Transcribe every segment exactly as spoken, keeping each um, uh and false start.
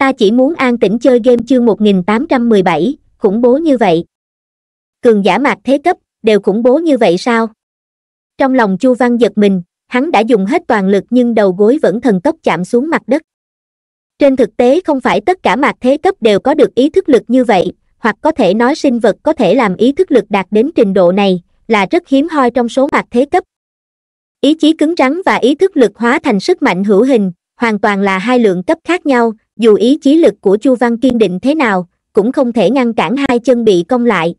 Ta chỉ muốn an tĩnh chơi game. Chương một nghìn tám trăm mười bảy, khủng bố như vậy. Cường giả mạt thế cấp, đều khủng bố như vậy sao? Trong lòng Chu Văn giật mình, hắn đã dùng hết toàn lực nhưng đầu gối vẫn thần tốc chạm xuống mặt đất. Trên thực tế không phải tất cả mạt thế cấp đều có được ý thức lực như vậy, hoặc có thể nói sinh vật có thể làm ý thức lực đạt đến trình độ này, là rất hiếm hoi trong số mạt thế cấp. Ý chí cứng rắn và ý thức lực hóa thành sức mạnh hữu hình, hoàn toàn là hai lượng cấp khác nhau, dù ý chí lực của Chu Văn kiên định thế nào, cũng không thể ngăn cản hai chân bị cong lại.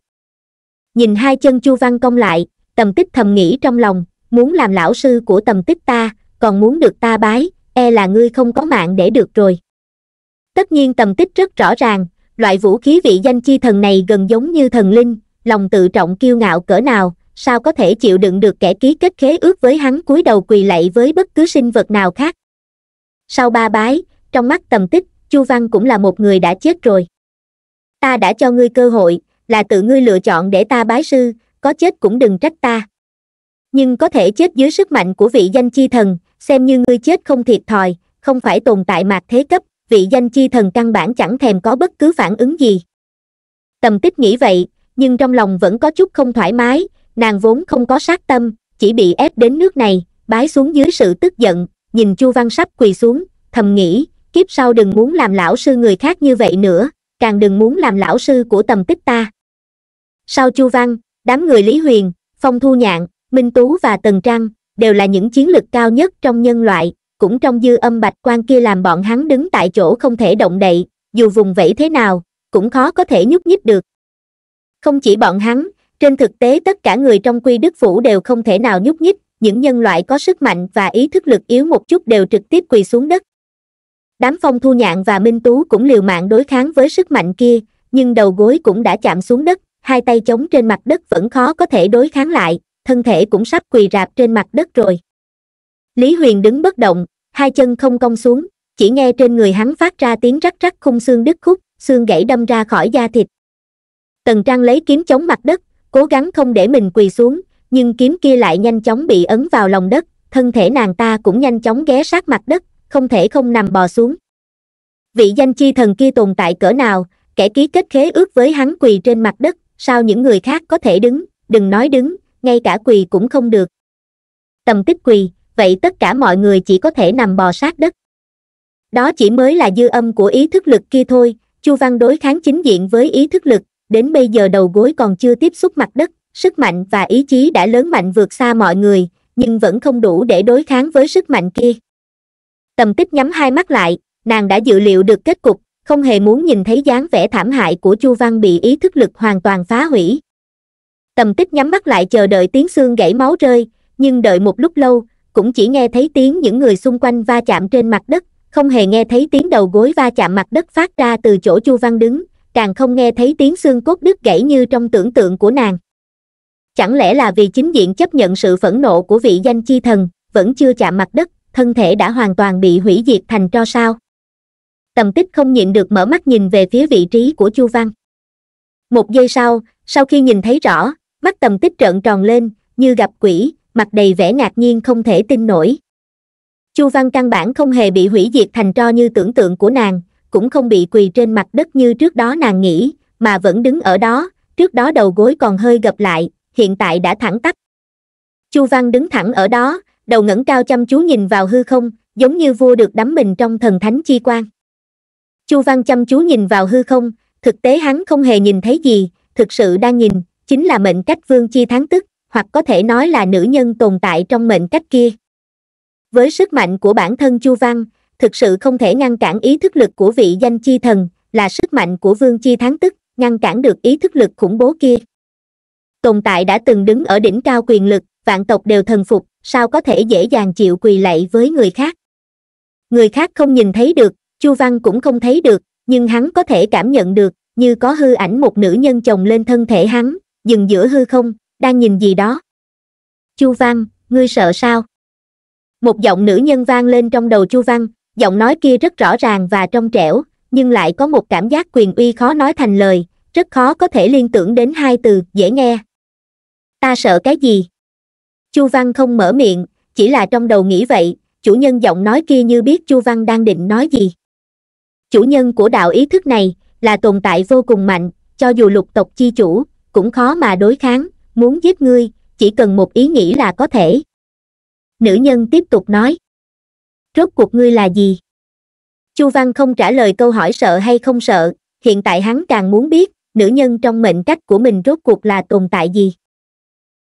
Nhìn hai chân Chu Văn cong lại, Tầm Tích thầm nghĩ trong lòng, muốn làm lão sư của Tầm Tích ta, còn muốn được ta bái, e là ngươi không có mạng để được rồi. Tất nhiên Tầm Tích rất rõ ràng, loại vũ khí vị danh chi thần này gần giống như thần linh, lòng tự trọng kiêu ngạo cỡ nào, sao có thể chịu đựng được kẻ ký kết khế ước với hắn cúi đầu quỳ lạy với bất cứ sinh vật nào khác. Sau ba bái, trong mắt Tầm Tích, Chu Văn cũng là một người đã chết rồi. Ta đã cho ngươi cơ hội, là tự ngươi lựa chọn để ta bái sư, có chết cũng đừng trách ta. Nhưng có thể chết dưới sức mạnh của vị danh chi thần, xem như ngươi chết không thiệt thòi, không phải tồn tại mạt thế cấp, vị danh chi thần căn bản chẳng thèm có bất cứ phản ứng gì. Tầm Tích nghĩ vậy, nhưng trong lòng vẫn có chút không thoải mái, nàng vốn không có sát tâm, chỉ bị ép đến nước này, bái xuống dưới sự tức giận, nhìn Chu Văn sắp quỳ xuống, thầm nghĩ, kiếp sau đừng muốn làm lão sư người khác như vậy nữa, càng đừng muốn làm lão sư của Tầm Tích ta. Sau Chu Văn, đám người Lý Huyền, Phong Thu Nhạn, Minh Tú và Tần Trang, đều là những chiến lực cao nhất trong nhân loại, cũng trong dư âm bạch quan kia làm bọn hắn đứng tại chỗ không thể động đậy, dù vùng vẫy thế nào, cũng khó có thể nhúc nhích được. Không chỉ bọn hắn, trên thực tế tất cả người trong Quy Đức Phủ đều không thể nào nhúc nhích, những nhân loại có sức mạnh và ý thức lực yếu một chút đều trực tiếp quỳ xuống đất. Đám Phong Thu Nhạn và Minh Tú cũng liều mạng đối kháng với sức mạnh kia, nhưng đầu gối cũng đã chạm xuống đất, hai tay chống trên mặt đất vẫn khó có thể đối kháng lại, thân thể cũng sắp quỳ rạp trên mặt đất rồi. Lý Huyền đứng bất động, hai chân không cong xuống, chỉ nghe trên người hắn phát ra tiếng rắc rắc khung xương đứt khúc, xương gãy đâm ra khỏi da thịt. Tần Trang lấy kiếm chống mặt đất, cố gắng không để mình quỳ xuống, nhưng kiếm kia lại nhanh chóng bị ấn vào lòng đất, thân thể nàng ta cũng nhanh chóng ghé sát mặt đất, không thể không nằm bò xuống. Vị danh chi thần kia tồn tại cỡ nào, kẻ ký kết khế ước với hắn quỳ trên mặt đất, sao những người khác có thể đứng, đừng nói đứng, ngay cả quỳ cũng không được. Tầm Tích quỳ, vậy tất cả mọi người chỉ có thể nằm bò sát đất. Đó chỉ mới là dư âm của ý thức lực kia thôi, Chu Văn đối kháng chính diện với ý thức lực, đến bây giờ đầu gối còn chưa tiếp xúc mặt đất, sức mạnh và ý chí đã lớn mạnh vượt xa mọi người, nhưng vẫn không đủ để đối kháng với sức mạnh kia. Tầm Tích nhắm hai mắt lại, nàng đã dự liệu được kết cục, không hề muốn nhìn thấy dáng vẻ thảm hại của Chu Văn bị ý thức lực hoàn toàn phá hủy. Tầm Tích nhắm mắt lại chờ đợi tiếng xương gãy máu rơi, nhưng đợi một lúc lâu, cũng chỉ nghe thấy tiếng những người xung quanh va chạm trên mặt đất, không hề nghe thấy tiếng đầu gối va chạm mặt đất phát ra từ chỗ Chu Văn đứng, càng không nghe thấy tiếng xương cốt đứt gãy như trong tưởng tượng của nàng. Chẳng lẽ là vì chính diện chấp nhận sự phẫn nộ của vị danh chi thần, vẫn chưa chạm mặt đất, thân thể đã hoàn toàn bị hủy diệt thành tro sao? Tầm Tích không nhịn được mở mắt nhìn về phía vị trí của Chu Văn. Một giây sau, sau khi nhìn thấy rõ, mắt Tầm Tích trợn tròn lên, như gặp quỷ, mặt đầy vẻ ngạc nhiên không thể tin nổi. Chu Văn căn bản không hề bị hủy diệt thành tro như tưởng tượng của nàng, cũng không bị quỳ trên mặt đất như trước đó nàng nghĩ, mà vẫn đứng ở đó, trước đó đầu gối còn hơi gập lại, hiện tại đã thẳng tắp. Chu Văn đứng thẳng ở đó, đầu ngẩng cao chăm chú nhìn vào hư không, giống như vua được đắm mình trong thần thánh chi quang. Chu Văn chăm chú nhìn vào hư không, thực tế hắn không hề nhìn thấy gì, thực sự đang nhìn, chính là mệnh cách Vương Chi Thắng Tức, hoặc có thể nói là nữ nhân tồn tại trong mệnh cách kia. Với sức mạnh của bản thân Chu Văn, thực sự không thể ngăn cản ý thức lực của vị danh chi thần, là sức mạnh của Vương Chi Thắng Tức, ngăn cản được ý thức lực khủng bố kia. Tồn tại đã từng đứng ở đỉnh cao quyền lực, vạn tộc đều thần phục, sao có thể dễ dàng chịu quỳ lạy với người khác. Người khác không nhìn thấy được, Chu Văn cũng không thấy được, nhưng hắn có thể cảm nhận được, như có hư ảnh một nữ nhân chồng lên thân thể hắn, dừng giữa hư không, đang nhìn gì đó. Chu Văn, ngươi sợ sao? Một giọng nữ nhân vang lên trong đầu Chu Văn, giọng nói kia rất rõ ràng và trong trẻo, nhưng lại có một cảm giác quyền uy khó nói thành lời, rất khó có thể liên tưởng đến hai từ dễ nghe. Ta sợ cái gì? Chu Văn không mở miệng, chỉ là trong đầu nghĩ vậy, chủ nhân giọng nói kia như biết Chu Văn đang định nói gì. Chủ nhân của đạo ý thức này là tồn tại vô cùng mạnh, cho dù lục tộc chi chủ cũng khó mà đối kháng, muốn giết ngươi, chỉ cần một ý nghĩ là có thể. Nữ nhân tiếp tục nói. Rốt cuộc ngươi là gì? Chu Văn không trả lời câu hỏi sợ hay không sợ, hiện tại hắn càng muốn biết, nữ nhân trong mệnh cách của mình rốt cuộc là tồn tại gì?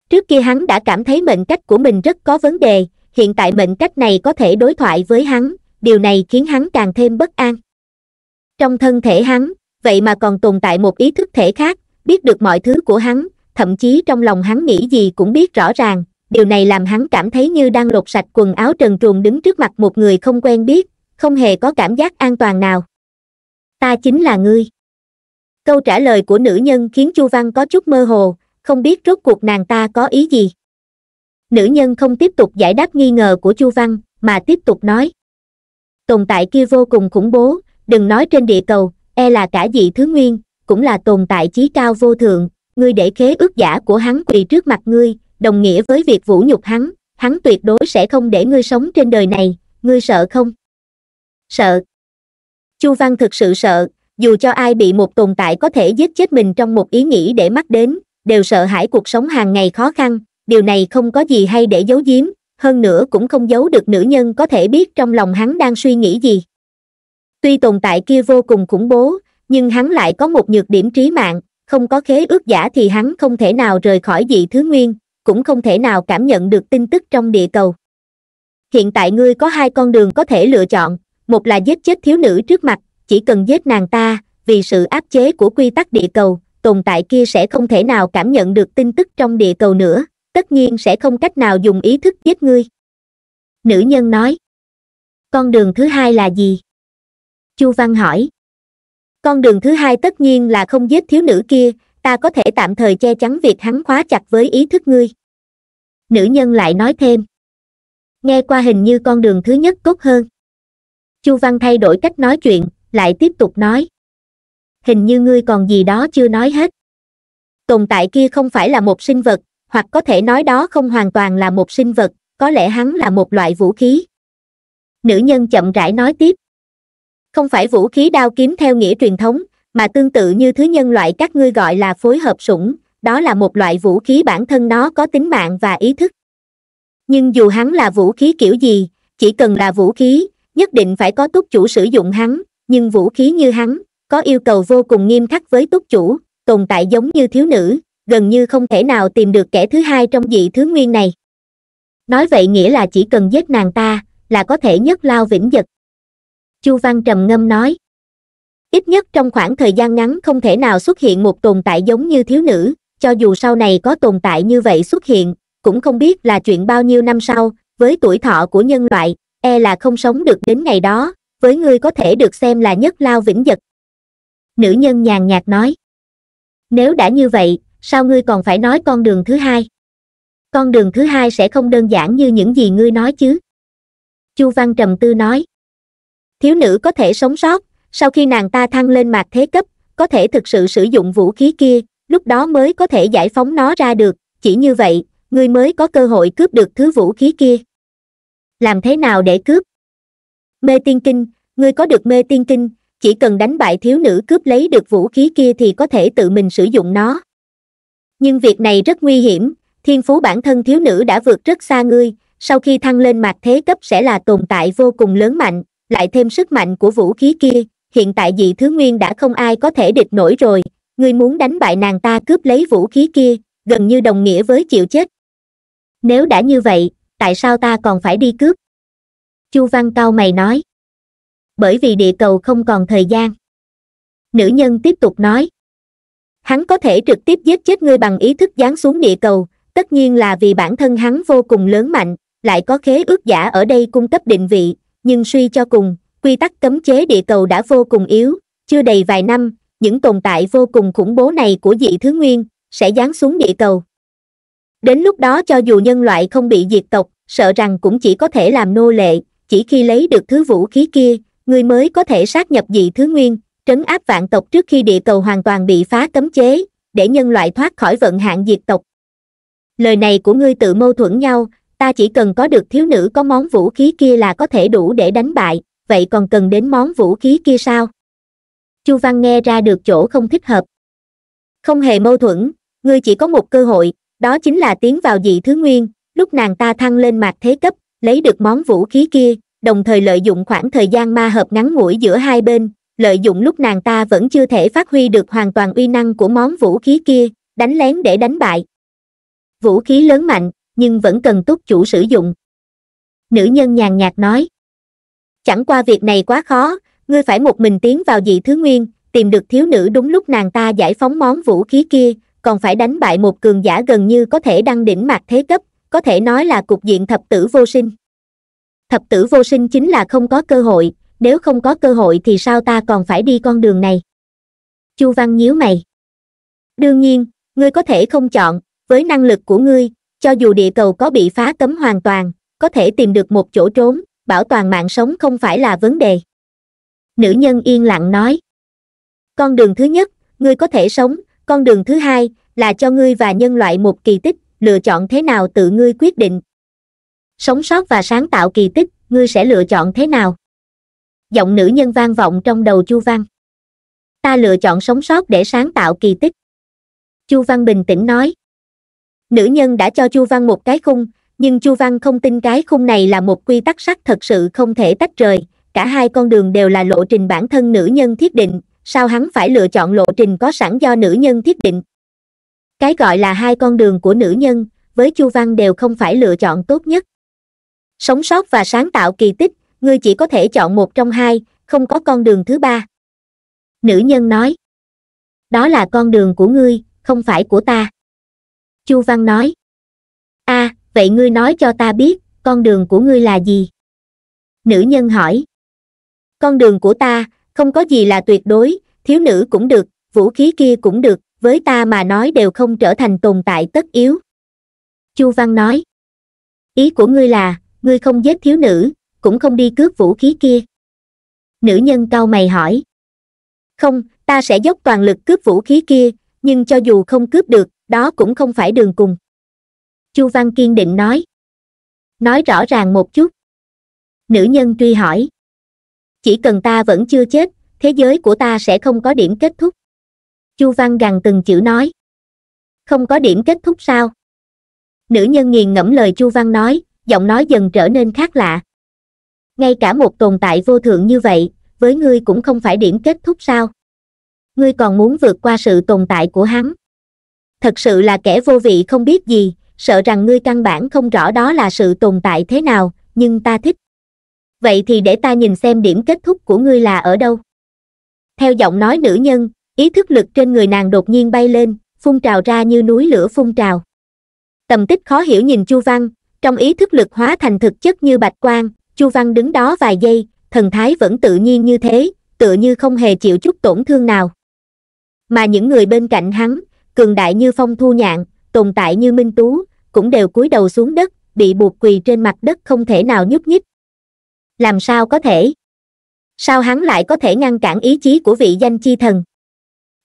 Trước kia hắn đã cảm thấy mệnh cách của mình rất có vấn đề, hiện tại mệnh cách này có thể đối thoại với hắn, điều này khiến hắn càng thêm bất an. Trong thân thể hắn, vậy mà còn tồn tại một ý thức thể khác, biết được mọi thứ của hắn, thậm chí trong lòng hắn nghĩ gì cũng biết rõ ràng, điều này làm hắn cảm thấy như đang lột sạch quần áo trần truồng đứng trước mặt một người không quen biết, không hề có cảm giác an toàn nào. Ta chính là ngươi. Câu trả lời của nữ nhân khiến Chu Văn có chút mơ hồ, không biết rốt cuộc nàng ta có ý gì. Nữ nhân không tiếp tục giải đáp nghi ngờ của Chu Văn, mà tiếp tục nói. Tồn tại kia vô cùng khủng bố, đừng nói trên địa cầu, e là cả dị thứ nguyên, cũng là tồn tại chí cao vô thượng, ngươi để khế ước giả của hắn quỳ trước mặt ngươi, đồng nghĩa với việc vũ nhục hắn, hắn tuyệt đối sẽ không để ngươi sống trên đời này, ngươi sợ không? Sợ. Chu Văn thực sự sợ, dù cho ai bị một tồn tại có thể giết chết mình trong một ý nghĩ để mắc đến, đều sợ hãi cuộc sống hàng ngày khó khăn, điều này không có gì hay để giấu giếm, hơn nữa cũng không giấu được nữ nhân có thể biết trong lòng hắn đang suy nghĩ gì. Tuy tồn tại kia vô cùng khủng bố, nhưng hắn lại có một nhược điểm trí mạng, không có khế ước giả thì hắn không thể nào rời khỏi dị thứ nguyên, cũng không thể nào cảm nhận được tin tức trong địa cầu. Hiện tại ngươi có hai con đường có thể lựa chọn, một là giết chết thiếu nữ trước mặt, chỉ cần giết nàng ta, vì sự áp chế của quy tắc địa cầu, tồn tại kia sẽ không thể nào cảm nhận được tin tức trong địa cầu nữa, tất nhiên sẽ không cách nào dùng ý thức giết ngươi. Nữ nhân nói. Con đường thứ hai là gì? Chu Văn hỏi. Con đường thứ hai tất nhiên là không giết thiếu nữ kia, ta có thể tạm thời che chắn việc hắn khóa chặt với ý thức ngươi. Nữ nhân lại nói thêm. Nghe qua hình như con đường thứ nhất tốt hơn. Chu Văn thay đổi cách nói chuyện, lại tiếp tục nói. Hình như ngươi còn gì đó chưa nói hết. Tồn tại kia không phải là một sinh vật, hoặc có thể nói đó không hoàn toàn là một sinh vật, có lẽ hắn là một loại vũ khí. Nữ nhân chậm rãi nói tiếp. Không phải vũ khí đao kiếm theo nghĩa truyền thống, mà tương tự như thứ nhân loại các ngươi gọi là phối hợp sủng, đó là một loại vũ khí bản thân nó có tính mạng và ý thức. Nhưng dù hắn là vũ khí kiểu gì, chỉ cần là vũ khí, nhất định phải có túc chủ sử dụng hắn, nhưng vũ khí như hắn, có yêu cầu vô cùng nghiêm khắc với túc chủ, tồn tại giống như thiếu nữ, gần như không thể nào tìm được kẻ thứ hai trong dị thứ nguyên này. Nói vậy nghĩa là chỉ cần giết nàng ta, là có thể nhất lao vĩnh giật. Chu Văn trầm ngâm nói. Ít nhất trong khoảng thời gian ngắn không thể nào xuất hiện một tồn tại giống như thiếu nữ, cho dù sau này có tồn tại như vậy xuất hiện, cũng không biết là chuyện bao nhiêu năm sau, với tuổi thọ của nhân loại, e là không sống được đến ngày đó, với ngươi có thể được xem là nhất lao vĩnh giật. Nữ nhân nhàn nhạt nói. Nếu đã như vậy, sao ngươi còn phải nói con đường thứ hai? Con đường thứ hai sẽ không đơn giản như những gì ngươi nói chứ. Chu Văn trầm tư nói. Thiếu nữ có thể sống sót, sau khi nàng ta thăng lên mạt thế cấp, có thể thực sự sử dụng vũ khí kia, lúc đó mới có thể giải phóng nó ra được, chỉ như vậy, ngươi mới có cơ hội cướp được thứ vũ khí kia. Làm thế nào để cướp? Mê tiên kinh, ngươi có được mê tiên kinh, chỉ cần đánh bại thiếu nữ cướp lấy được vũ khí kia thì có thể tự mình sử dụng nó. Nhưng việc này rất nguy hiểm, thiên phú bản thân thiếu nữ đã vượt rất xa ngươi, sau khi thăng lên mạt thế cấp sẽ là tồn tại vô cùng lớn mạnh, lại thêm sức mạnh của vũ khí kia, hiện tại dị thứ nguyên đã không ai có thể địch nổi rồi, ngươi muốn đánh bại nàng ta cướp lấy vũ khí kia, gần như đồng nghĩa với chịu chết. Nếu đã như vậy, tại sao ta còn phải đi cướp? Chu Văn cau mày nói. Bởi vì địa cầu không còn thời gian. Nữ nhân tiếp tục nói. Hắn có thể trực tiếp giết chết ngươi bằng ý thức giáng xuống địa cầu, tất nhiên là vì bản thân hắn vô cùng lớn mạnh, lại có khế ước giả ở đây cung cấp định vị, nhưng suy cho cùng, quy tắc cấm chế địa cầu đã vô cùng yếu, chưa đầy vài năm, những tồn tại vô cùng khủng bố này của dị thứ nguyên sẽ giáng xuống địa cầu. Đến lúc đó cho dù nhân loại không bị diệt tộc, sợ rằng cũng chỉ có thể làm nô lệ, chỉ khi lấy được thứ vũ khí kia, người mới có thể sát nhập dị thứ nguyên, trấn áp vạn tộc trước khi địa cầu hoàn toàn bị phá cấm chế, để nhân loại thoát khỏi vận hạn diệt tộc. Lời này của ngươi tự mâu thuẫn nhau, ta chỉ cần có được thiếu nữ có món vũ khí kia là có thể đủ để đánh bại, vậy còn cần đến món vũ khí kia sao? Chu Văn nghe ra được chỗ không thích hợp. Không hề mâu thuẫn, ngươi chỉ có một cơ hội, đó chính là tiến vào dị thứ nguyên, lúc nàng ta thăng lên mạt thế cấp, lấy được món vũ khí kia, đồng thời lợi dụng khoảng thời gian ma hợp ngắn ngủi giữa hai bên, lợi dụng lúc nàng ta vẫn chưa thể phát huy được hoàn toàn uy năng của món vũ khí kia, đánh lén để đánh bại. Vũ khí lớn mạnh, nhưng vẫn cần túc chủ sử dụng. Nữ nhân nhàn nhạt nói. Chẳng qua việc này quá khó, ngươi phải một mình tiến vào dị thứ nguyên, tìm được thiếu nữ đúng lúc nàng ta giải phóng món vũ khí kia, còn phải đánh bại một cường giả gần như có thể đăng đỉnh mạt thế cấp, có thể nói là cục diện thập tử vô sinh. Thập tử vô sinh chính là không có cơ hội, nếu không có cơ hội thì sao ta còn phải đi con đường này? Chu Văn nhíu mày. Đương nhiên, ngươi có thể không chọn, với năng lực của ngươi, cho dù địa cầu có bị phá cấm hoàn toàn, có thể tìm được một chỗ trốn, bảo toàn mạng sống không phải là vấn đề. Nữ nhân yên lặng nói. Con đường thứ nhất, ngươi có thể sống, con đường thứ hai, là cho ngươi và nhân loại một kỳ tích, lựa chọn thế nào tự ngươi quyết định. Sống sót và sáng tạo kỳ tích, ngươi sẽ lựa chọn thế nào? Giọng nữ nhân vang vọng trong đầu Chu Văn. Ta lựa chọn sống sót để sáng tạo kỳ tích. Chu Văn bình tĩnh nói. Nữ nhân đã cho Chu Văn một cái khung, nhưng Chu Văn không tin cái khung này là một quy tắc sắt thật sự không thể tách rời. Cả hai con đường đều là lộ trình bản thân nữ nhân thiết định, sao hắn phải lựa chọn lộ trình có sẵn do nữ nhân thiết định? Cái gọi là hai con đường của nữ nhân, với Chu Văn đều không phải lựa chọn tốt nhất. Sống sót và sáng tạo kỳ tích, ngươi chỉ có thể chọn một trong hai, không có con đường thứ ba. Nữ nhân nói. Đó là con đường của ngươi, không phải của ta. Chu Văn nói. A, à, vậy ngươi nói cho ta biết, con đường của ngươi là gì? Nữ nhân hỏi. Con đường của ta, không có gì là tuyệt đối, thiếu nữ cũng được, vũ khí kia cũng được, với ta mà nói đều không trở thành tồn tại tất yếu. Chu Văn nói. Ý của ngươi là, ngươi không giết thiếu nữ, cũng không đi cướp vũ khí kia. Nữ nhân cau mày hỏi. Không, ta sẽ dốc toàn lực cướp vũ khí kia, nhưng cho dù không cướp được, đó cũng không phải đường cùng. Chu Văn kiên định nói. Nói rõ ràng một chút. Nữ nhân truy hỏi. Chỉ cần ta vẫn chưa chết, thế giới của ta sẽ không có điểm kết thúc. Chu Văn gằn từng chữ nói. Không có điểm kết thúc sao? Nữ nhân nghiền ngẫm lời Chu Văn nói, giọng nói dần trở nên khác lạ. Ngay cả một tồn tại vô thượng như vậy, với ngươi cũng không phải điểm kết thúc sao? Ngươi còn muốn vượt qua sự tồn tại của hắn. Thật sự là kẻ vô vị không biết gì, sợ rằng ngươi căn bản không rõ đó là sự tồn tại thế nào, nhưng ta thích. Vậy thì để ta nhìn xem điểm kết thúc của ngươi là ở đâu. Theo giọng nói nữ nhân, ý thức lực trên người nàng đột nhiên bay lên, phun trào ra như núi lửa phun trào. Tầm Tích khó hiểu nhìn Chu Văn, trong ý thức lực hóa thành thực chất như bạch quang, Chu Văn đứng đó vài giây, thần thái vẫn tự nhiên như thế, tựa như không hề chịu chút tổn thương nào. Mà những người bên cạnh hắn, cường đại như Phong Thu Nhạn, tồn tại như Minh Tú, cũng đều cúi đầu xuống đất, bị buộc quỳ trên mặt đất không thể nào nhúc nhích. Làm sao có thể? Sao hắn lại có thể ngăn cản ý chí của vị danh chi thần?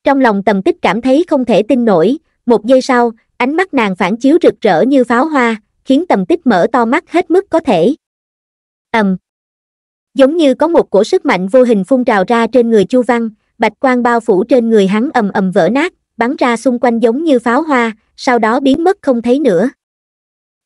Trong lòng Tầm Tích cảm thấy không thể tin nổi, một giây sau, ánh mắt nàng phản chiếu rực rỡ như pháo hoa, khiến Tầm Tích mở to mắt hết mức có thể. Ầm. Um. Giống như có một cổ sức mạnh vô hình phun trào ra trên người Chu Văn, bạch quang bao phủ trên người hắn ầm ầm vỡ nát, bắn ra xung quanh giống như pháo hoa, sau đó biến mất không thấy nữa.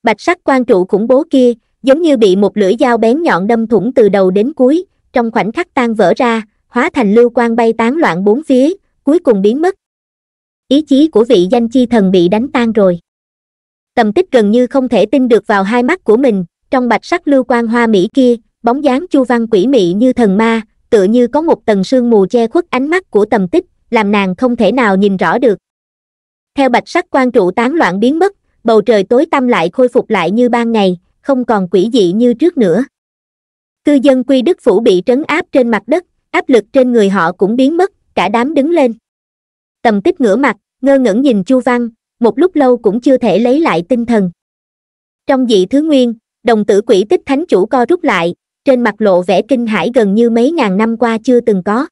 Bạch sắc quang trụ khủng bố kia, giống như bị một lưỡi dao bén nhọn đâm thủng từ đầu đến cuối, trong khoảnh khắc tan vỡ ra, hóa thành lưu quang bay tán loạn bốn phía, cuối cùng biến mất. Ý chí của vị danh chi thần bị đánh tan rồi. Tầm Tích gần như không thể tin được vào hai mắt của mình, trong bạch sắc lưu quang hoa mỹ kia, bóng dáng Chu Văn quỷ mị như thần ma, tựa như có một tầng sương mù che khuất ánh mắt của Tầm Tích, làm nàng không thể nào nhìn rõ được. Theo bạch sắc quang trụ tán loạn biến mất, bầu trời tối tăm lại khôi phục lại như ban ngày, không còn quỷ dị như trước nữa. Cư dân Quy Đức Phủ bị trấn áp trên mặt đất, áp lực trên người họ cũng biến mất, cả đám đứng lên. Tầm Tích ngửa mặt, ngơ ngẩn nhìn Chu Văn, một lúc lâu cũng chưa thể lấy lại tinh thần. Trong dị thứ nguyên, đồng tử Quỷ Tích Thánh Chủ co rút lại, trên mặt lộ vẻ kinh hãi gần như mấy ngàn năm qua chưa từng có.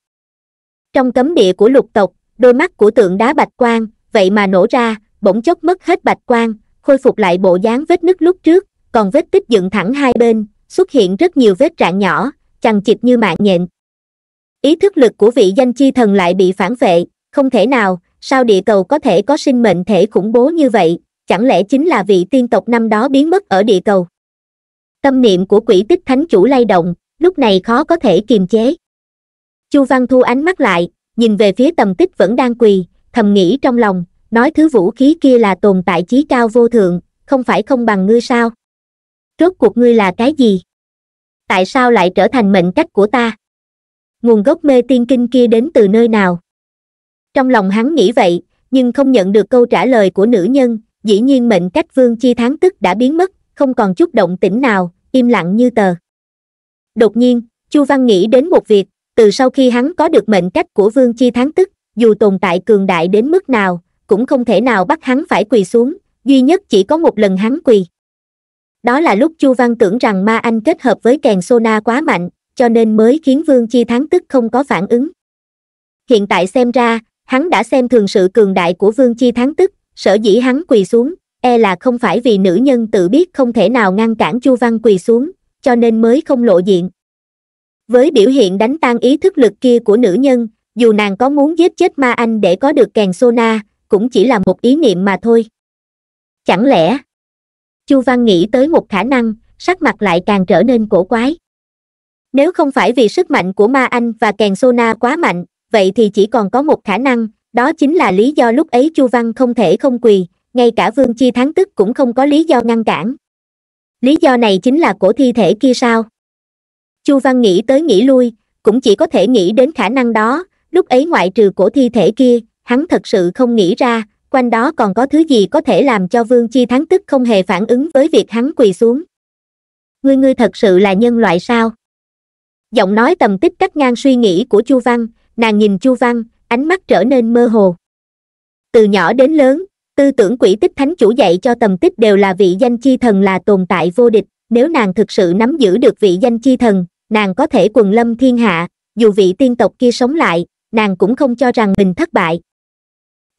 Trong cấm địa của lục tộc, đôi mắt của tượng đá bạch quang, vậy mà nổ ra, bỗng chốc mất hết bạch quang, khôi phục lại bộ dáng vết nứt lúc trước, còn vết tích dựng thẳng hai bên, xuất hiện rất nhiều vết rạn nhỏ, chằng chịt như mạng nhện. Ý thức lực của vị danh chi thần lại bị phản vệ, không thể nào, sao địa cầu có thể có sinh mệnh thể khủng bố như vậy, chẳng lẽ chính là vị tiên tộc năm đó biến mất ở địa cầu? Tâm niệm của Quỷ Tích Thánh Chủ lay động, lúc này khó có thể kiềm chế. Chu Văn thu ánh mắt lại, nhìn về phía Tầm Tích vẫn đang quỳ, thầm nghĩ trong lòng, nói thứ vũ khí kia là tồn tại chí cao vô thượng, không phải không bằng ngươi sao? Rốt cuộc ngươi là cái gì? Tại sao lại trở thành mệnh cách của ta? Nguồn gốc mê tiên kinh kia đến từ nơi nào? Trong lòng hắn nghĩ vậy, nhưng không nhận được câu trả lời của nữ nhân, dĩ nhiên mệnh cách Vương Chi Thắng Tức đã biến mất, không còn chút động tĩnh nào, im lặng như tờ. Đột nhiên, Chu Văn nghĩ đến một việc, từ sau khi hắn có được mệnh cách của Vương Chi Thắng Tức, dù tồn tại cường đại đến mức nào, cũng không thể nào bắt hắn phải quỳ xuống, duy nhất chỉ có một lần hắn quỳ. Đó là lúc Chu Văn tưởng rằng Ma Anh kết hợp với kèn sona quá mạnh, cho nên mới khiến Vương Chi Thắng Tức không có phản ứng. Hiện tại xem ra, hắn đã xem thường sự cường đại của Vương Chi Thắng Tức, sở dĩ hắn quỳ xuống, e là không phải vì nữ nhân tự biết không thể nào ngăn cản Chu Văn quỳ xuống, cho nên mới không lộ diện. Với biểu hiện đánh tan ý thức lực kia của nữ nhân, dù nàng có muốn giết chết Ma Anh để có được kèn sona, cũng chỉ là một ý niệm mà thôi. Chẳng lẽ? Chu Văn nghĩ tới một khả năng, sắc mặt lại càng trở nên cổ quái. Nếu không phải vì sức mạnh của Ma Anh và kèn sona quá mạnh, vậy thì chỉ còn có một khả năng, đó chính là lý do lúc ấy Chu Văn không thể không quỳ, ngay cả Vương Chi Thắng Tức cũng không có lý do ngăn cản. Lý do này chính là cổ thi thể kia sao? Chu Văn nghĩ tới nghĩ lui, cũng chỉ có thể nghĩ đến khả năng đó, lúc ấy ngoại trừ cổ thi thể kia, hắn thật sự không nghĩ ra, quanh đó còn có thứ gì có thể làm cho Vương Chi Thắng Tức không hề phản ứng với việc hắn quỳ xuống. Ngươi ngươi thật sự là nhân loại sao? Giọng nói Tầm Tích cắt ngang suy nghĩ của Chu Văn, nàng nhìn Chu Văn, ánh mắt trở nên mơ hồ. Từ nhỏ đến lớn, tư tưởng Quỷ Tích Thánh Chủ dạy cho Tầm Tích đều là vị danh chi thần là tồn tại vô địch, nếu nàng thực sự nắm giữ được vị danh chi thần, nàng có thể quần lâm thiên hạ, dù vị tiên tộc kia sống lại, nàng cũng không cho rằng mình thất bại.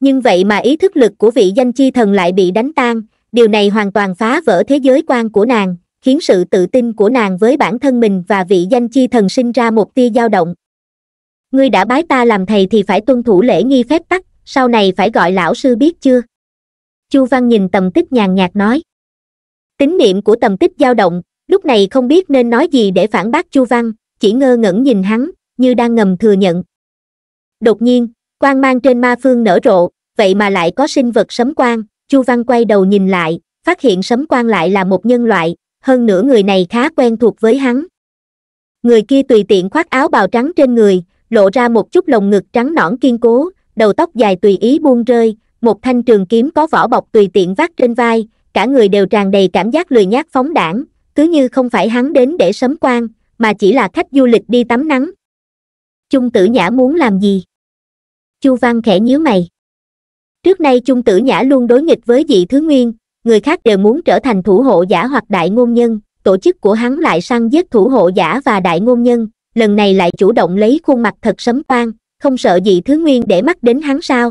Nhưng vậy mà ý thức lực của vị danh chi thần lại bị đánh tan, điều này hoàn toàn phá vỡ thế giới quan của nàng, khiến sự tự tin của nàng với bản thân mình và vị danh chi thần sinh ra một tia dao động. Ngươi đã bái ta làm thầy thì phải tuân thủ lễ nghi phép tắc, sau này phải gọi lão sư biết chưa? Chu Văn nhìn Tầm Tích nhàn nhạt nói. Tín niệm của Tầm Tích dao động, lúc này không biết nên nói gì để phản bác Chu Văn, chỉ ngơ ngẩn nhìn hắn, như đang ngầm thừa nhận. Đột nhiên, quang mang trên ma phương nở rộ, vậy mà lại có sinh vật sấm quang, Chu Văn quay đầu nhìn lại, phát hiện sấm quang lại là một nhân loại, hơn nữa người này khá quen thuộc với hắn. Người kia tùy tiện khoác áo bào trắng trên người, lộ ra một chút lồng ngực trắng nõn kiên cố, đầu tóc dài tùy ý buông rơi, một thanh trường kiếm có vỏ bọc tùy tiện vác trên vai, cả người đều tràn đầy cảm giác lười nhác phóng đãng, cứ như không phải hắn đến để sấm quang, mà chỉ là khách du lịch đi tắm nắng. Trung Tử Nhã muốn làm gì? Chu Văn khẽ nhíu mày. Trước nay Trung Tử Nhã luôn đối nghịch với dị thứ nguyên, người khác đều muốn trở thành thủ hộ giả hoặc đại ngôn nhân, tổ chức của hắn lại săn giết thủ hộ giả và đại ngôn nhân, lần này lại chủ động lấy khuôn mặt thật sấm quang, không sợ dị thứ nguyên để mắt đến hắn sao?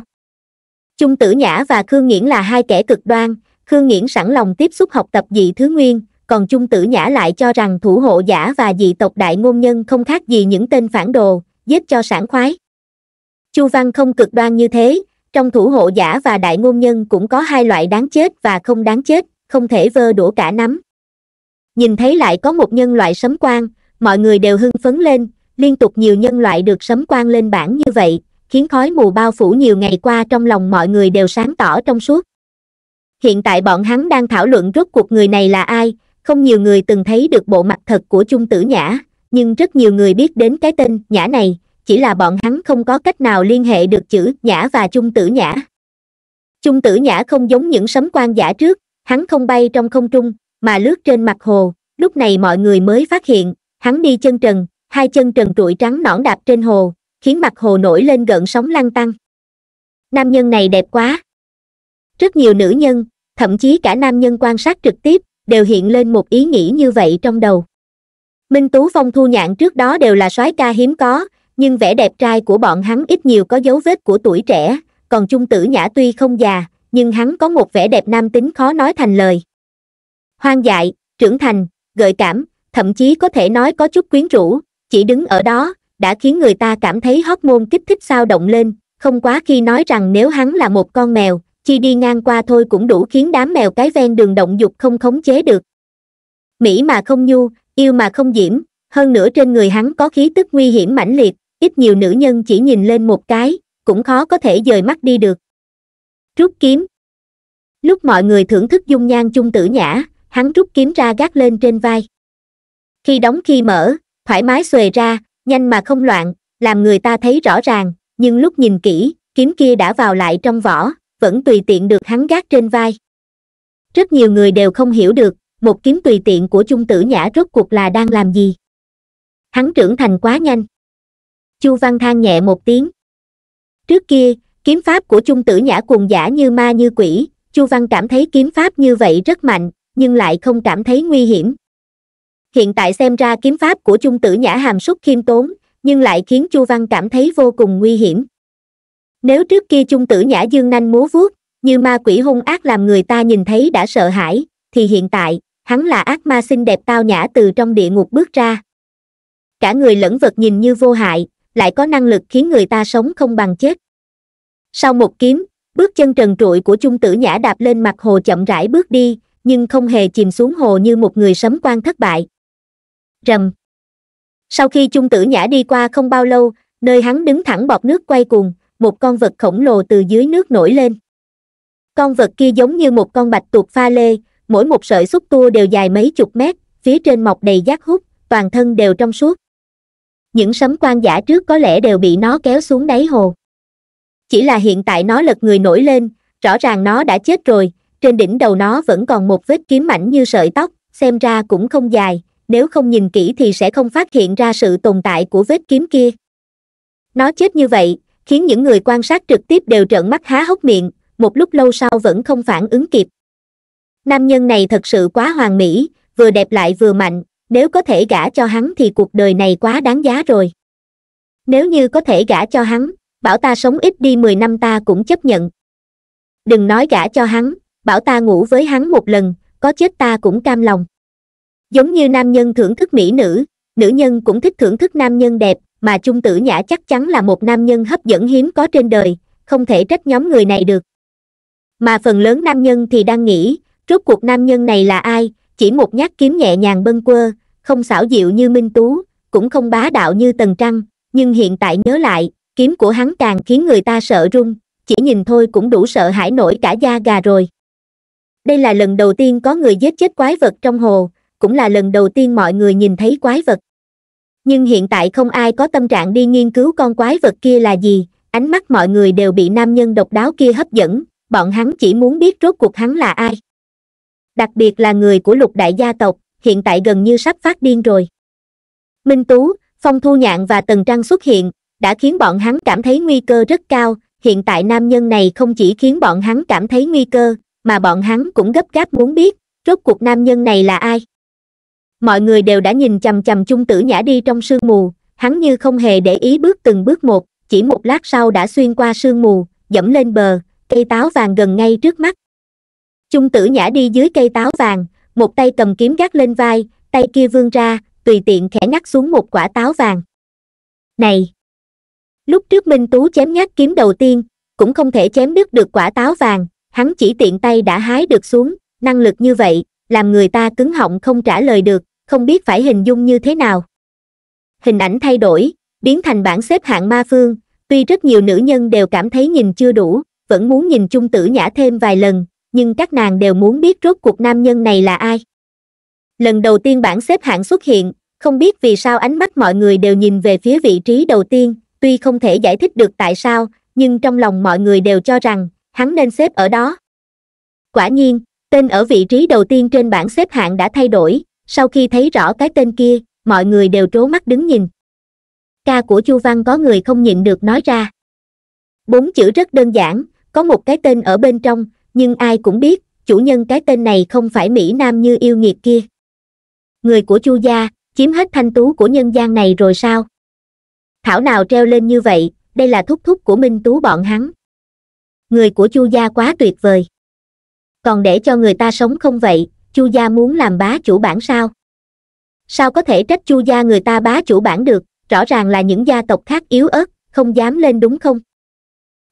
Trung Tử Nhã và Khương Nghiễn là hai kẻ cực đoan, Khương Nghiễn sẵn lòng tiếp xúc học tập dị thứ nguyên, còn Trung Tử Nhã lại cho rằng thủ hộ giả và dị tộc đại ngôn nhân không khác gì những tên phản đồ, giết cho sảng khoái. Chu Văn không cực đoan như thế, trong thủ hộ giả và đại ngôn nhân cũng có hai loại đáng chết và không đáng chết, không thể vơ đũa cả nắm. Nhìn thấy lại có một nhân loại sấm quang, mọi người đều hưng phấn lên, liên tục nhiều nhân loại được sấm quang lên bảng như vậy, khiến khói mù bao phủ nhiều ngày qua trong lòng mọi người đều sáng tỏ trong suốt. Hiện tại bọn hắn đang thảo luận rốt cuộc người này là ai, không nhiều người từng thấy được bộ mặt thật của Trung Tử Nhã, nhưng rất nhiều người biết đến cái tên Nhã này, chỉ là bọn hắn không có cách nào liên hệ được chữ Nhã và Trung Tử Nhã. Trung Tử Nhã không giống những sấm quang giả trước, hắn không bay trong không trung, mà lướt trên mặt hồ, lúc này mọi người mới phát hiện, hắn đi chân trần, hai chân trần trụi trắng nõn đạp trên hồ, khiến mặt hồ nổi lên gợn sóng lăn tăn. Nam nhân này đẹp quá. Rất nhiều nữ nhân, thậm chí cả nam nhân quan sát trực tiếp, đều hiện lên một ý nghĩ như vậy trong đầu. Minh Tú Phong Thu Nhạn trước đó đều là soái ca hiếm có, nhưng vẻ đẹp trai của bọn hắn ít nhiều có dấu vết của tuổi trẻ, còn Trung Tử Nhã tuy không già, nhưng hắn có một vẻ đẹp nam tính khó nói thành lời. Hoang dại, trưởng thành, gợi cảm, thậm chí có thể nói có chút quyến rũ, chỉ đứng ở đó, đã khiến người ta cảm thấy hormone kích thích sao động lên, không quá khi nói rằng nếu hắn là một con mèo, chi đi ngang qua thôi cũng đủ khiến đám mèo cái ven đường động dục không khống chế được. Mỹ mà không nhu, yêu mà không diễm, hơn nữa trên người hắn có khí tức nguy hiểm mãnh liệt, ít nhiều nữ nhân chỉ nhìn lên một cái, cũng khó có thể dời mắt đi được. Rút kiếm. Lúc mọi người thưởng thức dung nhan Trung Tử Nhã, hắn rút kiếm ra gác lên trên vai. Khi đóng khi mở, thoải mái xuề ra, nhanh mà không loạn, làm người ta thấy rõ ràng, nhưng lúc nhìn kỹ, kiếm kia đã vào lại trong vỏ, vẫn tùy tiện được hắn gác trên vai. Rất nhiều người đều không hiểu được, một kiếm tùy tiện của Trung Tử Nhã rốt cuộc là đang làm gì. Hắn trưởng thành quá nhanh. Chu Văn than nhẹ một tiếng. Trước kia, kiếm pháp của Trung Tử Nhã cuồng dã như ma như quỷ, Chu Văn cảm thấy kiếm pháp như vậy rất mạnh, nhưng lại không cảm thấy nguy hiểm. Hiện tại xem ra kiếm pháp của Trung Tử Nhã hàm súc khiêm tốn, nhưng lại khiến Chu Văn cảm thấy vô cùng nguy hiểm. Nếu trước kia Trung Tử Nhã dương nanh múa vuốt, như ma quỷ hung ác làm người ta nhìn thấy đã sợ hãi, thì hiện tại, hắn là ác ma xinh đẹp tao nhã từ trong địa ngục bước ra. Cả người lẫn vật nhìn như vô hại, lại có năng lực khiến người ta sống không bằng chết. Sau một kiếm, bước chân trần trụi của Trung Tử Nhã đạp lên mặt hồ chậm rãi bước đi, nhưng không hề chìm xuống hồ như một người sấm quan thất bại. Rầm. Sau khi Trung Tử Nhã đi qua không bao lâu, nơi hắn đứng thẳng bọt nước quay cuồng, một con vật khổng lồ từ dưới nước nổi lên. Con vật kia giống như một con bạch tuộc pha lê, mỗi một sợi xúc tua đều dài mấy chục mét, phía trên mọc đầy giác hút, toàn thân đều trong suốt. Những sấm quan giả trước có lẽ đều bị nó kéo xuống đáy hồ. Chỉ là hiện tại nó lật người nổi lên, rõ ràng nó đã chết rồi, trên đỉnh đầu nó vẫn còn một vết kiếm mảnh như sợi tóc, xem ra cũng không dài, nếu không nhìn kỹ thì sẽ không phát hiện ra sự tồn tại của vết kiếm kia. Nó chết như vậy, khiến những người quan sát trực tiếp đều trợn mắt há hốc miệng, một lúc lâu sau vẫn không phản ứng kịp. Nam nhân này thật sự quá hoàn mỹ, vừa đẹp lại vừa mạnh, nếu có thể gả cho hắn thì cuộc đời này quá đáng giá rồi. Nếu như có thể gả cho hắn, bảo ta sống ít đi mười năm ta cũng chấp nhận. Đừng nói gả cho hắn, bảo ta ngủ với hắn một lần, có chết ta cũng cam lòng. Giống như nam nhân thưởng thức mỹ nữ, nữ nhân cũng thích thưởng thức nam nhân đẹp, mà Trung Tử Nhã chắc chắn là một nam nhân hấp dẫn hiếm có trên đời, không thể trách nhóm người này được. Mà phần lớn nam nhân thì đang nghĩ, rốt cuộc nam nhân này là ai, chỉ một nhát kiếm nhẹ nhàng bâng quơ, không xảo diệu như Minh Tú, cũng không bá đạo như Tần Trang, nhưng hiện tại nhớ lại, kiếm của hắn càng khiến người ta sợ run, chỉ nhìn thôi cũng đủ sợ hãi nổi cả da gà rồi. Đây là lần đầu tiên có người giết chết quái vật trong hồ, cũng là lần đầu tiên mọi người nhìn thấy quái vật. Nhưng hiện tại không ai có tâm trạng đi nghiên cứu con quái vật kia là gì, ánh mắt mọi người đều bị nam nhân độc đáo kia hấp dẫn, bọn hắn chỉ muốn biết rốt cuộc hắn là ai. Đặc biệt là người của lục đại gia tộc, hiện tại gần như sắp phát điên rồi. Minh Tú, Phong Thu Nhạn và Tần Trăng xuất hiện, đã khiến bọn hắn cảm thấy nguy cơ rất cao, hiện tại nam nhân này không chỉ khiến bọn hắn cảm thấy nguy cơ, mà bọn hắn cũng gấp gáp muốn biết, rốt cuộc nam nhân này là ai. Mọi người đều đã nhìn chằm chằm Trung Tử Nhã đi trong sương mù, hắn như không hề để ý bước từng bước một, chỉ một lát sau đã xuyên qua sương mù, dẫm lên bờ, cây táo vàng gần ngay trước mắt. Trung Tử Nhã đi dưới cây táo vàng, một tay cầm kiếm gác lên vai, tay kia vươn ra, tùy tiện khẽ ngắt xuống một quả táo vàng. Này! Lúc trước Minh Tú chém nhát kiếm đầu tiên, cũng không thể chém đứt được quả táo vàng, hắn chỉ tiện tay đã hái được xuống, năng lực như vậy, làm người ta cứng họng không trả lời được, không biết phải hình dung như thế nào. Hình ảnh thay đổi, biến thành bảng xếp hạng Ma Phương, tuy rất nhiều nữ nhân đều cảm thấy nhìn chưa đủ, vẫn muốn nhìn Trung Tử Nhã thêm vài lần, nhưng các nàng đều muốn biết rốt cuộc nam nhân này là ai. Lần đầu tiên bảng xếp hạng xuất hiện, không biết vì sao ánh mắt mọi người đều nhìn về phía vị trí đầu tiên, tuy không thể giải thích được tại sao, nhưng trong lòng mọi người đều cho rằng, hắn nên xếp ở đó. Quả nhiên, tên ở vị trí đầu tiên trên bảng xếp hạng đã thay đổi, sau khi thấy rõ cái tên kia, mọi người đều trố mắt đứng nhìn. Ca của Chu Văn có người không nhịn được nói ra. Bốn chữ rất đơn giản, có một cái tên ở bên trong, nhưng ai cũng biết, chủ nhân cái tên này không phải mỹ nam như yêu nghiệt kia. Người của Chu gia, chiếm hết thanh tú của nhân gian này rồi sao? Thảo nào treo lên như vậy, đây là thúc thúc của Minh Tú bọn hắn. Người của Chu gia quá tuyệt vời. Còn để cho người ta sống không vậy, Chu gia muốn làm bá chủ bản sao? Sao có thể trách Chu gia người ta bá chủ bản được, rõ ràng là những gia tộc khác yếu ớt, không dám lên đúng không?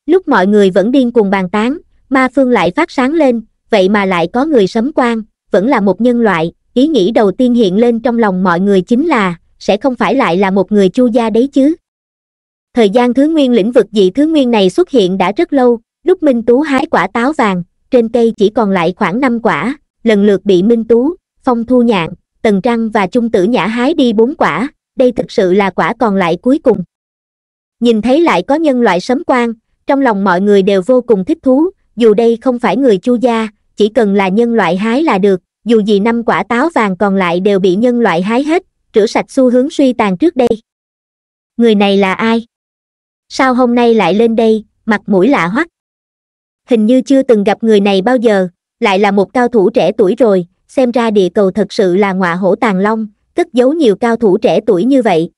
Lúc mọi người vẫn điên cuồng bàn tán, Ma Phương lại phát sáng lên, vậy mà lại có người sấm quang, vẫn là một nhân loại. Ý nghĩ đầu tiên hiện lên trong lòng mọi người chính là, sẽ không phải lại là một người Chu gia đấy chứ. Thời gian thứ nguyên lĩnh vực dị thứ nguyên này xuất hiện đã rất lâu, lúc Minh Tú hái quả táo vàng, trên cây chỉ còn lại khoảng năm quả, lần lượt bị Minh Tú, Phong Thu Nhạn, Tần Trang và Trung Tử Nhã hái đi bốn quả, đây thực sự là quả còn lại cuối cùng. Nhìn thấy lại có nhân loại sấm quang, trong lòng mọi người đều vô cùng thích thú, dù đây không phải người Chu gia, chỉ cần là nhân loại hái là được, dù gì năm quả táo vàng còn lại đều bị nhân loại hái hết, rửa sạch xu hướng suy tàn trước đây. Người này là ai? Sao hôm nay lại lên đây, mặt mũi lạ hoắc? Hình như chưa từng gặp người này bao giờ, lại là một cao thủ trẻ tuổi rồi, xem ra địa cầu thật sự là ngọa hổ tàng long, cất giấu nhiều cao thủ trẻ tuổi như vậy.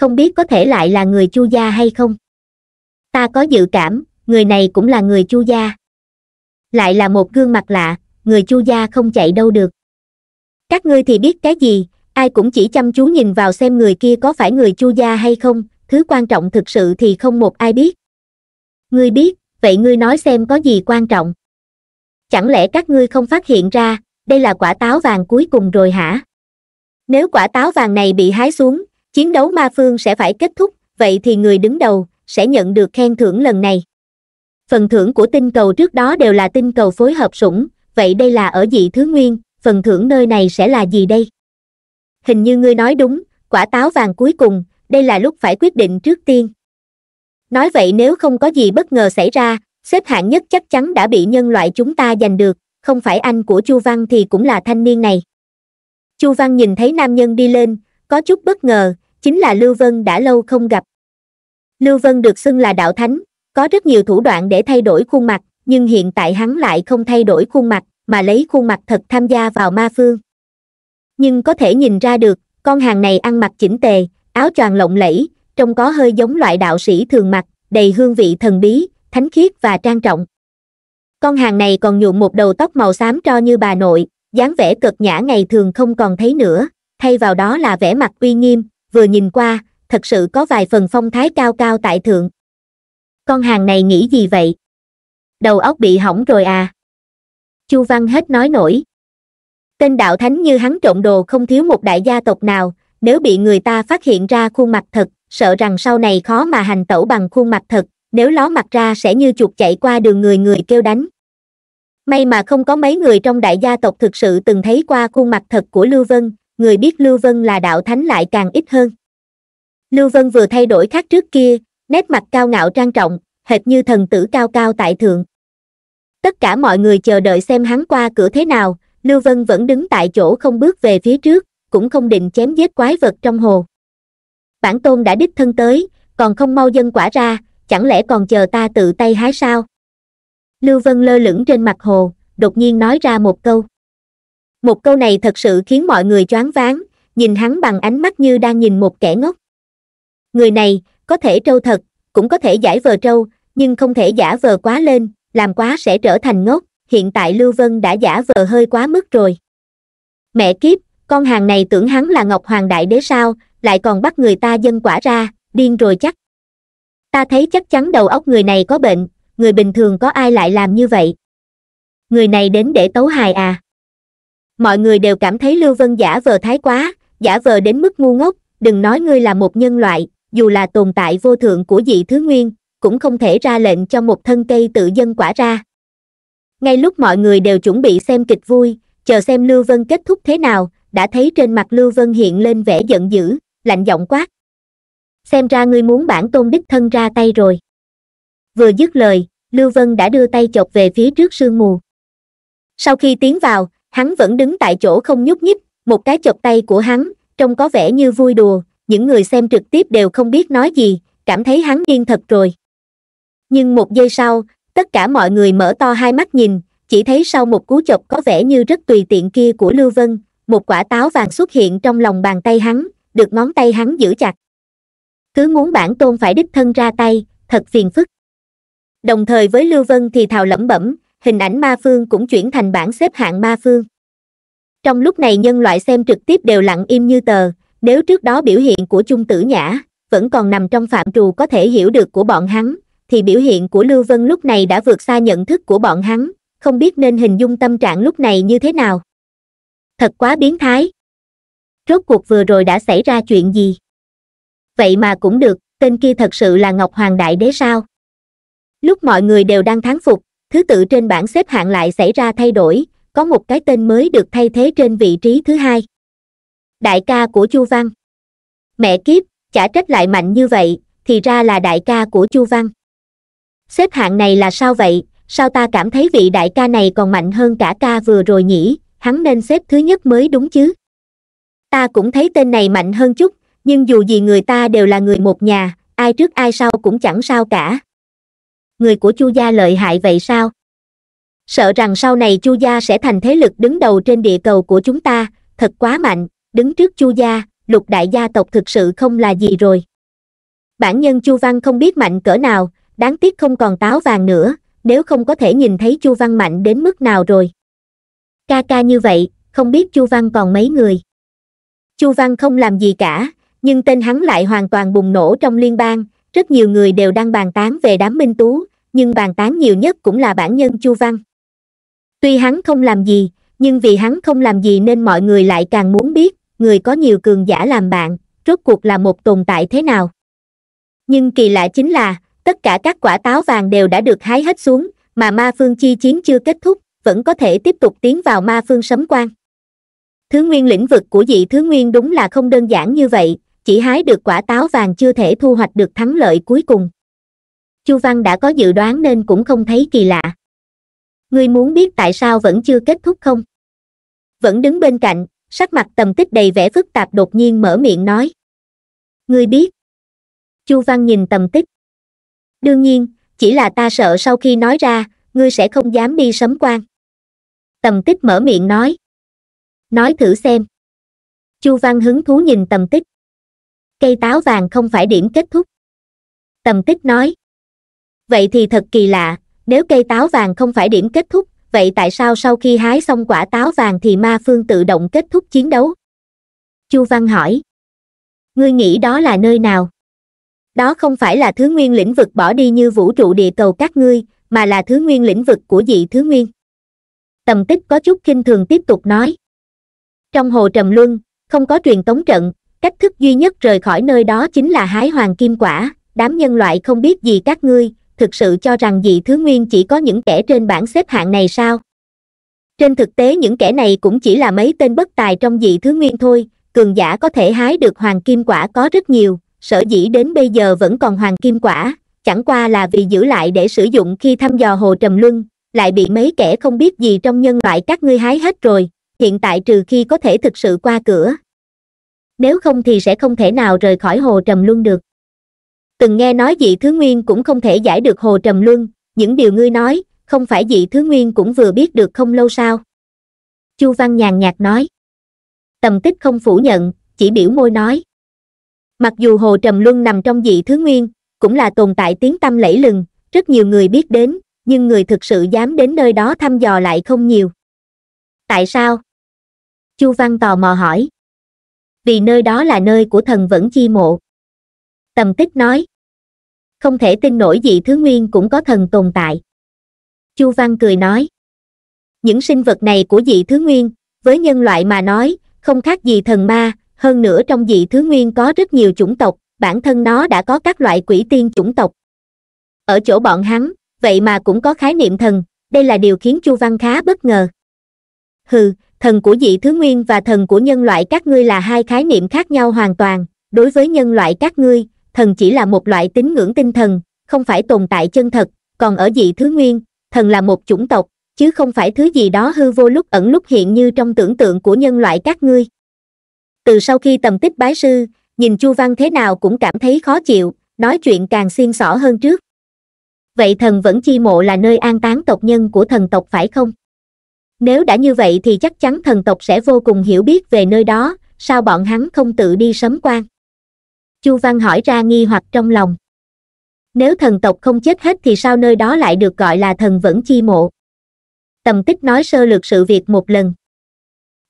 Không biết có thể lại là người Chu gia hay không? Ta có dự cảm, người này cũng là người Chu gia. Lại là một gương mặt lạ, người Chu gia không chạy đâu được. Các ngươi thì biết cái gì, ai cũng chỉ chăm chú nhìn vào xem người kia có phải người Chu gia hay không, thứ quan trọng thực sự thì không một ai biết. Ngươi biết, vậy ngươi nói xem có gì quan trọng? Chẳng lẽ các ngươi không phát hiện ra, đây là quả táo vàng cuối cùng rồi hả? Nếu quả táo vàng này bị hái xuống, chiến đấu Ma Phương sẽ phải kết thúc, vậy thì người đứng đầu sẽ nhận được khen thưởng lần này. Phần thưởng của tinh cầu trước đó đều là tinh cầu phối hợp sủng, vậy đây là ở dị thứ nguyên, phần thưởng nơi này sẽ là gì đây? Hình như ngươi nói đúng, quả táo vàng cuối cùng, đây là lúc phải quyết định trước tiên. Nói vậy nếu không có gì bất ngờ xảy ra, xếp hạng nhất chắc chắn đã bị nhân loại chúng ta giành được, không phải anh của Chu Văn thì cũng là thanh niên này. Chu Văn nhìn thấy nam nhân đi lên, có chút bất ngờ, chính là Lưu Vân đã lâu không gặp. Lưu Vân được xưng là đạo thánh, có rất nhiều thủ đoạn để thay đổi khuôn mặt, nhưng hiện tại hắn lại không thay đổi khuôn mặt, mà lấy khuôn mặt thật tham gia vào Ma Phương. Nhưng có thể nhìn ra được, con hàng này ăn mặc chỉnh tề, áo choàng lộng lẫy, trông có hơi giống loại đạo sĩ thường mặc, đầy hương vị thần bí, thánh khiết và trang trọng. Con hàng này còn nhuộm một đầu tóc màu xám tro như bà nội, dáng vẻ cực nhã ngày thường không còn thấy nữa, thay vào đó là vẻ mặt uy nghiêm, vừa nhìn qua, thật sự có vài phần phong thái cao cao tại thượng. Con hàng này nghĩ gì vậy? Đầu óc bị hỏng rồi à? Chu Văn hết nói nổi. Tên đạo thánh như hắn trộn đồ không thiếu một đại gia tộc nào, nếu bị người ta phát hiện ra khuôn mặt thật, sợ rằng sau này khó mà hành tẩu bằng khuôn mặt thật, nếu ló mặt ra sẽ như chuột chạy qua đường người người kêu đánh. May mà không có mấy người trong đại gia tộc thực sự từng thấy qua khuôn mặt thật của Lưu Vân, người biết Lưu Vân là đạo thánh lại càng ít hơn. Lưu Vân vừa thay đổi khác trước kia, nét mặt cao ngạo trang trọng, hệt như thần tử cao cao tại thượng. Tất cả mọi người chờ đợi xem hắn qua cửa thế nào, Lưu Vân vẫn đứng tại chỗ không bước về phía trước, cũng không định chém giết quái vật trong hồ. Bản tôn đã đích thân tới, còn không mau dâng quả ra, chẳng lẽ còn chờ ta tự tay hái sao? Lưu Vân lơ lửng trên mặt hồ, đột nhiên nói ra một câu. Một câu này thật sự khiến mọi người choáng váng, nhìn hắn bằng ánh mắt như đang nhìn một kẻ ngốc. Người này, có thể trâu thật, cũng có thể giải vờ trâu, nhưng không thể giả vờ quá lên, làm quá sẽ trở thành ngốc, hiện tại Lưu Vân đã giả vờ hơi quá mức rồi. Mẹ kiếp, con hàng này tưởng hắn là Ngọc Hoàng Đại Đế sao, lại còn bắt người ta dâng quả ra, điên rồi chắc. Ta thấy chắc chắn đầu óc người này có bệnh, người bình thường có ai lại làm như vậy? Người này đến để tấu hài à? Mọi người đều cảm thấy Lưu Vân giả vờ thái quá, giả vờ đến mức ngu ngốc, đừng nói ngươi là một nhân loại, dù là tồn tại vô thượng của dị thứ nguyên, cũng không thể ra lệnh cho một thân cây tự dâng quả ra. Ngay lúc mọi người đều chuẩn bị xem kịch vui, chờ xem Lưu Vân kết thúc thế nào, đã thấy trên mặt Lưu Vân hiện lên vẻ giận dữ, lạnh giọng quát. Xem ra ngươi muốn bản tôn đích thân ra tay rồi. Vừa dứt lời, Lưu Vân đã đưa tay chộp về phía trước sương mù. Sau khi tiến vào, hắn vẫn đứng tại chỗ không nhúc nhích, một cái chộp tay của hắn, trông có vẻ như vui đùa, những người xem trực tiếp đều không biết nói gì, cảm thấy hắn điên thật rồi. Nhưng một giây sau, tất cả mọi người mở to hai mắt nhìn, chỉ thấy sau một cú chộp có vẻ như rất tùy tiện kia của Lưu Vân, một quả táo vàng xuất hiện trong lòng bàn tay hắn, được ngón tay hắn giữ chặt. Cứ muốn bản tôn phải đích thân ra tay, thật phiền phức. Đồng thời với Lưu Vân thì thào lẩm bẩm, hình ảnh Ma Phương cũng chuyển thành bảng xếp hạng Ma Phương. Trong lúc này nhân loại xem trực tiếp đều lặng im như tờ, Nếu trước đó biểu hiện của Trung Tử Nhã vẫn còn nằm trong phạm trù có thể hiểu được của bọn hắn, thì biểu hiện của Lưu Vân lúc này đã vượt xa nhận thức của bọn hắn, không biết nên hình dung tâm trạng lúc này như thế nào. Thật quá biến thái. Rốt cuộc vừa rồi đã xảy ra chuyện gì? Vậy mà cũng được, tên kia thật sự là Ngọc Hoàng Đại Đế sao? Lúc mọi người đều đang thán phục, thứ tự trên bảng xếp hạng lại xảy ra thay đổi, có một cái tên mới được thay thế trên vị trí thứ hai. Đại ca của Chu Văn. Mẹ kiếp, chả trách lại mạnh như vậy, thì ra là đại ca của Chu Văn. Xếp hạng này là sao vậy? Sao ta cảm thấy vị đại ca này còn mạnh hơn cả ca vừa rồi nhỉ? Hắn nên xếp thứ nhất mới đúng chứ. Ta cũng thấy tên này mạnh hơn chút, nhưng dù gì người ta đều là người một nhà, ai trước ai sau cũng chẳng sao cả. Người của Chu gia lợi hại vậy sao? Sợ rằng sau này Chu gia sẽ thành thế lực đứng đầu trên địa cầu của chúng ta, thật quá mạnh, đứng trước Chu gia, lục đại gia tộc thực sự không là gì rồi. Bản nhân Chu Văn không biết mạnh cỡ nào, đáng tiếc không còn táo vàng nữa, nếu không có thể nhìn thấy Chu Văn mạnh đến mức nào rồi. Ca ca như vậy, không biết Chu Văn còn mấy người. Chu Văn không làm gì cả, nhưng tên hắn lại hoàn toàn bùng nổ trong liên bang, rất nhiều người đều đang bàn tán về đám Minh Tú, nhưng bàn tán nhiều nhất cũng là bản nhân Chu Văn. Tuy hắn không làm gì, nhưng vì hắn không làm gì nên mọi người lại càng muốn biết, người có nhiều cường giả làm bạn, rốt cuộc là một tồn tại thế nào. Nhưng kỳ lạ chính là, tất cả các quả táo vàng đều đã được hái hết xuống, mà Ma Phương chi chiến chưa kết thúc, vẫn có thể tiếp tục tiến vào Ma Phương sấm quang. Thứ nguyên lĩnh vực của dị thứ nguyên đúng là không đơn giản như vậy, chỉ hái được quả táo vàng chưa thể thu hoạch được thắng lợi cuối cùng. Chu Văn đã có dự đoán nên cũng không thấy kỳ lạ. Ngươi muốn biết tại sao vẫn chưa kết thúc không? Vẫn đứng bên cạnh, sắc mặt Tầm Tích đầy vẻ phức tạp đột nhiên mở miệng nói. Ngươi biết? Chu Văn nhìn Tầm Tích. Đương nhiên, chỉ là ta sợ sau khi nói ra, ngươi sẽ không dám đi sấm quang. Tầm Tích mở miệng nói. Nói thử xem. Chu Văn hứng thú nhìn Tầm Tích. Cây táo vàng không phải điểm kết thúc. Tầm Tích nói. Vậy thì thật kỳ lạ, nếu cây táo vàng không phải điểm kết thúc, vậy tại sao sau khi hái xong quả táo vàng thì Ma Phương tự động kết thúc chiến đấu? Chu Văn hỏi. Ngươi nghĩ đó là nơi nào? Đó không phải là thứ nguyên lĩnh vực bỏ đi như vũ trụ địa cầu các ngươi, mà là thứ nguyên lĩnh vực của dị thứ nguyên. Tầm Tích có chút khinh thường tiếp tục nói. Trong Hồ Trầm Luân, không có truyền tống trận, cách thức duy nhất rời khỏi nơi đó chính là hái hoàng kim quả, đám nhân loại không biết gì các ngươi, thực sự cho rằng dị thứ nguyên chỉ có những kẻ trên bảng xếp hạng này sao? Trên thực tế những kẻ này cũng chỉ là mấy tên bất tài trong dị thứ nguyên thôi, cường giả có thể hái được hoàng kim quả có rất nhiều, sở dĩ đến bây giờ vẫn còn hoàng kim quả, chẳng qua là vì giữ lại để sử dụng khi thăm dò Hồ Trầm Luân, lại bị mấy kẻ không biết gì trong nhân loại các ngươi hái hết rồi, hiện tại trừ khi có thể thực sự qua cửa. Nếu không thì sẽ không thể nào rời khỏi Hồ Trầm Luân được. Từng nghe nói dị thứ nguyên cũng không thể giải được Hồ Trầm Luân, những điều ngươi nói, không phải dị thứ nguyên cũng vừa biết được không lâu sao? Chu Văn nhàn nhạt nói. Tầm Tích không phủ nhận, chỉ biểu môi nói. Mặc dù Hồ Trầm Luân nằm trong dị thứ nguyên, cũng là tồn tại tiếng tăm lẫy lừng, rất nhiều người biết đến, nhưng người thực sự dám đến nơi đó thăm dò lại không nhiều. Tại sao? Chu Văn tò mò hỏi. Vì nơi đó là nơi của thần vẫn chi mộ. Tầm Tích nói. Không thể tin nổi dị thứ nguyên cũng có thần tồn tại. Chu Văn cười nói. Những sinh vật này của dị thứ nguyên, với nhân loại mà nói, không khác gì thần ma, hơn nữa trong dị thứ nguyên có rất nhiều chủng tộc, bản thân nó đã có các loại quỷ tiên chủng tộc. Ở chỗ bọn hắn, vậy mà cũng có khái niệm thần, đây là điều khiến Chu Văn khá bất ngờ. Hừ, thần của dị thứ nguyên và thần của nhân loại các ngươi là hai khái niệm khác nhau hoàn toàn, đối với nhân loại các ngươi, thần chỉ là một loại tín ngưỡng tinh thần, không phải tồn tại chân thật, còn ở dị thứ nguyên, thần là một chủng tộc, chứ không phải thứ gì đó hư vô lúc ẩn lúc hiện như trong tưởng tượng của nhân loại các ngươi. Từ sau khi Tầm Tích bái sư, nhìn Chu Văn thế nào cũng cảm thấy khó chịu, nói chuyện càng xiên xỏ hơn trước. Vậy thần vẫn chi mộ là nơi an táng tộc nhân của thần tộc phải không? Nếu đã như vậy thì chắc chắn thần tộc sẽ vô cùng hiểu biết về nơi đó, sao bọn hắn không tự đi sấm quang? Chu Văn hỏi ra nghi hoặc trong lòng. Nếu thần tộc không chết hết thì sao nơi đó lại được gọi là thần vẫn chi mộ? Tầm Tích nói sơ lược sự việc một lần.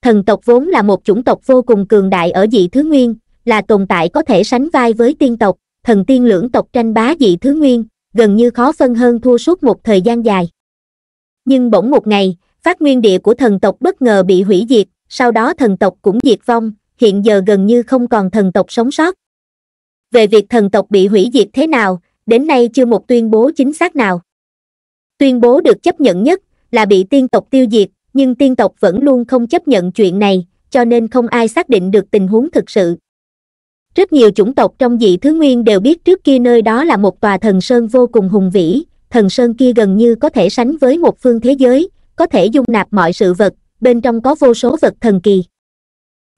Thần tộc vốn là một chủng tộc vô cùng cường đại ở dị thứ nguyên, là tồn tại có thể sánh vai với tiên tộc, thần tiên lưỡng tộc tranh bá dị thứ nguyên, gần như khó phân hơn thua suốt một thời gian dài. Nhưng bỗng một ngày, phát nguyên địa của thần tộc bất ngờ bị hủy diệt, sau đó thần tộc cũng diệt vong, hiện giờ gần như không còn thần tộc sống sót. Về việc thần tộc bị hủy diệt thế nào, đến nay chưa một tuyên bố chính xác nào. Tuyên bố được chấp nhận nhất là bị tiên tộc tiêu diệt, nhưng tiên tộc vẫn luôn không chấp nhận chuyện này, cho nên không ai xác định được tình huống thực sự. Rất nhiều chủng tộc trong dị thứ nguyên đều biết trước kia nơi đó là một tòa thần sơn vô cùng hùng vĩ, thần sơn kia gần như có thể sánh với một phương thế giới, có thể dung nạp mọi sự vật, bên trong có vô số vật thần kỳ.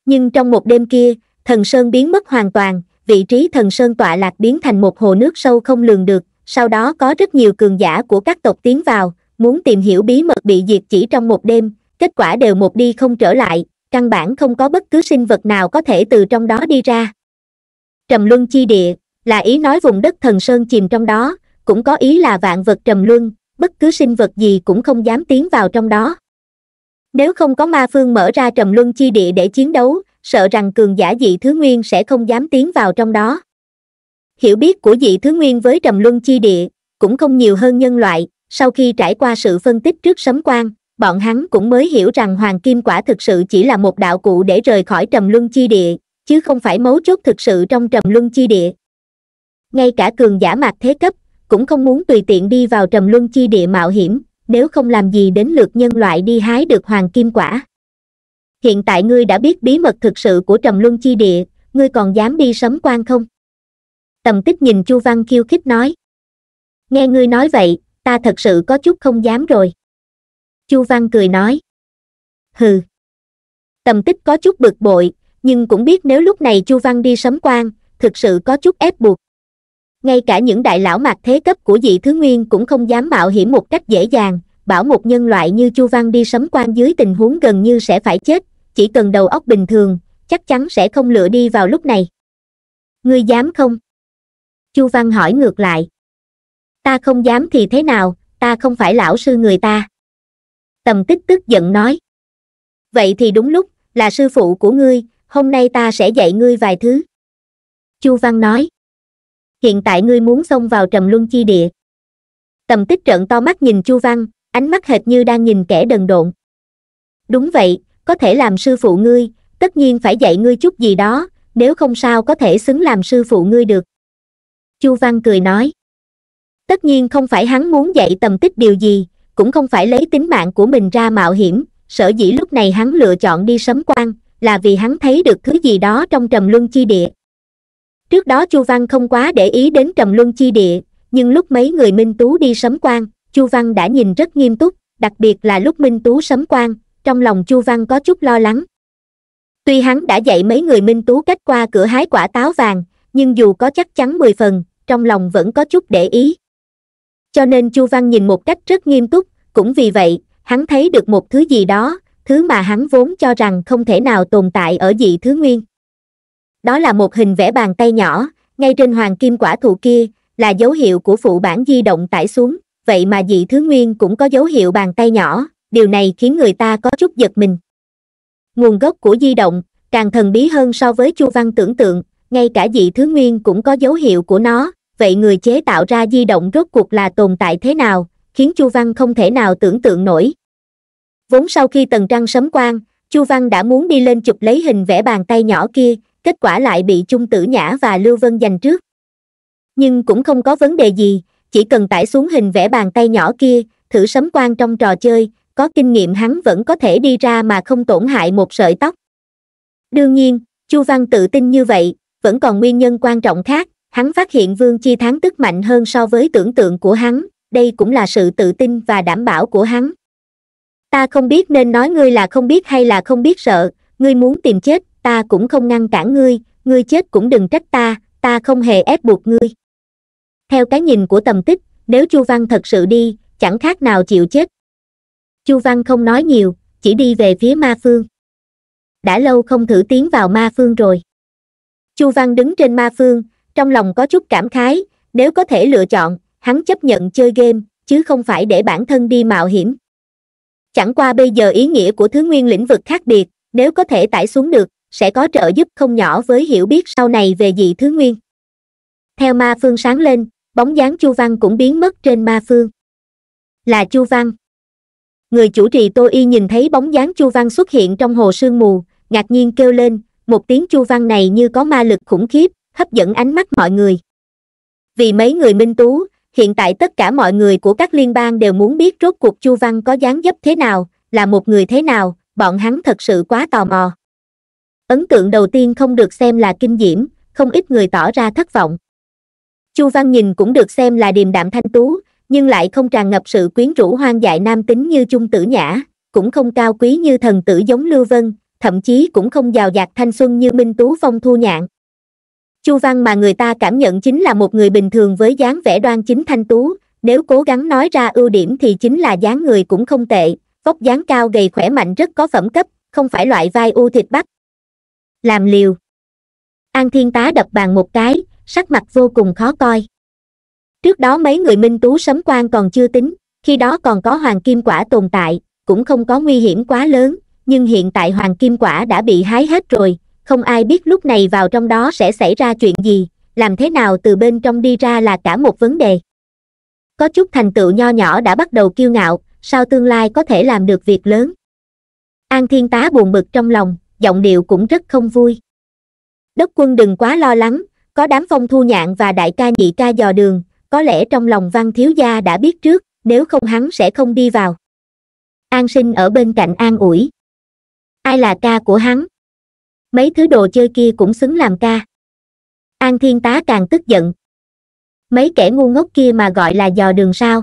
Nhưng trong một đêm kia, thần sơn biến mất hoàn toàn, vị trí thần sơn tọa lạc biến thành một hồ nước sâu không lường được, sau đó có rất nhiều cường giả của các tộc tiến vào, muốn tìm hiểu bí mật bị diệt chỉ trong một đêm, kết quả đều một đi không trở lại, căn bản không có bất cứ sinh vật nào có thể từ trong đó đi ra. Trầm luân chi địa, là ý nói vùng đất thần sơn chìm trong đó, cũng có ý là vạn vật trầm luân, bất cứ sinh vật gì cũng không dám tiến vào trong đó. Nếu không có Ma Phương mở ra trầm luân chi địa để chiến đấu, sợ rằng cường giả dị thứ nguyên sẽ không dám tiến vào trong đó. Hiểu biết của dị thứ nguyên với trầm luân chi địa, cũng không nhiều hơn nhân loại, sau khi trải qua sự phân tích trước sấm quang, bọn hắn cũng mới hiểu rằng Hoàng Kim quả thực sự chỉ là một đạo cụ để rời khỏi trầm luân chi địa, chứ không phải mấu chốt thực sự trong trầm luân chi địa. Ngay cả cường giả mạc thế cấp, cũng không muốn tùy tiện đi vào trầm luân chi địa mạo hiểm, nếu không làm gì đến lượt nhân loại đi hái được Hoàng Kim quả. Hiện tại ngươi đã biết bí mật thực sự của trầm luân chi địa, ngươi còn dám đi sấm quan không? Tầm Tích nhìn Chu Văn khiêu khích nói. Nghe ngươi nói vậy, ta thật sự có chút không dám rồi. Chu Văn cười nói. Hừ. Tầm Tích có chút bực bội, nhưng cũng biết nếu lúc này Chu Văn đi sấm quan, thực sự có chút ép buộc. Ngay cả những đại lão mạc thế cấp của dị thứ nguyên cũng không dám mạo hiểm một cách dễ dàng, bảo một nhân loại như Chu Văn đi sấm quan dưới tình huống gần như sẽ phải chết, chỉ cần đầu óc bình thường, chắc chắn sẽ không lựa đi vào lúc này. Ngươi dám không? Chu Văn hỏi ngược lại. Ta không dám thì thế nào, ta không phải lão sư người ta. Tầm Tích tức giận nói. Vậy thì đúng lúc, là sư phụ của ngươi, hôm nay ta sẽ dạy ngươi vài thứ. Chu Văn nói. Hiện tại ngươi muốn xông vào trầm luân chi địa. Tầm Tích trợn to mắt nhìn Chu Văn, ánh mắt hệt như đang nhìn kẻ đần độn. Đúng vậy, có thể làm sư phụ ngươi, tất nhiên phải dạy ngươi chút gì đó, nếu không sao có thể xứng làm sư phụ ngươi được. Chu Văn cười nói. Tất nhiên không phải hắn muốn dạy Tầm Tích điều gì, cũng không phải lấy tính mạng của mình ra mạo hiểm, sở dĩ lúc này hắn lựa chọn đi sấm quan, là vì hắn thấy được thứ gì đó trong trầm luân chi địa. Trước đó Chu Văn không quá để ý đến trầm luân chi địa, nhưng lúc mấy người Minh Tú đi sấm quan, Chu Văn đã nhìn rất nghiêm túc, đặc biệt là lúc Minh Tú sấm quan, trong lòng Chu Văn có chút lo lắng. Tuy hắn đã dạy mấy người Minh Tú cách qua cửa hái quả táo vàng, nhưng dù có chắc chắn mười phần, trong lòng vẫn có chút để ý. Cho nên Chu Văn nhìn một cách rất nghiêm túc, cũng vì vậy, hắn thấy được một thứ gì đó, thứ mà hắn vốn cho rằng không thể nào tồn tại ở dị thứ nguyên. Đó là một hình vẽ bàn tay nhỏ, ngay trên hoàng kim quả thụ kia, là dấu hiệu của phụ bản di động tải xuống, vậy mà dị thứ nguyên cũng có dấu hiệu bàn tay nhỏ, điều này khiến người ta có chút giật mình. Nguồn gốc của di động, càng thần bí hơn so với Chu Văn tưởng tượng, ngay cả dị thứ nguyên cũng có dấu hiệu của nó, vậy người chế tạo ra di động rốt cuộc là tồn tại thế nào, khiến Chu Văn không thể nào tưởng tượng nổi. Vốn sau khi Tần Trang sấm quang, Chu Văn đã muốn đi lên chụp lấy hình vẽ bàn tay nhỏ kia, kết quả lại bị Trung Tử Nhã và Lưu Vân giành trước. Nhưng cũng không có vấn đề gì, chỉ cần tải xuống hình vẽ bàn tay nhỏ kia, thử sấm quang trong trò chơi, có kinh nghiệm hắn vẫn có thể đi ra mà không tổn hại một sợi tóc. Đương nhiên, Chu Văn tự tin như vậy, vẫn còn nguyên nhân quan trọng khác, hắn phát hiện Vương Chi Thắng Tức mạnh hơn so với tưởng tượng của hắn, đây cũng là sự tự tin và đảm bảo của hắn. Ta không biết nên nói ngươi là không biết hay là không biết sợ, ngươi muốn tìm chết, ta cũng không ngăn cản ngươi, ngươi chết cũng đừng trách ta, ta không hề ép buộc ngươi. Theo cái nhìn của Tầm Tích, nếu Chu Văn thật sự đi, chẳng khác nào chịu chết. Chu Văn không nói nhiều, chỉ đi về phía Ma Phương. Đã lâu không thử tiến vào Ma Phương rồi. Chu Văn đứng trên Ma Phương, trong lòng có chút cảm khái, nếu có thể lựa chọn, hắn chấp nhận chơi game, chứ không phải để bản thân đi mạo hiểm. Chẳng qua bây giờ ý nghĩa của thứ nguyên lĩnh vực khác biệt, nếu có thể tải xuống được, sẽ có trợ giúp không nhỏ với hiểu biết sau này về dị thứ nguyên. Theo Ma Phương sáng lên, bóng dáng Chu Văn cũng biến mất trên Ma Phương. Là Chu Văn. Người chủ trì Tô Y nhìn thấy bóng dáng Chu Văn xuất hiện trong hồ sương mù, ngạc nhiên kêu lên, một tiếng Chu Văn này như có ma lực khủng khiếp, hấp dẫn ánh mắt mọi người. Vì mấy người Minh Tú, hiện tại tất cả mọi người của các liên bang đều muốn biết rốt cuộc Chu Văn có dáng dấp thế nào, là một người thế nào, bọn hắn thật sự quá tò mò. Ấn tượng đầu tiên không được xem là kinh diễm, không ít người tỏ ra thất vọng. Chu Văn nhìn cũng được xem là điềm đạm thanh tú, nhưng lại không tràn ngập sự quyến rũ hoang dại nam tính như Trung Tử Nhã, cũng không cao quý như thần tử giống Lưu Vân, thậm chí cũng không giàu dạt thanh xuân như Minh Tú Phong Thu Nhạn. Chu Văn mà người ta cảm nhận chính là một người bình thường với dáng vẻ đoan chính thanh tú, nếu cố gắng nói ra ưu điểm thì chính là dáng người cũng không tệ, vóc dáng cao gầy khỏe mạnh rất có phẩm cấp, không phải loại vai u thịt bắp. Làm liều. An Thiên Tá đập bàn một cái, sắc mặt vô cùng khó coi. Trước đó mấy người Minh Tú sấm quan còn chưa tính, khi đó còn có hoàng kim quả tồn tại, cũng không có nguy hiểm quá lớn, nhưng hiện tại hoàng kim quả đã bị hái hết rồi, không ai biết lúc này vào trong đó sẽ xảy ra chuyện gì, làm thế nào từ bên trong đi ra là cả một vấn đề. Có chút thành tựu nho nhỏ đã bắt đầu kiêu ngạo, sao tương lai có thể làm được việc lớn. An Thiên Tá buồn bực trong lòng, giọng điệu cũng rất không vui. Đốc quân đừng quá lo lắng, có đám Phong Thu Nhạn và đại ca nhị ca dò đường, có lẽ trong lòng Văn thiếu gia đã biết trước, nếu không hắn sẽ không đi vào. An Sinh ở bên cạnh an ủi. Ai là ca của hắn? Mấy thứ đồ chơi kia cũng xứng làm ca. An Thiên Tá càng tức giận. Mấy kẻ ngu ngốc kia mà gọi là dò đường sao?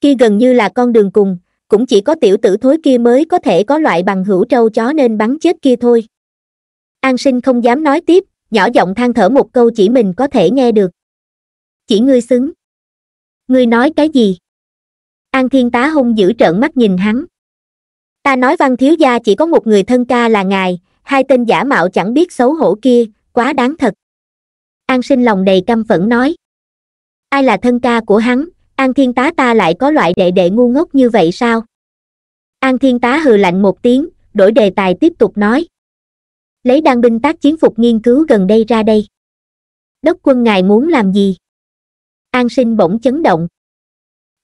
Kia gần như là con đường cùng, cũng chỉ có tiểu tử thối kia mới có thể có loại bằng hữu trâu chó nên bắn chết kia thôi. An Sinh không dám nói tiếp, nhỏ giọng than thở một câu chỉ mình có thể nghe được. Chỉ ngươi xứng. Ngươi nói cái gì? An Thiên Tá hung dữ trợn mắt nhìn hắn. Ta nói Văn thiếu gia chỉ có một người thân ca là ngài, hai tên giả mạo chẳng biết xấu hổ kia, quá đáng thật. An Sinh lòng đầy căm phẫn nói. Ai là thân ca của hắn? An Thiên Tá ta lại có loại đệ đệ ngu ngốc như vậy sao? An Thiên Tá hừ lạnh một tiếng, đổi đề tài tiếp tục nói. Lấy đan binh tác chiến phục nghiên cứu gần đây ra đây. Đốc quân ngài muốn làm gì? An Sinh bỗng chấn động.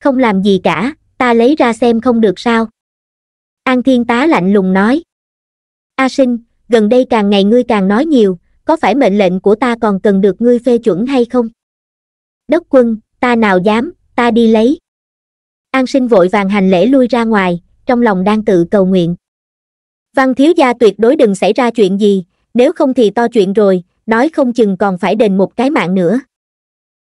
Không làm gì cả, ta lấy ra xem không được sao? An Thiên Tá lạnh lùng nói. A Sinh, gần đây càng ngày ngươi càng nói nhiều, có phải mệnh lệnh của ta còn cần được ngươi phê chuẩn hay không? Đốc quân, ta nào dám, ta đi lấy. An Sinh vội vàng hành lễ lui ra ngoài, trong lòng đang tự cầu nguyện. Văn thiếu gia tuyệt đối đừng xảy ra chuyện gì, nếu không thì to chuyện rồi, nói không chừng còn phải đền một cái mạng nữa.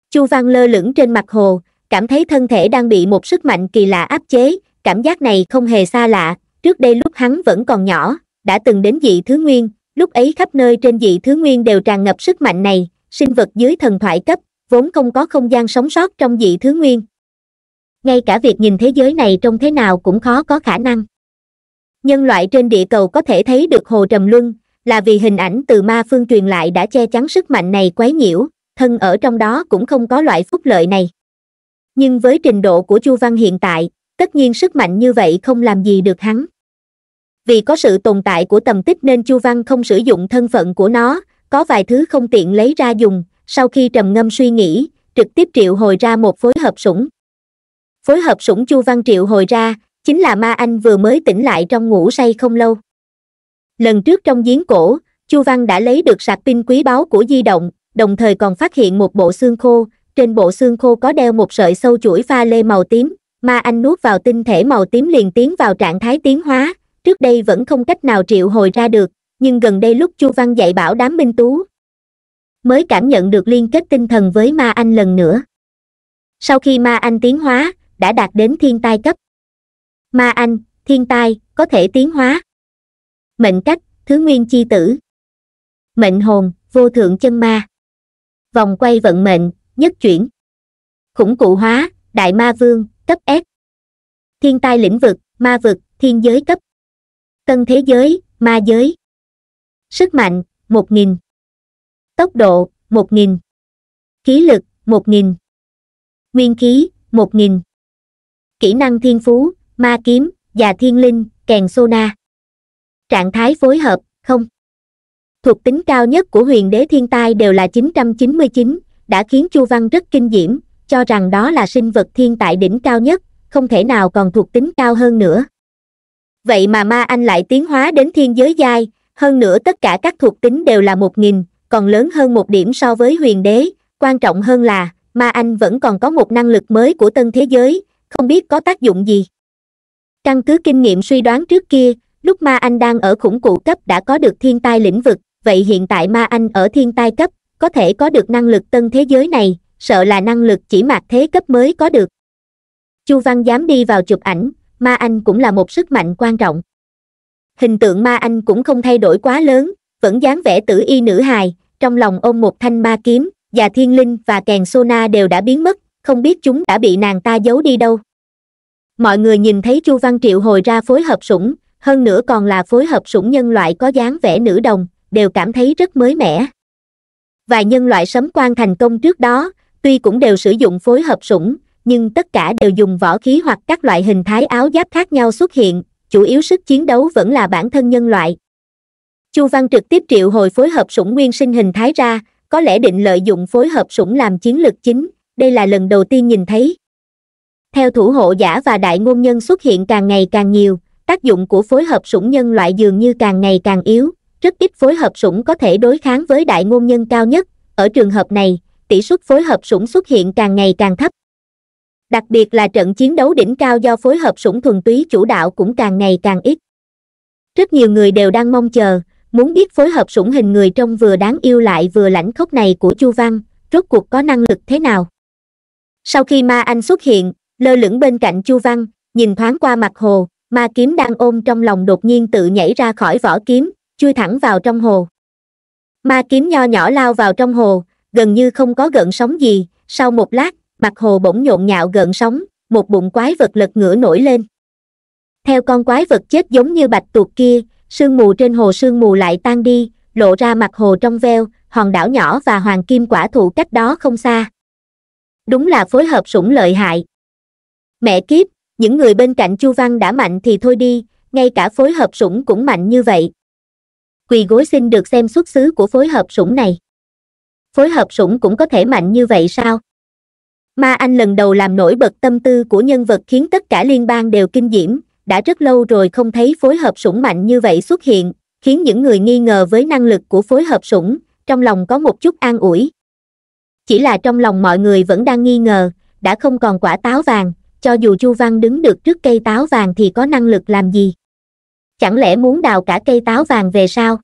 Chu Văn lơ lửng trên mặt hồ, cảm thấy thân thể đang bị một sức mạnh kỳ lạ áp chế, cảm giác này không hề xa lạ, trước đây lúc hắn vẫn còn nhỏ, đã từng đến dị thứ nguyên, lúc ấy khắp nơi trên dị thứ nguyên đều tràn ngập sức mạnh này, sinh vật dưới thần thoại cấp, vốn không có không gian sống sót trong dị thứ nguyên. Ngay cả việc nhìn thế giới này trông thế nào cũng khó có khả năng. Nhân loại trên địa cầu có thể thấy được Hồ Trầm Luân, là vì hình ảnh từ Ma Phương truyền lại đã che chắn sức mạnh này quấy nhiễu, thân ở trong đó cũng không có loại phúc lợi này. Nhưng với trình độ của Chu Văn hiện tại, tất nhiên sức mạnh như vậy không làm gì được hắn. Vì có sự tồn tại của Tầm Tích nên Chu Văn không sử dụng thân phận của nó, có vài thứ không tiện lấy ra dùng, sau khi trầm ngâm suy nghĩ, trực tiếp triệu hồi ra một phối hợp sủng. Phối hợp sủng Chu Văn triệu hồi ra, chính là Ma Anh vừa mới tỉnh lại trong ngủ say không lâu. Lần trước trong giếng cổ, Chu Văn đã lấy được sạc pin quý báu của di động, đồng thời còn phát hiện một bộ xương khô, trên bộ xương khô có đeo một sợi sâu chuỗi pha lê màu tím, Ma Anh nuốt vào tinh thể màu tím liền tiến vào trạng thái tiến hóa, trước đây vẫn không cách nào triệu hồi ra được, nhưng gần đây lúc Chu Văn dạy bảo đám Minh Tú, mới cảm nhận được liên kết tinh thần với Ma Anh lần nữa. Sau khi Ma Anh tiến hóa, đã đạt đến thiên tai cấp. Ma Anh, thiên tai, có thể tiến hóa. Mệnh cách, thứ nguyên chi tử. Mệnh hồn, vô thượng chân ma. Vòng quay vận mệnh, nhất chuyển. Khủng cụ hóa, đại ma vương, cấp S. Thiên tai lĩnh vực, ma vực, thiên giới cấp. Tân thế giới, ma giới. Sức mạnh, một nghìn. Tốc độ, một nghìn. Khí lực, một nghìn. Nguyên khí, một nghìn. Kỹ năng thiên phú, ma kiếm, và thiên linh, kèn sona. trạng thái phối hợp, không. Thuộc tính cao nhất của huyền đế thiên tai đều là chín trăm chín mươi chín, đã khiến Chu Văn rất kinh diễm, cho rằng đó là sinh vật thiên tại đỉnh cao nhất, không thể nào còn thuộc tính cao hơn nữa. Vậy mà Ma Anh lại tiến hóa đến thiên giới giai, hơn nữa tất cả các thuộc tính đều là một nghìn, còn lớn hơn một điểm so với huyền đế, quan trọng hơn là Ma Anh vẫn còn có một năng lực mới của tân thế giới, không biết có tác dụng gì. Căn cứ kinh nghiệm suy đoán trước kia, lúc Ma Anh đang ở khủng cụ cấp đã có được thiên tai lĩnh vực, vậy hiện tại Ma Anh ở thiên tai cấp, có thể có được năng lực tân thế giới này, sợ là năng lực chỉ mạt thế cấp mới có được. Chu Văn dám đi vào chụp ảnh, Ma Anh cũng là một sức mạnh quan trọng. Hình tượng Ma Anh cũng không thay đổi quá lớn, vẫn dáng vẻ tử y nữ hài, trong lòng ôm một thanh ma kiếm, và thiên linh và kèn sona đều đã biến mất, không biết chúng đã bị nàng ta giấu đi đâu. Mọi người nhìn thấy Chu Văn triệu hồi ra phối hợp sủng, hơn nữa còn là phối hợp sủng nhân loại có dáng vẻ nữ đồng, đều cảm thấy rất mới mẻ. Vài nhân loại sấm quan thành công trước đó, tuy cũng đều sử dụng phối hợp sủng, nhưng tất cả đều dùng võ khí hoặc các loại hình thái áo giáp khác nhau xuất hiện, chủ yếu sức chiến đấu vẫn là bản thân nhân loại. Chu Văn trực tiếp triệu hồi phối hợp sủng nguyên sinh hình thái ra, có lẽ định lợi dụng phối hợp sủng làm chiến lược chính, đây là lần đầu tiên nhìn thấy. Theo thủ hộ giả và đại ngôn nhân xuất hiện càng ngày càng nhiều, tác dụng của phối hợp sủng nhân loại dường như càng ngày càng yếu, rất ít phối hợp sủng có thể đối kháng với đại ngôn nhân cao nhất, ở trường hợp này, tỷ suất phối hợp sủng xuất hiện càng ngày càng thấp. Đặc biệt là trận chiến đấu đỉnh cao do phối hợp sủng thuần túy chủ đạo cũng càng ngày càng ít. Rất nhiều người đều đang mong chờ, muốn biết phối hợp sủng hình người trông vừa đáng yêu lại vừa lãnh khốc này của Chu Văn, rốt cuộc có năng lực thế nào. Sau khi Ma Anh xuất hiện, lơ lửng bên cạnh Chu Văn, nhìn thoáng qua mặt hồ, ma kiếm đang ôm trong lòng đột nhiên tự nhảy ra khỏi vỏ kiếm, chui thẳng vào trong hồ. Ma kiếm nho nhỏ lao vào trong hồ, gần như không có gợn sóng gì, sau một lát, mặt hồ bỗng nhộn nhạo gợn sóng, một bụng quái vật lật ngửa nổi lên. Theo con quái vật chết giống như bạch tuộc kia, sương mù trên hồ sương mù lại tan đi, lộ ra mặt hồ trong veo, hòn đảo nhỏ và hoàng kim quả thụ cách đó không xa. Đúng là phối hợp sủng lợi hại. Mẹ kiếp, những người bên cạnh Chu Văn đã mạnh thì thôi đi, ngay cả phối hợp sủng cũng mạnh như vậy. Quỳ gối xin được xem xuất xứ của phối hợp sủng này. Phối hợp sủng cũng có thể mạnh như vậy sao? Ma Anh lần đầu làm nổi bật tâm tư của nhân vật khiến tất cả liên bang đều kinh diễm, đã rất lâu rồi không thấy phối hợp sủng mạnh như vậy xuất hiện, khiến những người nghi ngờ với năng lực của phối hợp sủng, trong lòng có một chút an ủi. Chỉ là trong lòng mọi người vẫn đang nghi ngờ, đã không còn quả táo vàng, cho dù Chu Văn đứng được trước cây táo vàng thì có năng lực làm gì? Chẳng lẽ muốn đào cả cây táo vàng về sao?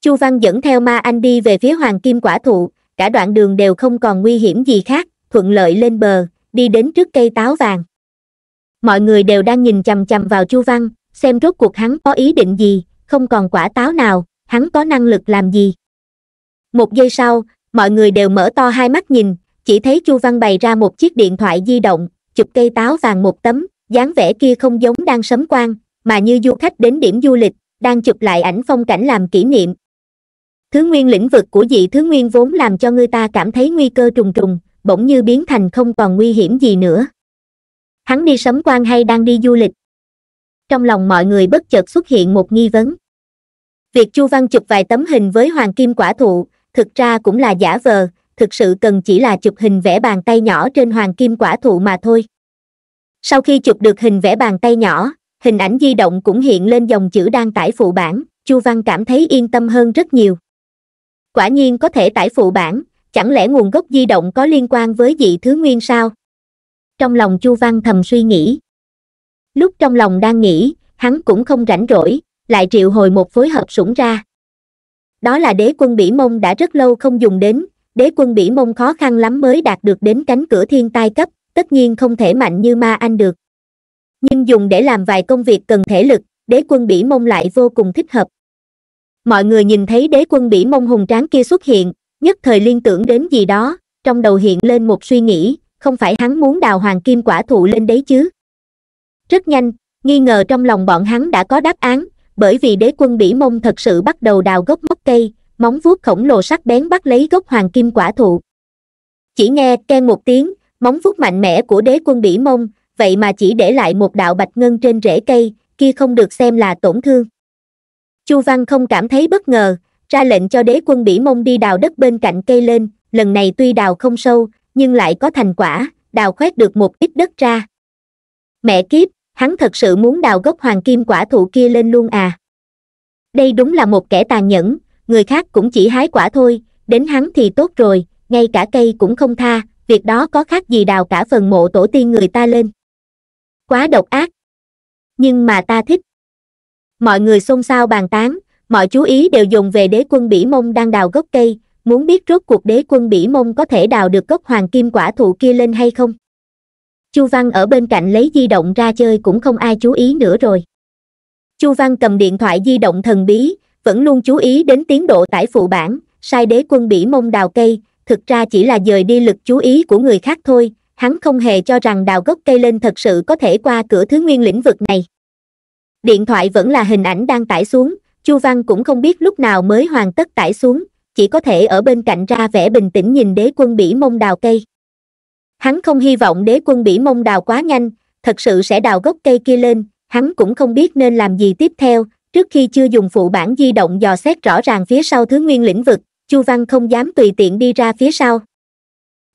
Chu Văn dẫn theo Ma Anh đi về phía hoàng kim quả thụ, cả đoạn đường đều không còn nguy hiểm gì khác, thuận lợi lên bờ, đi đến trước cây táo vàng. Mọi người đều đang nhìn chằm chằm vào Chu Văn, xem rốt cuộc hắn có ý định gì, không còn quả táo nào, hắn có năng lực làm gì. Một giây sau, mọi người đều mở to hai mắt nhìn, chỉ thấy Chu Văn bày ra một chiếc điện thoại di động, chụp cây táo vàng một tấm, dáng vẻ kia không giống đang sắm quan, mà như du khách đến điểm du lịch, đang chụp lại ảnh phong cảnh làm kỷ niệm. Thứ nguyên lĩnh vực của dị thứ nguyên vốn làm cho người ta cảm thấy nguy cơ trùng trùng, bỗng như biến thành không còn nguy hiểm gì nữa. Hắn đi sắm quan hay đang đi du lịch? Trong lòng mọi người bất chợt xuất hiện một nghi vấn. Việc Chu Văn chụp vài tấm hình với hoàng kim quả thụ, thực ra cũng là giả vờ, thực sự cần chỉ là chụp hình vẽ bàn tay nhỏ trên hoàng kim quả thụ mà thôi. Sau khi chụp được hình vẽ bàn tay nhỏ, hình ảnh di động cũng hiện lên dòng chữ đang tải phụ bản, Chu Văn cảm thấy yên tâm hơn rất nhiều. Quả nhiên có thể tải phụ bản, chẳng lẽ nguồn gốc di động có liên quan với dị thứ nguyên sao? Trong lòng Chu Văn thầm suy nghĩ. Lúc trong lòng đang nghĩ, hắn cũng không rảnh rỗi, lại triệu hồi một phối hợp sủng ra. Đó là đế quân Bỉ Mông đã rất lâu không dùng đến, đế quân Bỉ Mông khó khăn lắm mới đạt được đến cánh cửa thiên tai cấp, tất nhiên không thể mạnh như Ma Anh được. Nhưng dùng để làm vài công việc cần thể lực, đế quân Bỉ Mông lại vô cùng thích hợp. Mọi người nhìn thấy đế quân Bỉ Mông hùng tráng kia xuất hiện, nhất thời liên tưởng đến gì đó, trong đầu hiện lên một suy nghĩ, không phải hắn muốn đào hoàng kim quả thụ lên đấy chứ. Rất nhanh, nghi ngờ trong lòng bọn hắn đã có đáp án, bởi vì đế quân Bỉ Mông thật sự bắt đầu đào gốc móc cây, móng vuốt khổng lồ sắc bén bắt lấy gốc hoàng kim quả thụ. Chỉ nghe ken một tiếng, móng vuốt mạnh mẽ của đế quân Bỉ Mông, vậy mà chỉ để lại một đạo bạch ngân trên rễ cây, kia không được xem là tổn thương. Chu Văn không cảm thấy bất ngờ, ra lệnh cho đế quân Bỉ Mông đi đào đất bên cạnh cây lên, lần này tuy đào không sâu, nhưng lại có thành quả, đào khoét được một ít đất ra. Mẹ kiếp, hắn thật sự muốn đào gốc hoàng kim quả thụ kia lên luôn à? Đây đúng là một kẻ tàn nhẫn, người khác cũng chỉ hái quả thôi, đến hắn thì tốt rồi, ngay cả cây cũng không tha, việc đó có khác gì đào cả phần mộ tổ tiên người ta lên. Quá độc ác. Nhưng mà ta thích. Mọi người xôn xao bàn tán, mọi chú ý đều dồn về đế quân Bỉ Mông đang đào gốc cây, muốn biết rốt cuộc đế quân Bỉ Mông có thể đào được gốc hoàng kim quả thụ kia lên hay không. Chu Văn ở bên cạnh lấy di động ra chơi cũng không ai chú ý nữa rồi. Chu Văn cầm điện thoại di động thần bí, vẫn luôn chú ý đến tiến độ tải phụ bản, sai đế quân Bỉ Mông đào cây, thực ra chỉ là dời đi lực chú ý của người khác thôi, hắn không hề cho rằng đào gốc cây lên thật sự có thể qua cửa thứ nguyên lĩnh vực này. Điện thoại vẫn là hình ảnh đang tải xuống, Chu Văn cũng không biết lúc nào mới hoàn tất tải xuống, chỉ có thể ở bên cạnh ra vẻ bình tĩnh nhìn đế quân Bỉ Mông đào cây. Hắn không hy vọng đế quân Bỉ Mông đào quá nhanh, thật sự sẽ đào gốc cây kia lên, hắn cũng không biết nên làm gì tiếp theo, trước khi chưa dùng phụ bản di động dò xét rõ ràng phía sau thứ nguyên lĩnh vực, Chu Văn không dám tùy tiện đi ra phía sau.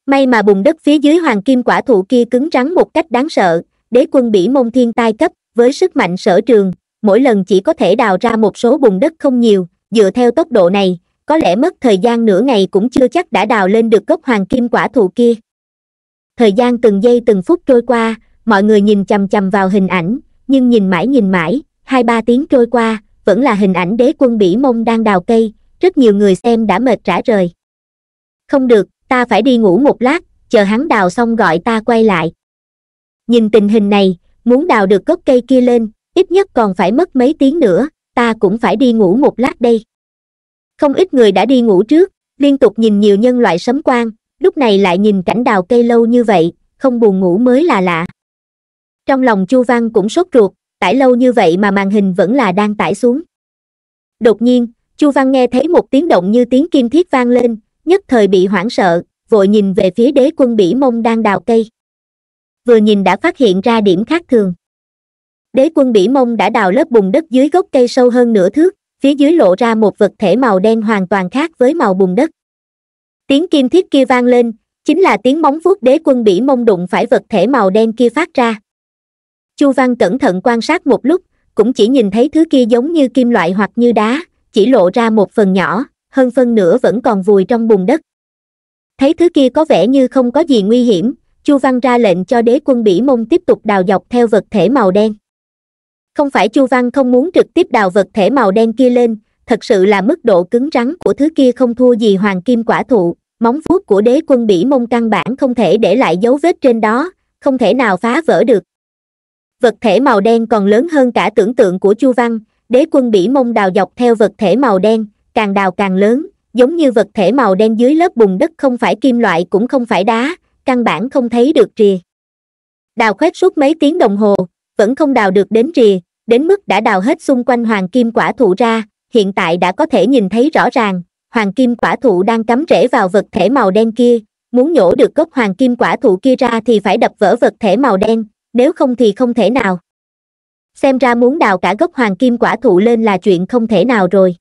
May mà bùn đất phía dưới hoàng kim quả thụ kia cứng rắn một cách đáng sợ, đế quân Bỉ Mông thiên tai cấp, với sức mạnh sở trường, mỗi lần chỉ có thể đào ra một số bùn đất không nhiều, dựa theo tốc độ này, có lẽ mất thời gian nửa ngày cũng chưa chắc đã đào lên được gốc hoàng kim quả thụ kia. Thời gian từng giây từng phút trôi qua, mọi người nhìn chằm chằm vào hình ảnh, nhưng nhìn mãi nhìn mãi, hai ba tiếng trôi qua, vẫn là hình ảnh đế quân Bỉ Mông đang đào cây, rất nhiều người xem đã mệt rã rời. Không được, ta phải đi ngủ một lát, chờ hắn đào xong gọi ta quay lại. Nhìn tình hình này, muốn đào được gốc cây kia lên, ít nhất còn phải mất mấy tiếng nữa, ta cũng phải đi ngủ một lát đây. Không ít người đã đi ngủ trước, liên tục nhìn nhiều nhân loại sấm quang, lúc này lại nhìn cảnh đào cây lâu như vậy, không buồn ngủ mới là lạ. Trong lòng Chu Văn cũng sốt ruột, tải lâu như vậy mà màn hình vẫn là đang tải xuống. Đột nhiên, Chu Văn nghe thấy một tiếng động như tiếng kim thiết vang lên, nhất thời bị hoảng sợ, vội nhìn về phía đế quân Bỉ Mông đang đào cây. Vừa nhìn đã phát hiện ra điểm khác thường. Đế quân Bỉ Mông đã đào lớp bùn đất dưới gốc cây sâu hơn nửa thước, phía dưới lộ ra một vật thể màu đen hoàn toàn khác với màu bùn đất. Tiếng kim thiết kia vang lên, chính là tiếng móng vuốt đế quân Bỉ Mông đụng phải vật thể màu đen kia phát ra. Chu Văn cẩn thận quan sát một lúc, cũng chỉ nhìn thấy thứ kia giống như kim loại hoặc như đá, chỉ lộ ra một phần nhỏ, hơn phân nửa vẫn còn vùi trong bùn đất. Thấy thứ kia có vẻ như không có gì nguy hiểm, Chu Văn ra lệnh cho đế quân Bỉ Mông tiếp tục đào dọc theo vật thể màu đen. Không phải Chu Văn không muốn trực tiếp đào vật thể màu đen kia lên, thật sự là mức độ cứng rắn của thứ kia không thua gì hoàng kim quả thụ, móng vuốt của đế quân Bỉ Mông căn bản không thể để lại dấu vết trên đó, không thể nào phá vỡ được. Vật thể màu đen còn lớn hơn cả tưởng tượng của Chu Văn, đế quân Bỉ Mông đào dọc theo vật thể màu đen, càng đào càng lớn, giống như vật thể màu đen dưới lớp bùn đất không phải kim loại cũng không phải đá, căn bản không thấy được rìa. Đào khoét suốt mấy tiếng đồng hồ, vẫn không đào được đến rìa, đến mức đã đào hết xung quanh hoàng kim quả thụ ra, hiện tại đã có thể nhìn thấy rõ ràng, hoàng kim quả thụ đang cắm rễ vào vật thể màu đen kia, muốn nhổ được gốc hoàng kim quả thụ kia ra thì phải đập vỡ vật thể màu đen, nếu không thì không thể nào. Xem ra muốn đào cả gốc hoàng kim quả thụ lên là chuyện không thể nào rồi.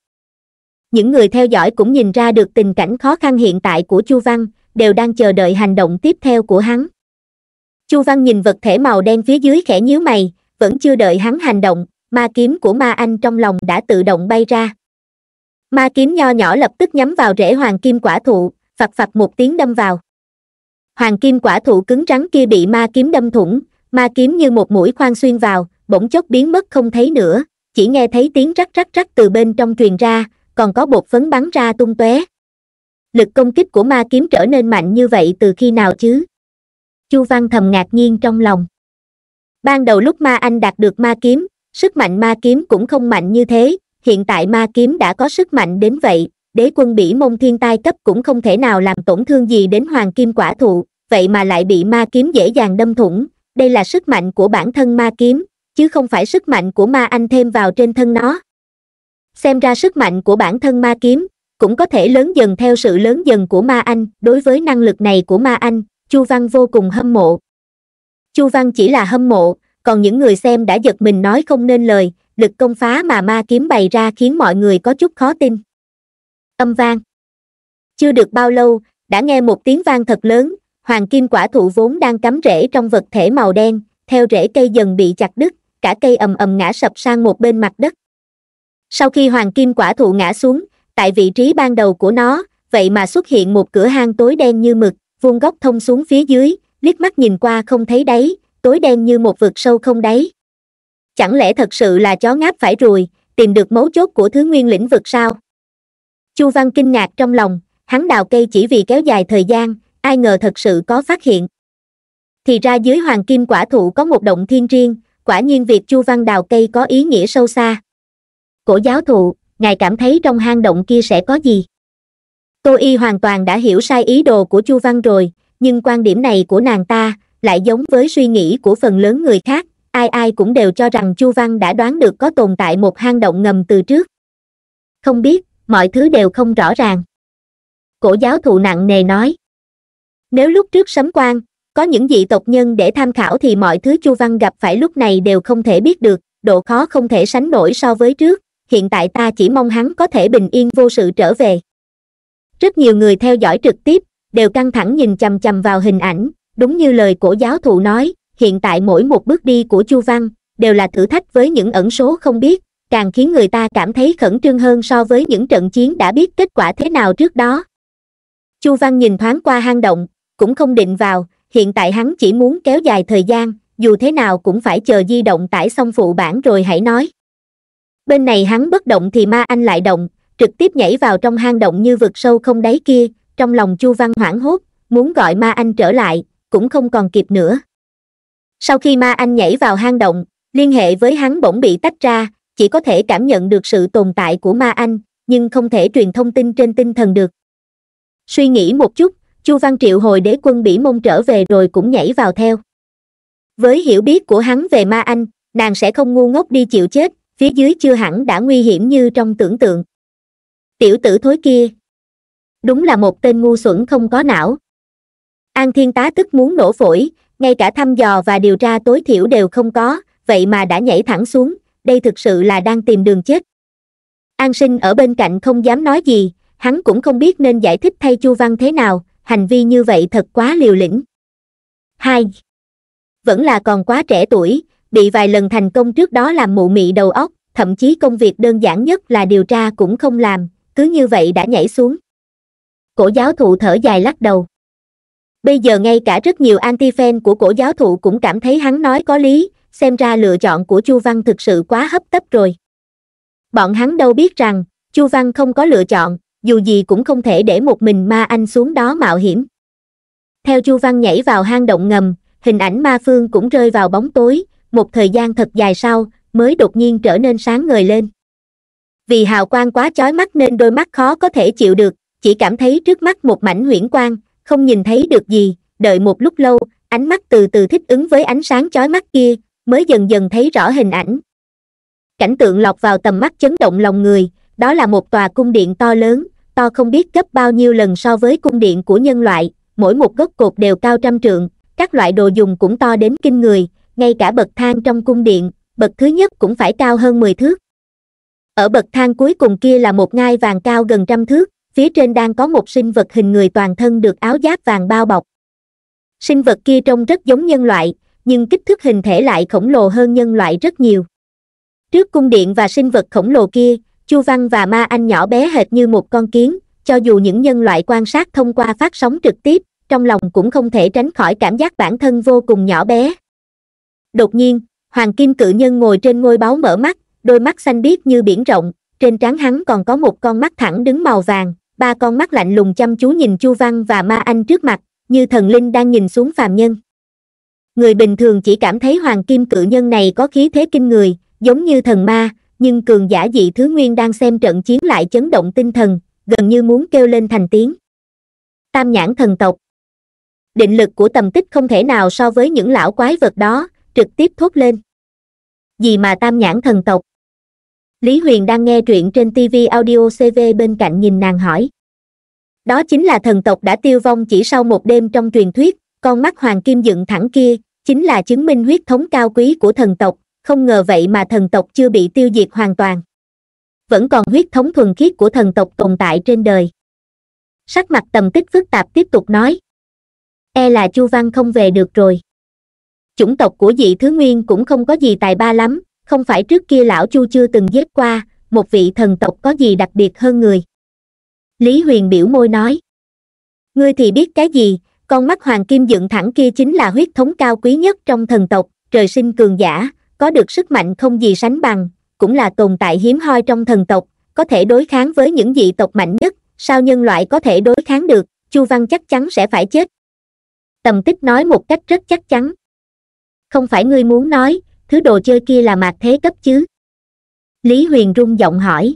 Những người theo dõi cũng nhìn ra được tình cảnh khó khăn hiện tại của Chu Văn, đều đang chờ đợi hành động tiếp theo của hắn. Chu Văn nhìn vật thể màu đen phía dưới khẽ nhíu mày, vẫn chưa đợi hắn hành động, ma kiếm của Ma Anh trong lòng đã tự động bay ra. Ma kiếm nho nhỏ lập tức nhắm vào rễ hoàng kim quả thụ, phật phật một tiếng đâm vào. Hoàng kim quả thụ cứng rắn kia bị ma kiếm đâm thủng, ma kiếm như một mũi khoan xuyên vào, bỗng chốc biến mất không thấy nữa, chỉ nghe thấy tiếng rắc rắc rắc từ bên trong truyền ra, còn có bột phấn bắn ra tung tóe. Lực công kích của ma kiếm trở nên mạnh như vậy từ khi nào chứ? Chu Văn thầm ngạc nhiên trong lòng. Ban đầu lúc Ma Anh đạt được ma kiếm, sức mạnh ma kiếm cũng không mạnh như thế, hiện tại ma kiếm đã có sức mạnh đến vậy, đế quân Bỉ Mông thiên tai cấp cũng không thể nào làm tổn thương gì đến hoàng kim quả thụ, vậy mà lại bị ma kiếm dễ dàng đâm thủng, đây là sức mạnh của bản thân ma kiếm, chứ không phải sức mạnh của Ma Anh thêm vào trên thân nó. Xem ra sức mạnh của bản thân ma kiếm cũng có thể lớn dần theo sự lớn dần của Ma Anh, đối với năng lực này của Ma Anh, Chu Văn vô cùng hâm mộ. Chu Văn chỉ là hâm mộ, còn những người xem đã giật mình nói không nên lời, lực công phá mà ma kiếm bày ra khiến mọi người có chút khó tin. Âm vang. Chưa được bao lâu, đã nghe một tiếng vang thật lớn, hoàng kim quả thụ vốn đang cắm rễ trong vật thể màu đen, theo rễ cây dần bị chặt đứt, cả cây ầm ầm ngã sập sang một bên mặt đất. Sau khi hoàng kim quả thụ ngã xuống, tại vị trí ban đầu của nó, vậy mà xuất hiện một cửa hang tối đen như mực, vuông góc thông xuống phía dưới, liếc mắt nhìn qua không thấy đáy, tối đen như một vực sâu không đáy. Chẳng lẽ thật sự là chó ngáp phải ruồi, tìm được mấu chốt của thứ nguyên lĩnh vực sao? Chu Văn kinh ngạc trong lòng, hắn đào cây chỉ vì kéo dài thời gian, ai ngờ thật sự có phát hiện. Thì ra dưới hoàng kim quả thụ có một động thiên riêng, quả nhiên việc Chu Văn đào cây có ý nghĩa sâu xa. Cổ giáo thụ, ngài cảm thấy trong hang động kia sẽ có gì? Tô Y hoàn toàn đã hiểu sai ý đồ của Chu Văn rồi, nhưng quan điểm này của nàng ta lại giống với suy nghĩ của phần lớn người khác, ai ai cũng đều cho rằng Chu Văn đã đoán được có tồn tại một hang động ngầm từ trước. Không biết, mọi thứ đều không rõ ràng. Cổ giáo thụ nặng nề nói. Nếu lúc trước sấm quang, có những dị tộc nhân để tham khảo thì mọi thứ Chu Văn gặp phải lúc này đều không thể biết được, độ khó không thể sánh nổi so với trước, hiện tại ta chỉ mong hắn có thể bình yên vô sự trở về. Rất nhiều người theo dõi trực tiếp, đều căng thẳng nhìn chằm chằm vào hình ảnh, đúng như lời cổ giáo thụ nói, hiện tại mỗi một bước đi của Chu Văn, đều là thử thách với những ẩn số không biết, càng khiến người ta cảm thấy khẩn trương hơn so với những trận chiến đã biết kết quả thế nào trước đó. Chu Văn nhìn thoáng qua hang động, cũng không định vào, hiện tại hắn chỉ muốn kéo dài thời gian, dù thế nào cũng phải chờ di động tải xong phụ bản rồi hãy nói. Bên này hắn bất động thì Ma Anh lại động, trực tiếp nhảy vào trong hang động như vực sâu không đáy kia, trong lòng Chu Văn hoảng hốt, muốn gọi Ma Anh trở lại, cũng không còn kịp nữa. Sau khi Ma Anh nhảy vào hang động, liên hệ với hắn bỗng bị tách ra, chỉ có thể cảm nhận được sự tồn tại của Ma Anh, nhưng không thể truyền thông tin trên tinh thần được. Suy nghĩ một chút, Chu Văn triệu hồi đế quân Bỉ Mông trở về rồi cũng nhảy vào theo. Với hiểu biết của hắn về Ma Anh, nàng sẽ không ngu ngốc đi chịu chết, phía dưới chưa hẳn đã nguy hiểm như trong tưởng tượng. Tiểu tử thối kia, đúng là một tên ngu xuẩn không có não. An Thiên Tá tức muốn nổ phổi, ngay cả thăm dò và điều tra tối thiểu đều không có, vậy mà đã nhảy thẳng xuống, đây thực sự là đang tìm đường chết. An Sinh ở bên cạnh không dám nói gì, hắn cũng không biết nên giải thích thay Chu Văn thế nào, hành vi như vậy thật quá liều lĩnh. Hai, vẫn là còn quá trẻ tuổi, bị vài lần thành công trước đó làm mụ mị đầu óc, thậm chí công việc đơn giản nhất là điều tra cũng không làm, cứ như vậy đã nhảy xuống. Cổ giáo thụ thở dài lắc đầu. Bây giờ ngay cả rất nhiều anti-fan của cổ giáo thụ cũng cảm thấy hắn nói có lý, xem ra lựa chọn của Chu Văn thực sự quá hấp tấp rồi. Bọn hắn đâu biết rằng, Chu Văn không có lựa chọn, dù gì cũng không thể để một mình Ma Anh xuống đó mạo hiểm. Theo Chu Văn nhảy vào hang động ngầm, hình ảnh Ma Phương cũng rơi vào bóng tối, một thời gian thật dài sau, mới đột nhiên trở nên sáng ngời lên. Vì hào quang quá chói mắt nên đôi mắt khó có thể chịu được, chỉ cảm thấy trước mắt một mảnh huyễn quang, không nhìn thấy được gì, đợi một lúc lâu, ánh mắt từ từ thích ứng với ánh sáng chói mắt kia, mới dần dần thấy rõ hình ảnh. Cảnh tượng lọt vào tầm mắt chấn động lòng người, đó là một tòa cung điện to lớn, to không biết gấp bao nhiêu lần so với cung điện của nhân loại, mỗi một gốc cột đều cao trăm trượng, các loại đồ dùng cũng to đến kinh người, ngay cả bậc thang trong cung điện, bậc thứ nhất cũng phải cao hơn mười thước. Ở bậc thang cuối cùng kia là một ngai vàng cao gần trăm thước, phía trên đang có một sinh vật hình người toàn thân được áo giáp vàng bao bọc. Sinh vật kia trông rất giống nhân loại, nhưng kích thước hình thể lại khổng lồ hơn nhân loại rất nhiều. Trước cung điện và sinh vật khổng lồ kia, Chu Văn và Ma Anh nhỏ bé hệt như một con kiến, cho dù những nhân loại quan sát thông qua phát sóng trực tiếp, trong lòng cũng không thể tránh khỏi cảm giác bản thân vô cùng nhỏ bé. Đột nhiên, Hoàng Kim Cự Nhân ngồi trên ngôi báu mở mắt, đôi mắt xanh biếc như biển rộng, trên trán hắn còn có một con mắt thẳng đứng màu vàng, ba con mắt lạnh lùng chăm chú nhìn Chu Văn và Ma Anh trước mặt, như thần linh đang nhìn xuống phàm nhân. Người bình thường chỉ cảm thấy Hoàng Kim Cự Nhân này có khí thế kinh người, giống như thần ma, nhưng cường giả dị thứ nguyên đang xem trận chiến lại chấn động tinh thần, gần như muốn kêu lên thành tiếng. Tam nhãn thần tộc. Định lực của Tầm Tích không thể nào so với những lão quái vật đó, trực tiếp thốt lên. Gì mà tam nhãn thần tộc? Lý Huyền đang nghe truyện trên ti vi Audio xê vê bên cạnh nhìn nàng hỏi. Đó chính là thần tộc đã tiêu vong chỉ sau một đêm trong truyền thuyết, con mắt hoàng kim dựng thẳng kia, chính là chứng minh huyết thống cao quý của thần tộc, không ngờ vậy mà thần tộc chưa bị tiêu diệt hoàn toàn. Vẫn còn huyết thống thuần khiết của thần tộc tồn tại trên đời. Sắc mặt Tầm Tích phức tạp tiếp tục nói. E là Chu Văn không về được rồi. Chủng tộc của dị thứ nguyên cũng không có gì tài ba lắm, không phải trước kia lão Chu chưa từng giết qua, một vị thần tộc có gì đặc biệt hơn người. Lý Huyền biểu môi nói. Ngươi thì biết cái gì, con mắt hoàng kim dựng thẳng kia chính là huyết thống cao quý nhất trong thần tộc, trời sinh cường giả, có được sức mạnh không gì sánh bằng, cũng là tồn tại hiếm hoi trong thần tộc, có thể đối kháng với những dị tộc mạnh nhất, sao nhân loại có thể đối kháng được, Chu Văn chắc chắn sẽ phải chết. Tầm Tích nói một cách rất chắc chắn. Không phải ngươi muốn nói, thứ đồ chơi kia là mạt thế cấp chứ? Lý Huyền rung giọng hỏi.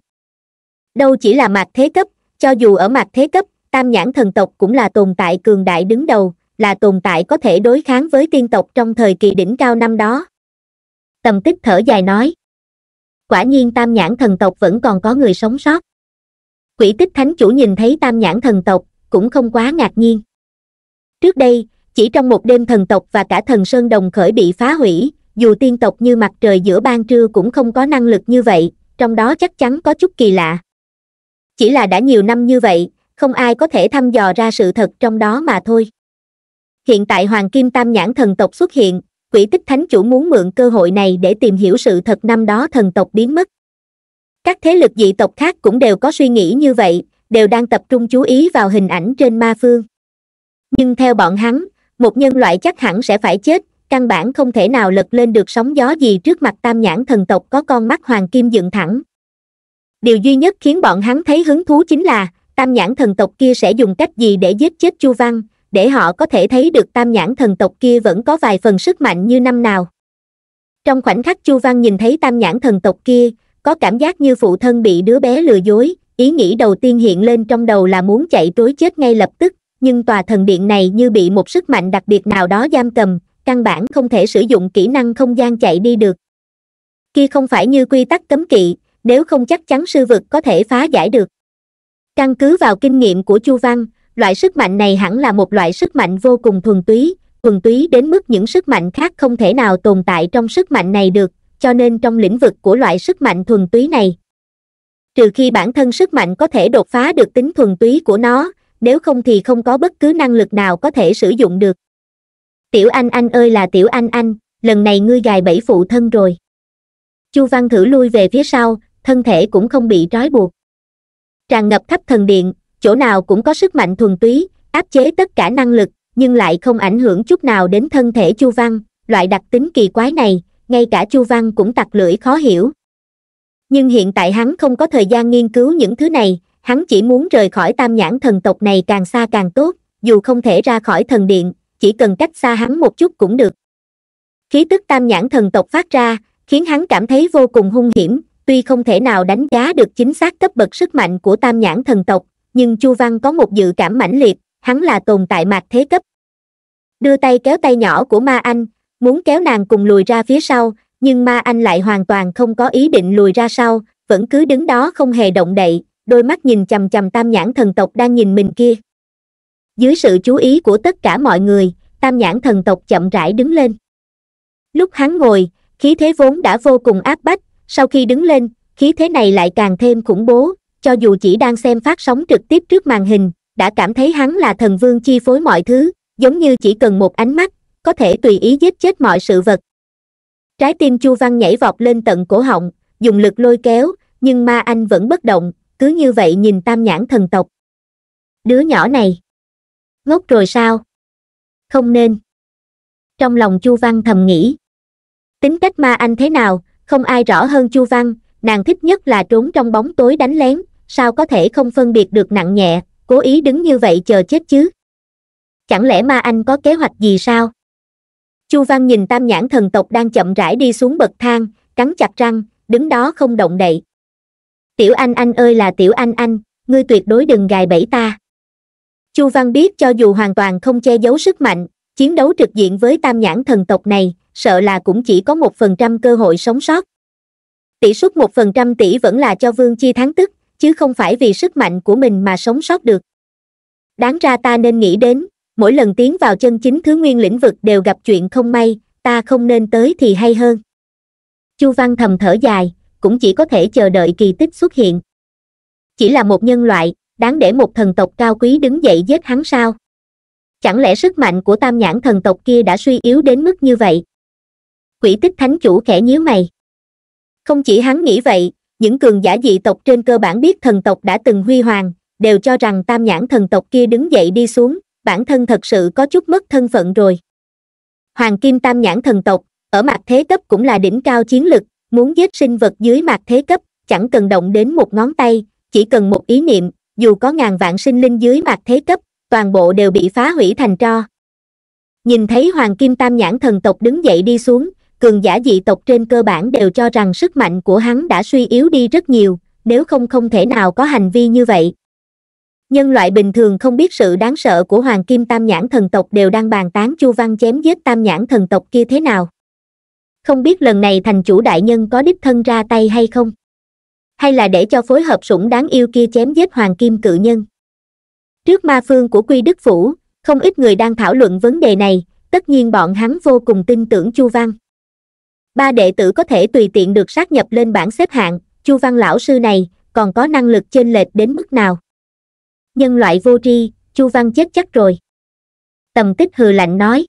Đâu chỉ là mạt thế cấp, cho dù ở mạt thế cấp, Tam Nhãn thần tộc cũng là tồn tại cường đại đứng đầu, là tồn tại có thể đối kháng với tiên tộc trong thời kỳ đỉnh cao năm đó. Tầm Tích thở dài nói. Quả nhiên Tam Nhãn thần tộc vẫn còn có người sống sót. Quỷ Tích Thánh Chủ nhìn thấy Tam Nhãn thần tộc, cũng không quá ngạc nhiên. Trước đây, chỉ trong một đêm thần tộc và cả thần Sơn đồng khởi bị phá hủy, dù tiên tộc như mặt trời giữa ban trưa cũng không có năng lực như vậy, trong đó chắc chắn có chút kỳ lạ. Chỉ là đã nhiều năm như vậy, không ai có thể thăm dò ra sự thật trong đó mà thôi. Hiện tại Hoàng Kim Tam Nhãn thần tộc xuất hiện, Quỷ Tích Thánh Chủ muốn mượn cơ hội này để tìm hiểu sự thật năm đó thần tộc biến mất. Các thế lực dị tộc khác cũng đều có suy nghĩ như vậy, đều đang tập trung chú ý vào hình ảnh trên ma phương. Nhưng theo bọn hắn, một nhân loại chắc hẳn sẽ phải chết, căn bản không thể nào lật lên được sóng gió gì trước mặt Tam Nhãn thần tộc có con mắt hoàng kim dựng thẳng. Điều duy nhất khiến bọn hắn thấy hứng thú chính là Tam Nhãn thần tộc kia sẽ dùng cách gì để giết chết Chu Văn, để họ có thể thấy được Tam Nhãn thần tộc kia vẫn có vài phần sức mạnh như năm nào. Trong khoảnh khắc Chu Văn nhìn thấy Tam Nhãn thần tộc kia, có cảm giác như phụ thân bị đứa bé lừa dối, ý nghĩ đầu tiên hiện lên trong đầu là muốn chạy trối chết ngay lập tức, nhưng tòa thần điện này như bị một sức mạnh đặc biệt nào đó giam cầm, căn bản không thể sử dụng kỹ năng không gian chạy đi được. Kia không phải như quy tắc cấm kỵ, nếu không chắc chắn sư vực có thể phá giải được. Căn cứ vào kinh nghiệm của Chu Văn, loại sức mạnh này hẳn là một loại sức mạnh vô cùng thuần túy, thuần túy đến mức những sức mạnh khác không thể nào tồn tại trong sức mạnh này được, cho nên trong lĩnh vực của loại sức mạnh thuần túy này, trừ khi bản thân sức mạnh có thể đột phá được tính thuần túy của nó, nếu không thì không có bất cứ năng lực nào có thể sử dụng được. Tiểu Anh Anh ơi là Tiểu Anh Anh, lần này ngươi gài bẫy phụ thân rồi. Chu Văn thử lui về phía sau, thân thể cũng không bị trói buộc. Tràn ngập khắp thần điện, chỗ nào cũng có sức mạnh thuần túy, áp chế tất cả năng lực, nhưng lại không ảnh hưởng chút nào đến thân thể Chu Văn, loại đặc tính kỳ quái này, ngay cả Chu Văn cũng tặc lưỡi khó hiểu. Nhưng hiện tại hắn không có thời gian nghiên cứu những thứ này, hắn chỉ muốn rời khỏi Tam Nhãn thần tộc này càng xa càng tốt, dù không thể ra khỏi thần điện, chỉ cần cách xa hắn một chút cũng được. Khí tức Tam Nhãn thần tộc phát ra, khiến hắn cảm thấy vô cùng hung hiểm, tuy không thể nào đánh giá được chính xác cấp bậc sức mạnh của Tam Nhãn thần tộc, nhưng Chu Văn có một dự cảm mãnh liệt, hắn là tồn tại mạt thế cấp. Đưa tay kéo tay nhỏ của Ma Anh, muốn kéo nàng cùng lùi ra phía sau, nhưng Ma Anh lại hoàn toàn không có ý định lùi ra sau, vẫn cứ đứng đó không hề động đậy, đôi mắt nhìn chằm chằm Tam Nhãn thần tộc đang nhìn mình kia. Dưới sự chú ý của tất cả mọi người, Tam Nhãn thần tộc chậm rãi đứng lên. Lúc hắn ngồi, khí thế vốn đã vô cùng áp bách, sau khi đứng lên, khí thế này lại càng thêm khủng bố, cho dù chỉ đang xem phát sóng trực tiếp trước màn hình, đã cảm thấy hắn là thần vương chi phối mọi thứ, giống như chỉ cần một ánh mắt, có thể tùy ý giết chết mọi sự vật. Trái tim Chu Văn nhảy vọt lên tận cổ họng, dùng lực lôi kéo, nhưng Ma Anh vẫn bất động, cứ như vậy nhìn Tam Nhãn thần tộc. Đứa nhỏ này, ngốc rồi sao? Không nên. Trong lòng Chu Văn thầm nghĩ. Tính cách Ma Anh thế nào, không ai rõ hơn Chu Văn, nàng thích nhất là trốn trong bóng tối đánh lén, sao có thể không phân biệt được nặng nhẹ, cố ý đứng như vậy chờ chết chứ? Chẳng lẽ Ma Anh có kế hoạch gì sao? Chu Văn nhìn Tam Nhãn thần tộc đang chậm rãi đi xuống bậc thang, cắn chặt răng, đứng đó không động đậy. Tiểu Anh Anh ơi là Tiểu Anh Anh, ngươi tuyệt đối đừng gài bẫy ta. Chu Văn biết cho dù hoàn toàn không che giấu sức mạnh, chiến đấu trực diện với Tam Nhãn thần tộc này, sợ là cũng chỉ có một phần trăm cơ hội sống sót. Tỷ suất một phần trăm tỷ vẫn là cho Vương Chi Thắng Tức, chứ không phải vì sức mạnh của mình mà sống sót được. Đáng ra ta nên nghĩ đến, mỗi lần tiến vào chân chính thứ nguyên lĩnh vực đều gặp chuyện không may, ta không nên tới thì hay hơn. Chu Văn thầm thở dài, cũng chỉ có thể chờ đợi kỳ tích xuất hiện. Chỉ là một nhân loại, đáng để một thần tộc cao quý đứng dậy giết hắn sao? Chẳng lẽ sức mạnh của tam nhãn thần tộc kia đã suy yếu đến mức như vậy? Quỷ Tích Thánh Chủ khẽ nhíu mày. Không chỉ hắn nghĩ vậy, những cường giả dị tộc trên cơ bản biết thần tộc đã từng huy hoàng, đều cho rằng tam nhãn thần tộc kia đứng dậy đi xuống, bản thân thật sự có chút mất thân phận rồi. Hoàng Kim Tam Nhãn Thần Tộc, ở mặt thế cấp cũng là đỉnh cao chiến lực, muốn giết sinh vật dưới mặt thế cấp, chẳng cần động đến một ngón tay, chỉ cần một ý niệm, dù có ngàn vạn sinh linh dưới mặt thế cấp, toàn bộ đều bị phá hủy thành tro. Nhìn thấy Hoàng Kim Tam Nhãn Thần Tộc đứng dậy đi xuống, cường giả dị tộc trên cơ bản đều cho rằng sức mạnh của hắn đã suy yếu đi rất nhiều, nếu không không thể nào có hành vi như vậy. Nhân loại bình thường không biết sự đáng sợ của Hoàng Kim Tam Nhãn Thần Tộc đều đang bàn tán Chu Văn chém giết tam nhãn thần tộc kia thế nào. Không biết lần này thành chủ đại nhân có đích thân ra tay hay không? Hay là để cho phối hợp sủng đáng yêu kia chém giết Hoàng Kim Cự Nhân? Trước ma phương của Quy Đức Phủ, không ít người đang thảo luận vấn đề này, tất nhiên bọn hắn vô cùng tin tưởng Chu Văn. Ba đệ tử có thể tùy tiện được sát nhập lên bảng xếp hạng, Chu Văn lão sư này còn có năng lực chênh lệch đến mức nào? Nhân loại vô tri, Chu Văn chết chắc rồi. Tầm Tích hừ lạnh nói.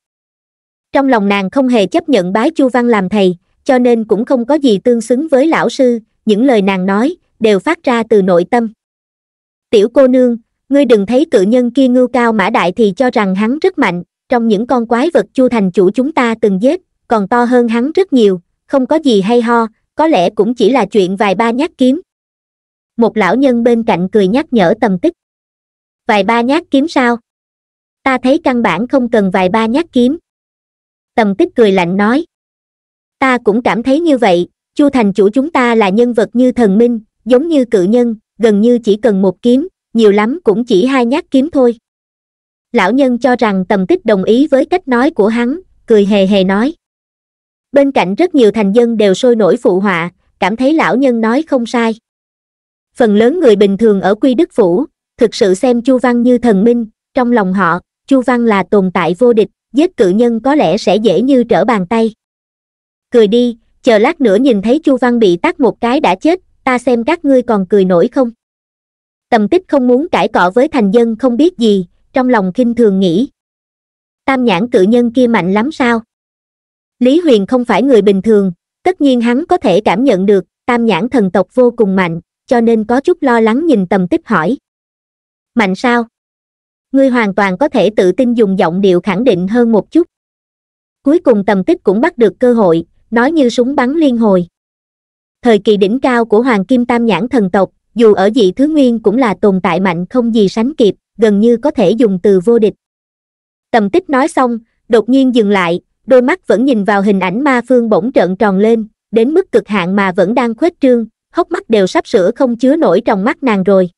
Trong lòng nàng không hề chấp nhận bái Chu Văn làm thầy, cho nên cũng không có gì tương xứng với lão sư, những lời nàng nói đều phát ra từ nội tâm. Tiểu cô nương, ngươi đừng thấy cự nhân kia ngưu cao mã đại thì cho rằng hắn rất mạnh, trong những con quái vật Chu thành chủ chúng ta từng giết, còn to hơn hắn rất nhiều, không có gì hay ho, có lẽ cũng chỉ là chuyện vài ba nhát kiếm. Một lão nhân bên cạnh cười nhắc nhở Tầm Tích. Vài ba nhát kiếm sao? Ta thấy căn bản không cần vài ba nhát kiếm. Tầm Tích cười lạnh nói. Ta cũng cảm thấy như vậy, Chu thành chủ chúng ta là nhân vật như thần minh, giống như cự nhân, gần như chỉ cần một kiếm, nhiều lắm cũng chỉ hai nhát kiếm thôi. Lão nhân cho rằng Tầm Tích đồng ý với cách nói của hắn, cười hề hề nói. Bên cạnh rất nhiều thành dân đều sôi nổi phụ họa, cảm thấy lão nhân nói không sai. Phần lớn người bình thường ở Quy Đức Phủ thực sự xem Chu Văn như thần minh, trong lòng họ, Chu Văn là tồn tại vô địch, giết cự nhân có lẽ sẽ dễ như trở bàn tay. Cười đi, chờ lát nữa nhìn thấy Chu Văn bị tát một cái đã chết, ta xem các ngươi còn cười nổi không. Tầm Tích không muốn cãi cọ với thành dân không biết gì, trong lòng khinh thường nghĩ. Tam nhãn cự nhân kia mạnh lắm sao? Lý Huyền không phải người bình thường, tất nhiên hắn có thể cảm nhận được, tam nhãn thần tộc vô cùng mạnh, cho nên có chút lo lắng nhìn Tầm Tích hỏi. Mạnh sao? Ngươi hoàn toàn có thể tự tin dùng giọng điệu khẳng định hơn một chút. Cuối cùng Tầm Tích cũng bắt được cơ hội, nói như súng bắn liên hồi. Thời kỳ đỉnh cao của Hoàng Kim Tam Nhãn Thần Tộc, dù ở dị thứ nguyên cũng là tồn tại mạnh không gì sánh kịp, gần như có thể dùng từ vô địch. Tầm Tích nói xong, đột nhiên dừng lại, đôi mắt vẫn nhìn vào hình ảnh ma phương bỗng trợn tròn lên, đến mức cực hạn mà vẫn đang khuếch trương, hốc mắt đều sắp sửa không chứa nổi trong mắt nàng rồi.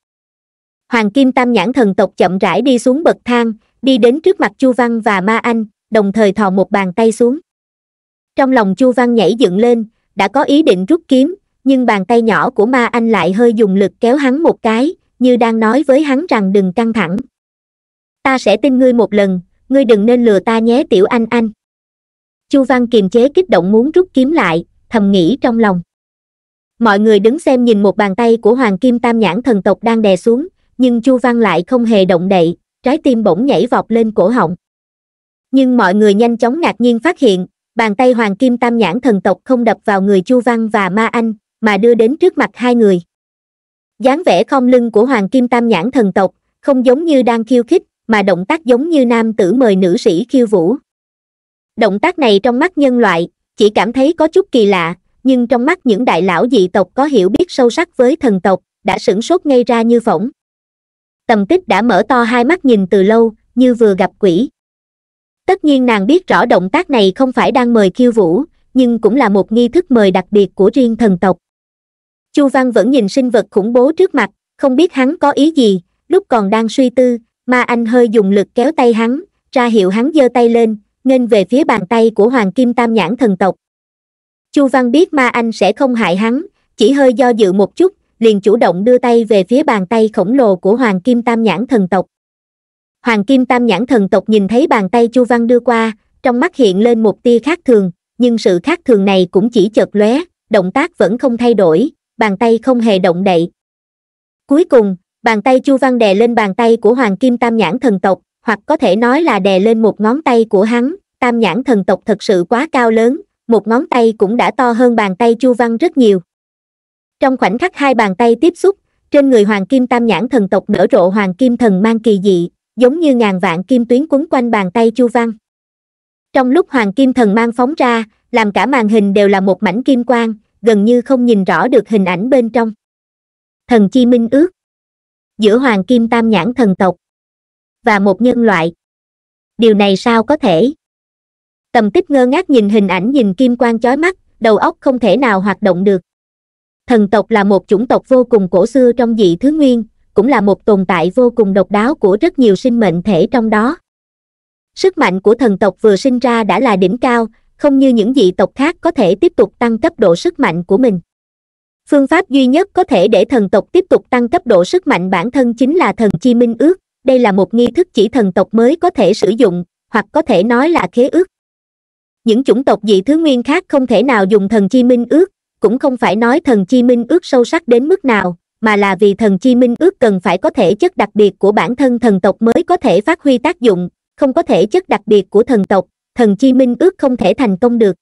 Hoàng Kim Tam Nhãn Thần Tộc chậm rãi đi xuống bậc thang, đi đến trước mặt Chu Văn và Ma Anh, đồng thời thò một bàn tay xuống. Trong lòng Chu Văn nhảy dựng lên, đã có ý định rút kiếm, nhưng bàn tay nhỏ của Ma Anh lại hơi dùng lực kéo hắn một cái, như đang nói với hắn rằng đừng căng thẳng. Ta sẽ tin ngươi một lần, ngươi đừng nên lừa ta nhé tiểu anh anh. Chu Văn kiềm chế kích động muốn rút kiếm lại, thầm nghĩ trong lòng. Mọi người đứng xem nhìn một bàn tay của Hoàng Kim Tam Nhãn Thần Tộc đang đè xuống, nhưng Chu Văn lại không hề động đậy, trái tim bỗng nhảy vọt lên cổ họng. Nhưng mọi người nhanh chóng ngạc nhiên phát hiện, bàn tay Hoàng Kim Tam Nhãn Thần Tộc không đập vào người Chu Văn và Ma Anh, mà đưa đến trước mặt hai người. Dáng vẻ khom lưng của Hoàng Kim Tam Nhãn Thần Tộc, không giống như đang khiêu khích, mà động tác giống như nam tử mời nữ sĩ khiêu vũ. Động tác này trong mắt nhân loại, chỉ cảm thấy có chút kỳ lạ, nhưng trong mắt những đại lão dị tộc có hiểu biết sâu sắc với thần tộc, đã sửng sốt ngay ra như phỏng. Tầm Tích đã mở to hai mắt nhìn từ lâu, như vừa gặp quỷ. Tất nhiên nàng biết rõ động tác này không phải đang mời khiêu vũ, nhưng cũng là một nghi thức mời đặc biệt của riêng thần tộc. Chu Văn vẫn nhìn sinh vật khủng bố trước mặt, không biết hắn có ý gì, lúc còn đang suy tư, Ma Anh hơi dùng lực kéo tay hắn, ra hiệu hắn giơ tay lên, nghênh về phía bàn tay của Hoàng Kim Tam Nhãn Thần Tộc. Chu Văn biết Ma Anh sẽ không hại hắn, chỉ hơi do dự một chút, liền chủ động đưa tay về phía bàn tay khổng lồ của Hoàng Kim Tam Nhãn Thần Tộc. Hoàng Kim Tam Nhãn Thần Tộc nhìn thấy bàn tay Chu Văn đưa qua, trong mắt hiện lên một tia khác thường, nhưng sự khác thường này cũng chỉ chợt lóe, động tác vẫn không thay đổi, bàn tay không hề động đậy. Cuối cùng, bàn tay Chu Văn đè lên bàn tay của Hoàng Kim Tam Nhãn Thần Tộc, hoặc có thể nói là đè lên một ngón tay của hắn. Tam Nhãn Thần Tộc thật sự quá cao lớn, một ngón tay cũng đã to hơn bàn tay Chu Văn rất nhiều. Trong khoảnh khắc hai bàn tay tiếp xúc, trên người Hoàng Kim Tam Nhãn Thần Tộc nở rộ hoàng kim thần mang kỳ dị, giống như ngàn vạn kim tuyến quấn quanh bàn tay Chu Văn. Trong lúc hoàng kim thần mang phóng ra, làm cả màn hình đều là một mảnh kim quang, gần như không nhìn rõ được hình ảnh bên trong. Thần chi minh ước giữa Hoàng Kim Tam Nhãn Thần Tộc và một nhân loại. Điều này sao có thể? Tầm Tích ngơ ngác nhìn hình ảnh, nhìn kim quang chói mắt, đầu óc không thể nào hoạt động được. Thần tộc là một chủng tộc vô cùng cổ xưa trong dị thứ nguyên, cũng là một tồn tại vô cùng độc đáo của rất nhiều sinh mệnh thể trong đó. Sức mạnh của thần tộc vừa sinh ra đã là đỉnh cao, không như những dị tộc khác có thể tiếp tục tăng cấp độ sức mạnh của mình. Phương pháp duy nhất có thể để thần tộc tiếp tục tăng cấp độ sức mạnh bản thân chính là thần chi minh ước. Đây là một nghi thức chỉ thần tộc mới có thể sử dụng, hoặc có thể nói là khế ước. Những chủng tộc dị thứ nguyên khác không thể nào dùng thần chi minh ước, cũng không phải nói thần chi minh ước sâu sắc đến mức nào, mà là vì thần chi minh ước cần phải có thể chất đặc biệt của bản thân thần tộc mới có thể phát huy tác dụng, không có thể chất đặc biệt của thần tộc, thần chi minh ước không thể thành công được.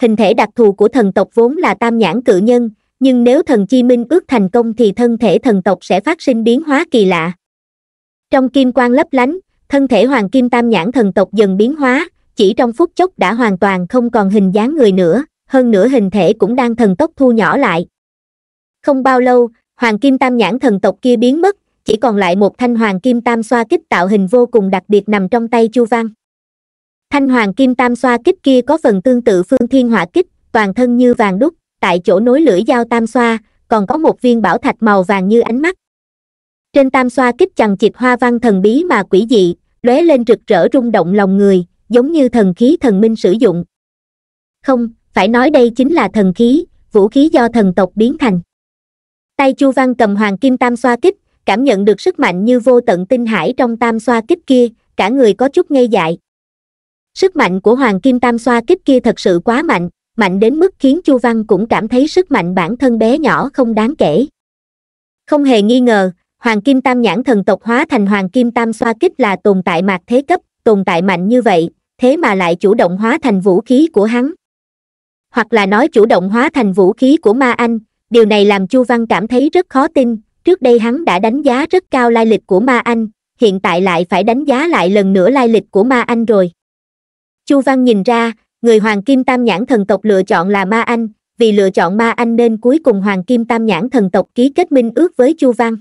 Hình thể đặc thù của thần tộc vốn là tam nhãn cự nhân, nhưng nếu thần chi minh ước thành công thì thân thể thần tộc sẽ phát sinh biến hóa kỳ lạ. Trong kim quang lấp lánh, thân thể Hoàng Kim Tam Nhãn Thần Tộc dần biến hóa, chỉ trong phút chốc đã hoàn toàn không còn hình dáng người nữa, hơn nữa hình thể cũng đang thần tốc thu nhỏ lại. Không bao lâu, Hoàng Kim Tam Nhãn Thần Tộc kia biến mất, chỉ còn lại một thanh Hoàng Kim Tam Xoa Kích tạo hình vô cùng đặc biệt nằm trong tay Chu Văn. Thanh Hoàng Kim Tam Xoa Kích kia có phần tương tự Phương Thiên Hỏa Kích, toàn thân như vàng đúc, tại chỗ nối lưỡi dao tam xoa, còn có một viên bảo thạch màu vàng như ánh mắt. Trên tam xoa kích chằng chịt hoa văn thần bí mà quỷ dị, lóe lên rực rỡ rung động lòng người, giống như thần khí thần minh sử dụng. Không, phải nói đây chính là thần khí, vũ khí do thần tộc biến thành. Tay Chu Văn cầm Hoàng Kim Tam Xoa Kích, cảm nhận được sức mạnh như vô tận tinh hải trong tam xoa kích kia, cả người có chút ngây dại. Sức mạnh của Hoàng Kim Tam Xoa Kích kia thật sự quá mạnh, mạnh đến mức khiến Chu Văn cũng cảm thấy sức mạnh bản thân bé nhỏ không đáng kể. Không hề nghi ngờ, Hoàng Kim Tam Nhãn Thần Tộc hóa thành Hoàng Kim Tam Xoa Kích là tồn tại mạt thế cấp, tồn tại mạnh như vậy, thế mà lại chủ động hóa thành vũ khí của hắn. Hoặc là nói chủ động hóa thành vũ khí của Ma Anh, điều này làm Chu Văn cảm thấy rất khó tin, trước đây hắn đã đánh giá rất cao lai lịch của Ma Anh, hiện tại lại phải đánh giá lại lần nữa lai lịch của Ma Anh rồi. Chu Văn nhìn ra, người Hoàng Kim Tam Nhãn Thần Tộc lựa chọn là Ma Anh, vì lựa chọn Ma Anh nên cuối cùng Hoàng Kim Tam Nhãn Thần Tộc ký kết minh ước với Chu Văn.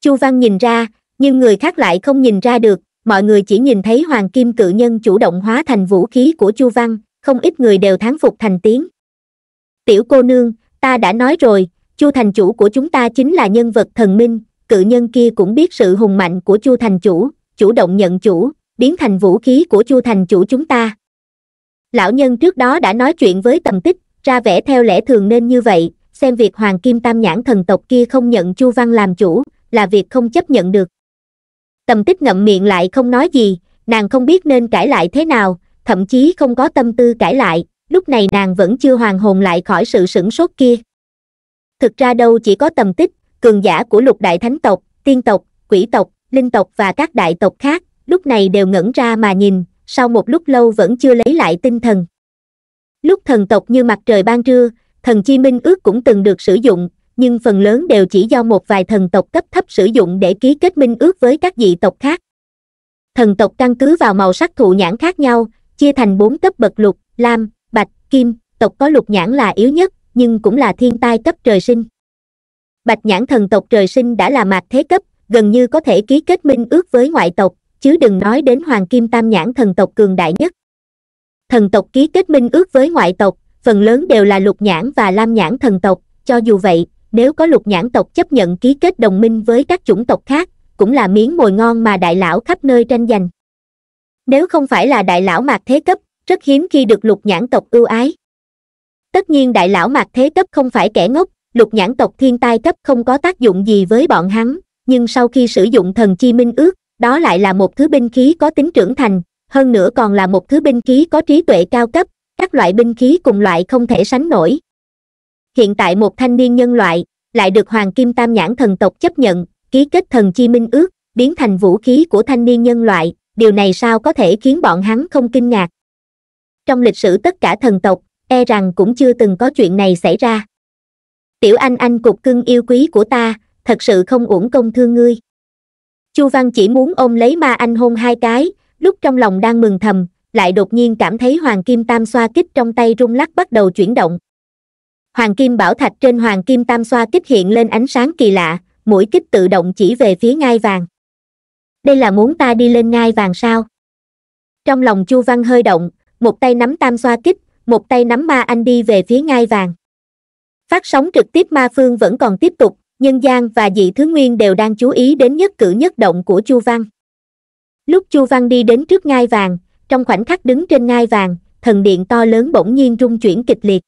Chu Văn nhìn ra, nhưng người khác lại không nhìn ra được, mọi người chỉ nhìn thấy Hoàng Kim Cự Nhân chủ động hóa thành vũ khí của Chu Văn, không ít người đều thán phục thành tiếng. Tiểu cô nương, ta đã nói rồi, Chu Thành Chủ của chúng ta chính là nhân vật thần minh, cự nhân kia cũng biết sự hùng mạnh của Chu Thành Chủ, chủ động nhận chủ, biến thành vũ khí của Chu Thành Chủ chúng ta. Lão nhân trước đó đã nói chuyện với Tầm Tích, ra vẻ theo lẽ thường nên như vậy, xem việc Hoàng Kim Tam Nhãn Thần Tộc kia không nhận Chu Văn làm chủ, là việc không chấp nhận được. Tầm Tích ngậm miệng lại không nói gì, nàng không biết nên cãi lại thế nào, thậm chí không có tâm tư cãi lại, lúc này nàng vẫn chưa hoàn hồn lại khỏi sự sửng sốt kia. Thực ra đâu chỉ có Tầm Tích, cường giả của lục đại thánh tộc, tiên tộc, quỷ tộc, linh tộc và các đại tộc khác, lúc này đều ngẩn ra mà nhìn, sau một lúc lâu vẫn chưa lấy lại tinh thần. Lúc thần tộc như mặt trời ban trưa, thần chi minh ước cũng từng được sử dụng, nhưng phần lớn đều chỉ do một vài thần tộc cấp thấp sử dụng để ký kết minh ước với các dị tộc khác. Thần tộc căn cứ vào màu sắc thụ nhãn khác nhau, chia thành bốn cấp bậc lục, lam, bạch, kim, tộc có lục nhãn là yếu nhất, nhưng cũng là thiên tai cấp trời sinh. Bạch nhãn thần tộc trời sinh đã là mạt thế cấp, gần như có thể ký kết minh ước với ngoại tộc, chứ đừng nói đến Hoàng Kim Tam Nhãn Thần Tộc cường đại nhất. Thần tộc ký kết minh ước với ngoại tộc, phần lớn đều là lục nhãn và lam nhãn thần tộc, cho dù vậy, nếu có lục nhãn tộc chấp nhận ký kết đồng minh với các chủng tộc khác, cũng là miếng mồi ngon mà đại lão khắp nơi tranh giành. Nếu không phải là đại lão mạt thế cấp, rất hiếm khi được lục nhãn tộc ưu ái. Tất nhiên đại lão mạt thế cấp không phải kẻ ngốc, lục nhãn tộc thiên tai cấp không có tác dụng gì với bọn hắn, nhưng sau khi sử dụng thần chi minh ước, đó lại là một thứ binh khí có tính trưởng thành, hơn nữa còn là một thứ binh khí có trí tuệ cao cấp, các loại binh khí cùng loại không thể sánh nổi, hiện tại một thanh niên nhân loại, lại được Hoàng Kim Tam Nhãn Thần Tộc chấp nhận, ký kết thần chi minh ước, biến thành vũ khí của thanh niên nhân loại, điều này sao có thể khiến bọn hắn không kinh ngạc. Trong lịch sử tất cả thần tộc, e rằng cũng chưa từng có chuyện này xảy ra. Tiểu Anh Anh cục cưng yêu quý của ta, thật sự không uổng công thương ngươi. Chu Văn chỉ muốn ôm lấy Ma Anh hôn hai cái, lúc trong lòng đang mừng thầm, lại đột nhiên cảm thấy Hoàng Kim Tam Xoa Kích trong tay rung lắc bắt đầu chuyển động. Hoàng Kim Bảo Thạch trên Hoàng Kim Tam Xoa Kích hiện lên ánh sáng kỳ lạ, mũi kích tự động chỉ về phía ngai vàng. Đây là muốn ta đi lên ngai vàng sao? Trong lòng Chu Văn hơi động, một tay nắm Tam Xoa Kích, một tay nắm Ma Anh đi về phía ngai vàng. Phát sóng trực tiếp Ma Phương vẫn còn tiếp tục, nhân gian và dị thứ nguyên đều đang chú ý đến nhất cử nhất động của Chu Văn. Lúc Chu Văn đi đến trước ngai vàng, trong khoảnh khắc đứng trên ngai vàng, thần điện to lớn bỗng nhiên rung chuyển kịch liệt.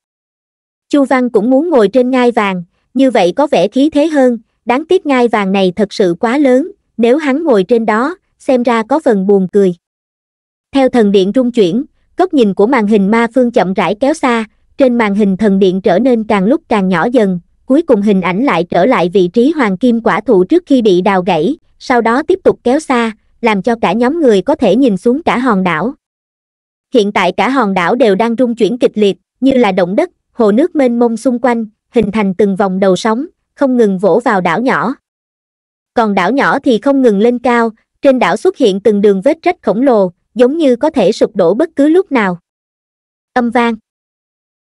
Chu Văn cũng muốn ngồi trên ngai vàng, như vậy có vẻ khí thế hơn, đáng tiếc ngai vàng này thật sự quá lớn, nếu hắn ngồi trên đó, xem ra có phần buồn cười. Theo thần điện rung chuyển, góc nhìn của màn hình Ma Phương chậm rãi kéo xa, trên màn hình thần điện trở nên càng lúc càng nhỏ dần, cuối cùng hình ảnh lại trở lại vị trí Hoàng Kim Quả Thụ trước khi bị đào gãy, sau đó tiếp tục kéo xa, làm cho cả nhóm người có thể nhìn xuống cả hòn đảo. Hiện tại cả hòn đảo đều đang rung chuyển kịch liệt, như là động đất, hồ nước mênh mông xung quanh, hình thành từng vòng đầu sóng, không ngừng vỗ vào đảo nhỏ. Còn đảo nhỏ thì không ngừng lên cao, trên đảo xuất hiện từng đường vết rách khổng lồ, giống như có thể sụp đổ bất cứ lúc nào. Âm vang.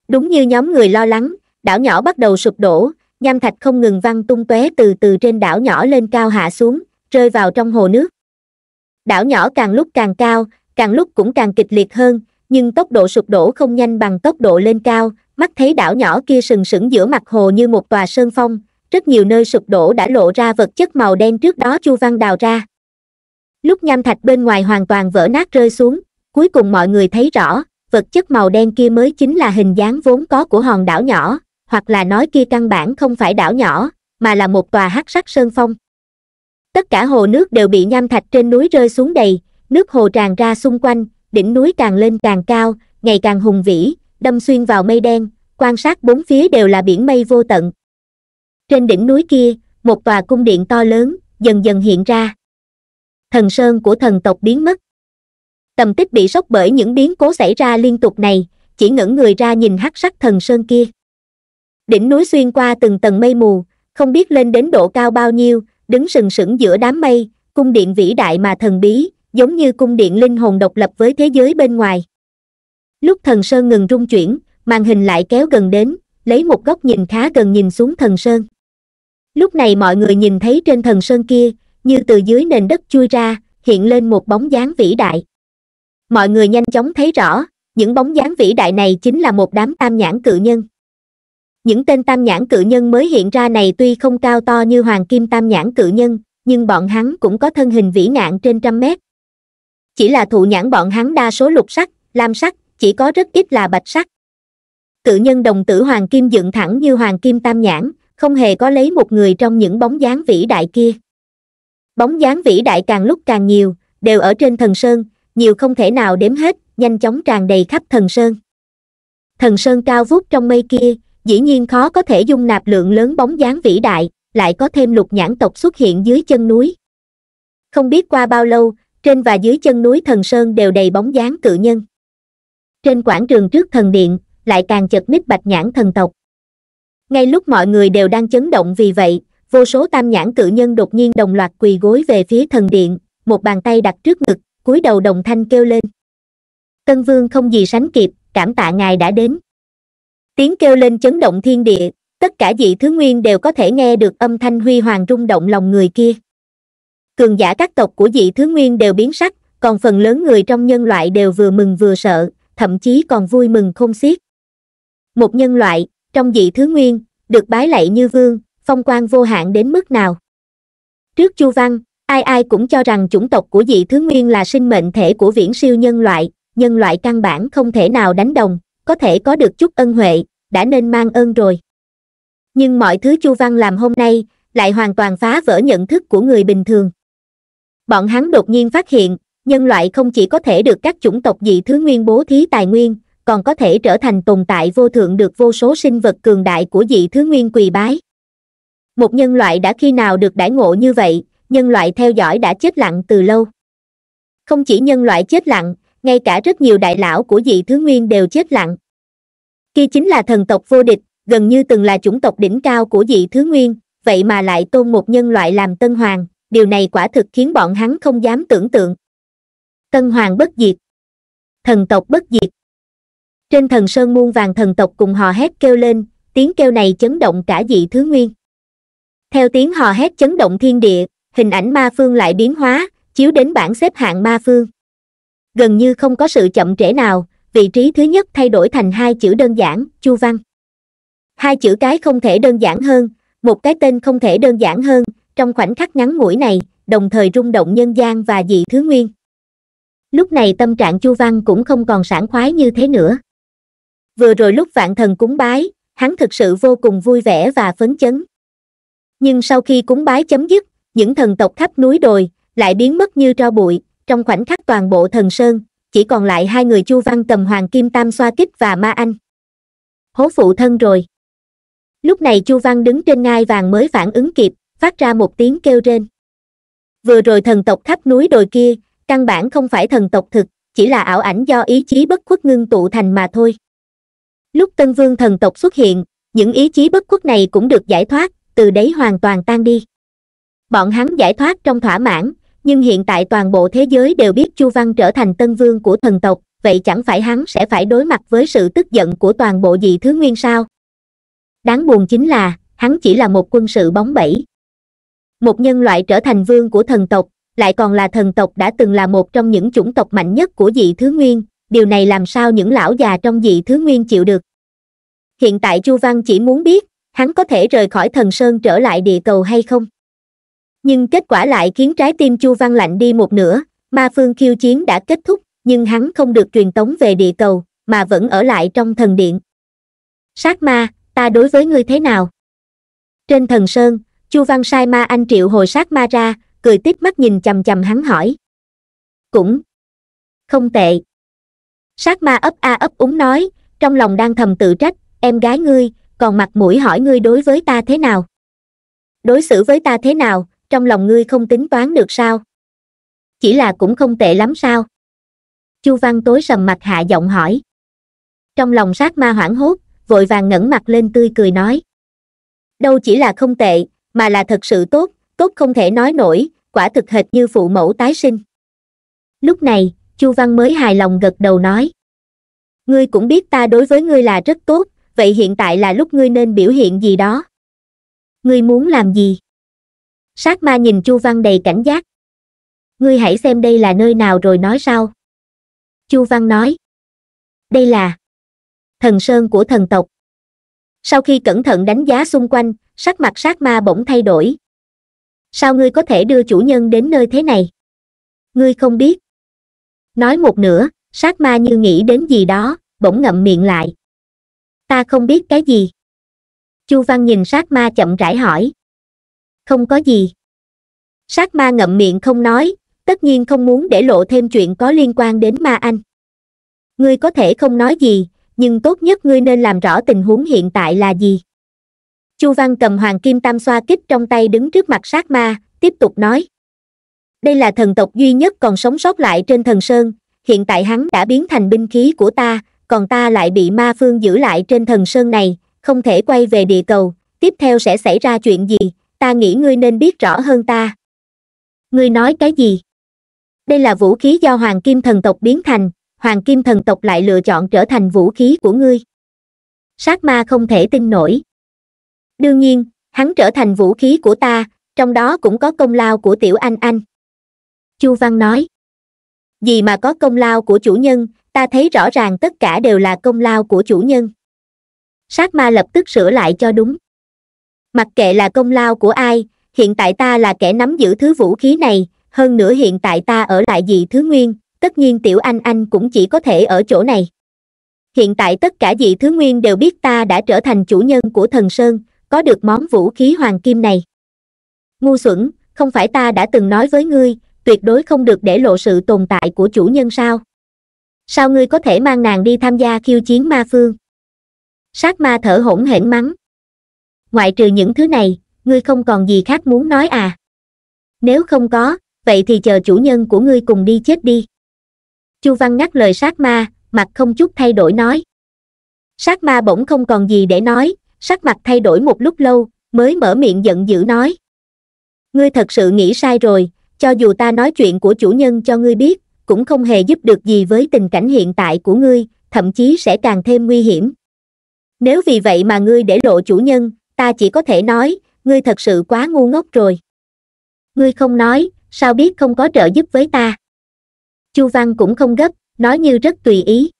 Đúng như nhóm người lo lắng, đảo nhỏ bắt đầu sụp đổ, nham thạch không ngừng văng tung tóe từ từ trên đảo nhỏ lên cao hạ xuống, rơi vào trong hồ nước. Đảo nhỏ càng lúc càng cao, càng lúc cũng càng kịch liệt hơn, nhưng tốc độ sụp đổ không nhanh bằng tốc độ lên cao, mắt thấy đảo nhỏ kia sừng sững giữa mặt hồ như một tòa sơn phong, rất nhiều nơi sụp đổ đã lộ ra vật chất màu đen trước đó Chu Văn đào ra. Lúc nham thạch bên ngoài hoàn toàn vỡ nát rơi xuống, cuối cùng mọi người thấy rõ, vật chất màu đen kia mới chính là hình dáng vốn có của hòn đảo nhỏ, hoặc là nói kia căn bản không phải đảo nhỏ, mà là một tòa hắc sắc sơn phong. Tất cả hồ nước đều bị nham thạch trên núi rơi xuống đầy, nước hồ tràn ra xung quanh, đỉnh núi càng lên càng cao, ngày càng hùng vĩ, đâm xuyên vào mây đen, quan sát bốn phía đều là biển mây vô tận. Trên đỉnh núi kia, một tòa cung điện to lớn, dần dần hiện ra. Thần Sơn của thần tộc biến mất. Tầm Tích bị sốc bởi những biến cố xảy ra liên tục này, chỉ ngẩng người ra nhìn hắc sắc thần sơn kia. Đỉnh núi xuyên qua từng tầng mây mù, không biết lên đến độ cao bao nhiêu, đứng sừng sững giữa đám mây, cung điện vĩ đại mà thần bí, giống như cung điện linh hồn độc lập với thế giới bên ngoài. Lúc thần sơn ngừng rung chuyển, màn hình lại kéo gần đến, lấy một góc nhìn khá gần nhìn xuống thần sơn. Lúc này mọi người nhìn thấy trên thần sơn kia, như từ dưới nền đất chui ra, hiện lên một bóng dáng vĩ đại. Mọi người nhanh chóng thấy rõ, những bóng dáng vĩ đại này chính là một đám tam nhãn cự nhân. Những tên tam nhãn cự nhân mới hiện ra này tuy không cao to như Hoàng Kim Tam Nhãn Cự Nhân, nhưng bọn hắn cũng có thân hình vĩ ngạn trên trăm mét. Chỉ là thụ nhãn bọn hắn đa số lục sắc, lam sắc, chỉ có rất ít là bạch sắc. Cự nhân đồng tử Hoàng Kim dựng thẳng như Hoàng Kim Tam Nhãn, không hề có lấy một người trong những bóng dáng vĩ đại kia. Bóng dáng vĩ đại càng lúc càng nhiều, đều ở trên thần sơn, nhiều không thể nào đếm hết, nhanh chóng tràn đầy khắp thần sơn. Thần sơn cao vút trong mây kia, dĩ nhiên khó có thể dung nạp lượng lớn bóng dáng vĩ đại, lại có thêm lục nhãn tộc xuất hiện dưới chân núi. Không biết qua bao lâu, trên và dưới chân núi thần sơn đều đầy bóng dáng cự nhân. Trên quảng trường trước thần điện, lại càng chật ních bạch nhãn thần tộc. Ngay lúc mọi người đều đang chấn động vì vậy, vô số tam nhãn cự nhân đột nhiên đồng loạt quỳ gối về phía thần điện, một bàn tay đặt trước ngực, cúi đầu đồng thanh kêu lên. Tân Vương không gì sánh kịp, cảm tạ ngài đã đến. Tiếng kêu lên chấn động thiên địa, tất cả dị thứ nguyên đều có thể nghe được âm thanh huy hoàng rung động lòng người kia. Cường giả các tộc của dị thứ nguyên đều biến sắc, còn phần lớn người trong nhân loại đều vừa mừng vừa sợ, thậm chí còn vui mừng không xiết. Một nhân loại, trong dị thứ nguyên, được bái lạy như vương, phong quang vô hạn đến mức nào. Trước Chu Văn, ai ai cũng cho rằng chủng tộc của dị thứ nguyên là sinh mệnh thể của viễn siêu nhân loại, nhân loại căn bản không thể nào đánh đồng, có thể có được chút ân huệ, đã nên mang ơn rồi. Nhưng mọi thứ Chu Văn làm hôm nay, lại hoàn toàn phá vỡ nhận thức của người bình thường. Bọn hắn đột nhiên phát hiện, nhân loại không chỉ có thể được các chủng tộc dị thứ nguyên bố thí tài nguyên, còn có thể trở thành tồn tại vô thượng được vô số sinh vật cường đại của dị thứ nguyên quỳ bái. Một nhân loại đã khi nào được đãi ngộ như vậy, nhân loại theo dõi đã chết lặng từ lâu. Không chỉ nhân loại chết lặng, ngay cả rất nhiều đại lão của dị thứ nguyên đều chết lặng. Kia chính là thần tộc vô địch, gần như từng là chủng tộc đỉnh cao của dị thứ nguyên, vậy mà lại tôn một nhân loại làm Tân Hoàng, điều này quả thực khiến bọn hắn không dám tưởng tượng. Tân Hoàng bất diệt, thần tộc bất diệt. Trên thần sơn muôn vàng thần tộc cùng hò hét kêu lên, tiếng kêu này chấn động cả dị thứ nguyên. Theo tiếng hò hét chấn động thiên địa, hình ảnh Ma Phương lại biến hóa, chiếu đến bảng xếp hạng Ma Phương. Gần như không có sự chậm trễ nào, vị trí thứ nhất thay đổi thành hai chữ đơn giản, Chu Văn. Hai chữ cái không thể đơn giản hơn, một cái tên không thể đơn giản hơn, trong khoảnh khắc ngắn ngủi này, đồng thời rung động nhân gian và dị thứ nguyên. Lúc này tâm trạng Chu Văn cũng không còn sảng khoái như thế nữa. Vừa rồi lúc vạn thần cúng bái, hắn thực sự vô cùng vui vẻ và phấn chấn. Nhưng sau khi cúng bái chấm dứt, những thần tộc khắp núi đồi lại biến mất như tro bụi, trong khoảnh khắc toàn bộ thần sơn, chỉ còn lại hai người Chu Văn cầm Hoàng Kim Tam Xoa Kích và Ma Anh. Hố phụ thân rồi. Lúc này Chu Văn đứng trên ngai vàng mới phản ứng kịp, phát ra một tiếng kêu rên. Vừa rồi thần tộc khắp núi đồi kia, căn bản không phải thần tộc thực, chỉ là ảo ảnh do ý chí bất khuất ngưng tụ thành mà thôi. Lúc Tân Vương thần tộc xuất hiện, những ý chí bất khuất này cũng được giải thoát, từ đấy hoàn toàn tan đi. Bọn hắn giải thoát trong thỏa mãn, nhưng hiện tại toàn bộ thế giới đều biết Chu Văn trở thành Tân Vương của thần tộc, vậy chẳng phải hắn sẽ phải đối mặt với sự tức giận của toàn bộ dị thứ nguyên sao? Đáng buồn chính là, hắn chỉ là một quân sự bóng bẫy. Một nhân loại trở thành vương của thần tộc, lại còn là thần tộc đã từng là một trong những chủng tộc mạnh nhất của dị thứ nguyên, điều này làm sao những lão già trong dị thứ nguyên chịu được. Hiện tại Chu Văn chỉ muốn biết, hắn có thể rời khỏi thần sơn trở lại địa cầu hay không? Nhưng kết quả lại khiến trái tim Chu Văn lạnh đi một nửa, Ma Phương khiêu chiến đã kết thúc, nhưng hắn không được truyền tống về địa cầu, mà vẫn ở lại trong thần điện. Sát ma, ta đối với ngươi thế nào? Trên thần sơn, Chu Văn sai Ma Anh triệu hồi sát ma ra, cười tít mắt nhìn chằm chằm hắn hỏi. Cũng không tệ. Sát ma ấp a ấp úng nói, trong lòng đang thầm tự trách, em gái ngươi, còn mặt mũi hỏi ngươi đối với ta thế nào? Đối xử với ta thế nào, trong lòng ngươi không tính toán được sao? Chỉ là cũng không tệ lắm sao? Chu Văn tối sầm mặt hạ giọng hỏi. Trong lòng sát ma hoảng hốt, vội vàng ngẩng mặt lên tươi cười nói. Đâu chỉ là không tệ, mà là thật sự tốt, tốt không thể nói nổi, quả thực hệt như phụ mẫu tái sinh. Lúc này, Chu Văn mới hài lòng gật đầu nói. Ngươi cũng biết ta đối với ngươi là rất tốt, vậy hiện tại là lúc ngươi nên biểu hiện gì đó. Ngươi muốn làm gì? Sát ma nhìn Chu Văn đầy cảnh giác. Ngươi hãy xem đây là nơi nào rồi nói sau. Chu Văn nói. Đây là thần sơn của thần tộc. Sau khi cẩn thận đánh giá xung quanh, sắc mặt sát ma bỗng thay đổi. Sao ngươi có thể đưa chủ nhân đến nơi thế này? Ngươi không biết. Nói một nửa, sát ma như nghĩ đến gì đó, bỗng ngậm miệng lại. Ta không biết cái gì. Chu Văn nhìn sát ma chậm rãi hỏi. Không có gì. Sát ma ngậm miệng không nói, tất nhiên không muốn để lộ thêm chuyện có liên quan đến Ma Anh. Ngươi có thể không nói gì, nhưng tốt nhất ngươi nên làm rõ tình huống hiện tại là gì. Chu Văn cầm Hoàng Kim Tam Xoa Kích trong tay đứng trước mặt sát ma, tiếp tục nói. Đây là thần tộc duy nhất còn sống sót lại trên thần sơn, hiện tại hắn đã biến thành binh khí của ta, còn ta lại bị Ma Phương giữ lại trên thần sơn này, không thể quay về địa cầu, tiếp theo sẽ xảy ra chuyện gì, ta nghĩ ngươi nên biết rõ hơn ta. Ngươi nói cái gì? Đây là vũ khí do Hoàng Kim thần tộc biến thành, Hoàng Kim thần tộc lại lựa chọn trở thành vũ khí của ngươi. Sát ma không thể tin nổi. Đương nhiên, hắn trở thành vũ khí của ta, trong đó cũng có công lao của tiểu anh anh. Chu Văn nói. Gì mà có công lao của chủ nhân, ta thấy rõ ràng tất cả đều là công lao của chủ nhân. Sát ma lập tức sửa lại cho đúng. Mặc kệ là công lao của ai, hiện tại ta là kẻ nắm giữ thứ vũ khí này, hơn nữa hiện tại ta ở lại dị thứ nguyên, tất nhiên tiểu anh anh cũng chỉ có thể ở chỗ này. Hiện tại tất cả dị thứ nguyên đều biết ta đã trở thành chủ nhân của thần sơn, có được món vũ khí hoàng kim này. Ngu xuẩn, không phải ta đã từng nói với ngươi, tuyệt đối không được để lộ sự tồn tại của chủ nhân sao? Sao ngươi có thể mang nàng đi tham gia khiêu chiến ma phương? Sát ma thở hổn hển mắng. Ngoại trừ những thứ này, ngươi không còn gì khác muốn nói à? Nếu không có, vậy thì chờ chủ nhân của ngươi cùng đi chết đi. Chu Văn ngắt lời sát ma, mặt không chút thay đổi nói. Sát ma bỗng không còn gì để nói, sắc mặt thay đổi một lúc lâu, mới mở miệng giận dữ nói. Ngươi thật sự nghĩ sai rồi, cho dù ta nói chuyện của chủ nhân cho ngươi biết, cũng không hề giúp được gì với tình cảnh hiện tại của ngươi, thậm chí sẽ càng thêm nguy hiểm. Nếu vì vậy mà ngươi để lộ chủ nhân, ta chỉ có thể nói, ngươi thật sự quá ngu ngốc rồi. Ngươi không nói, sao biết không có trợ giúp với ta? Chu Văn cũng không gấp, nói như rất tùy ý.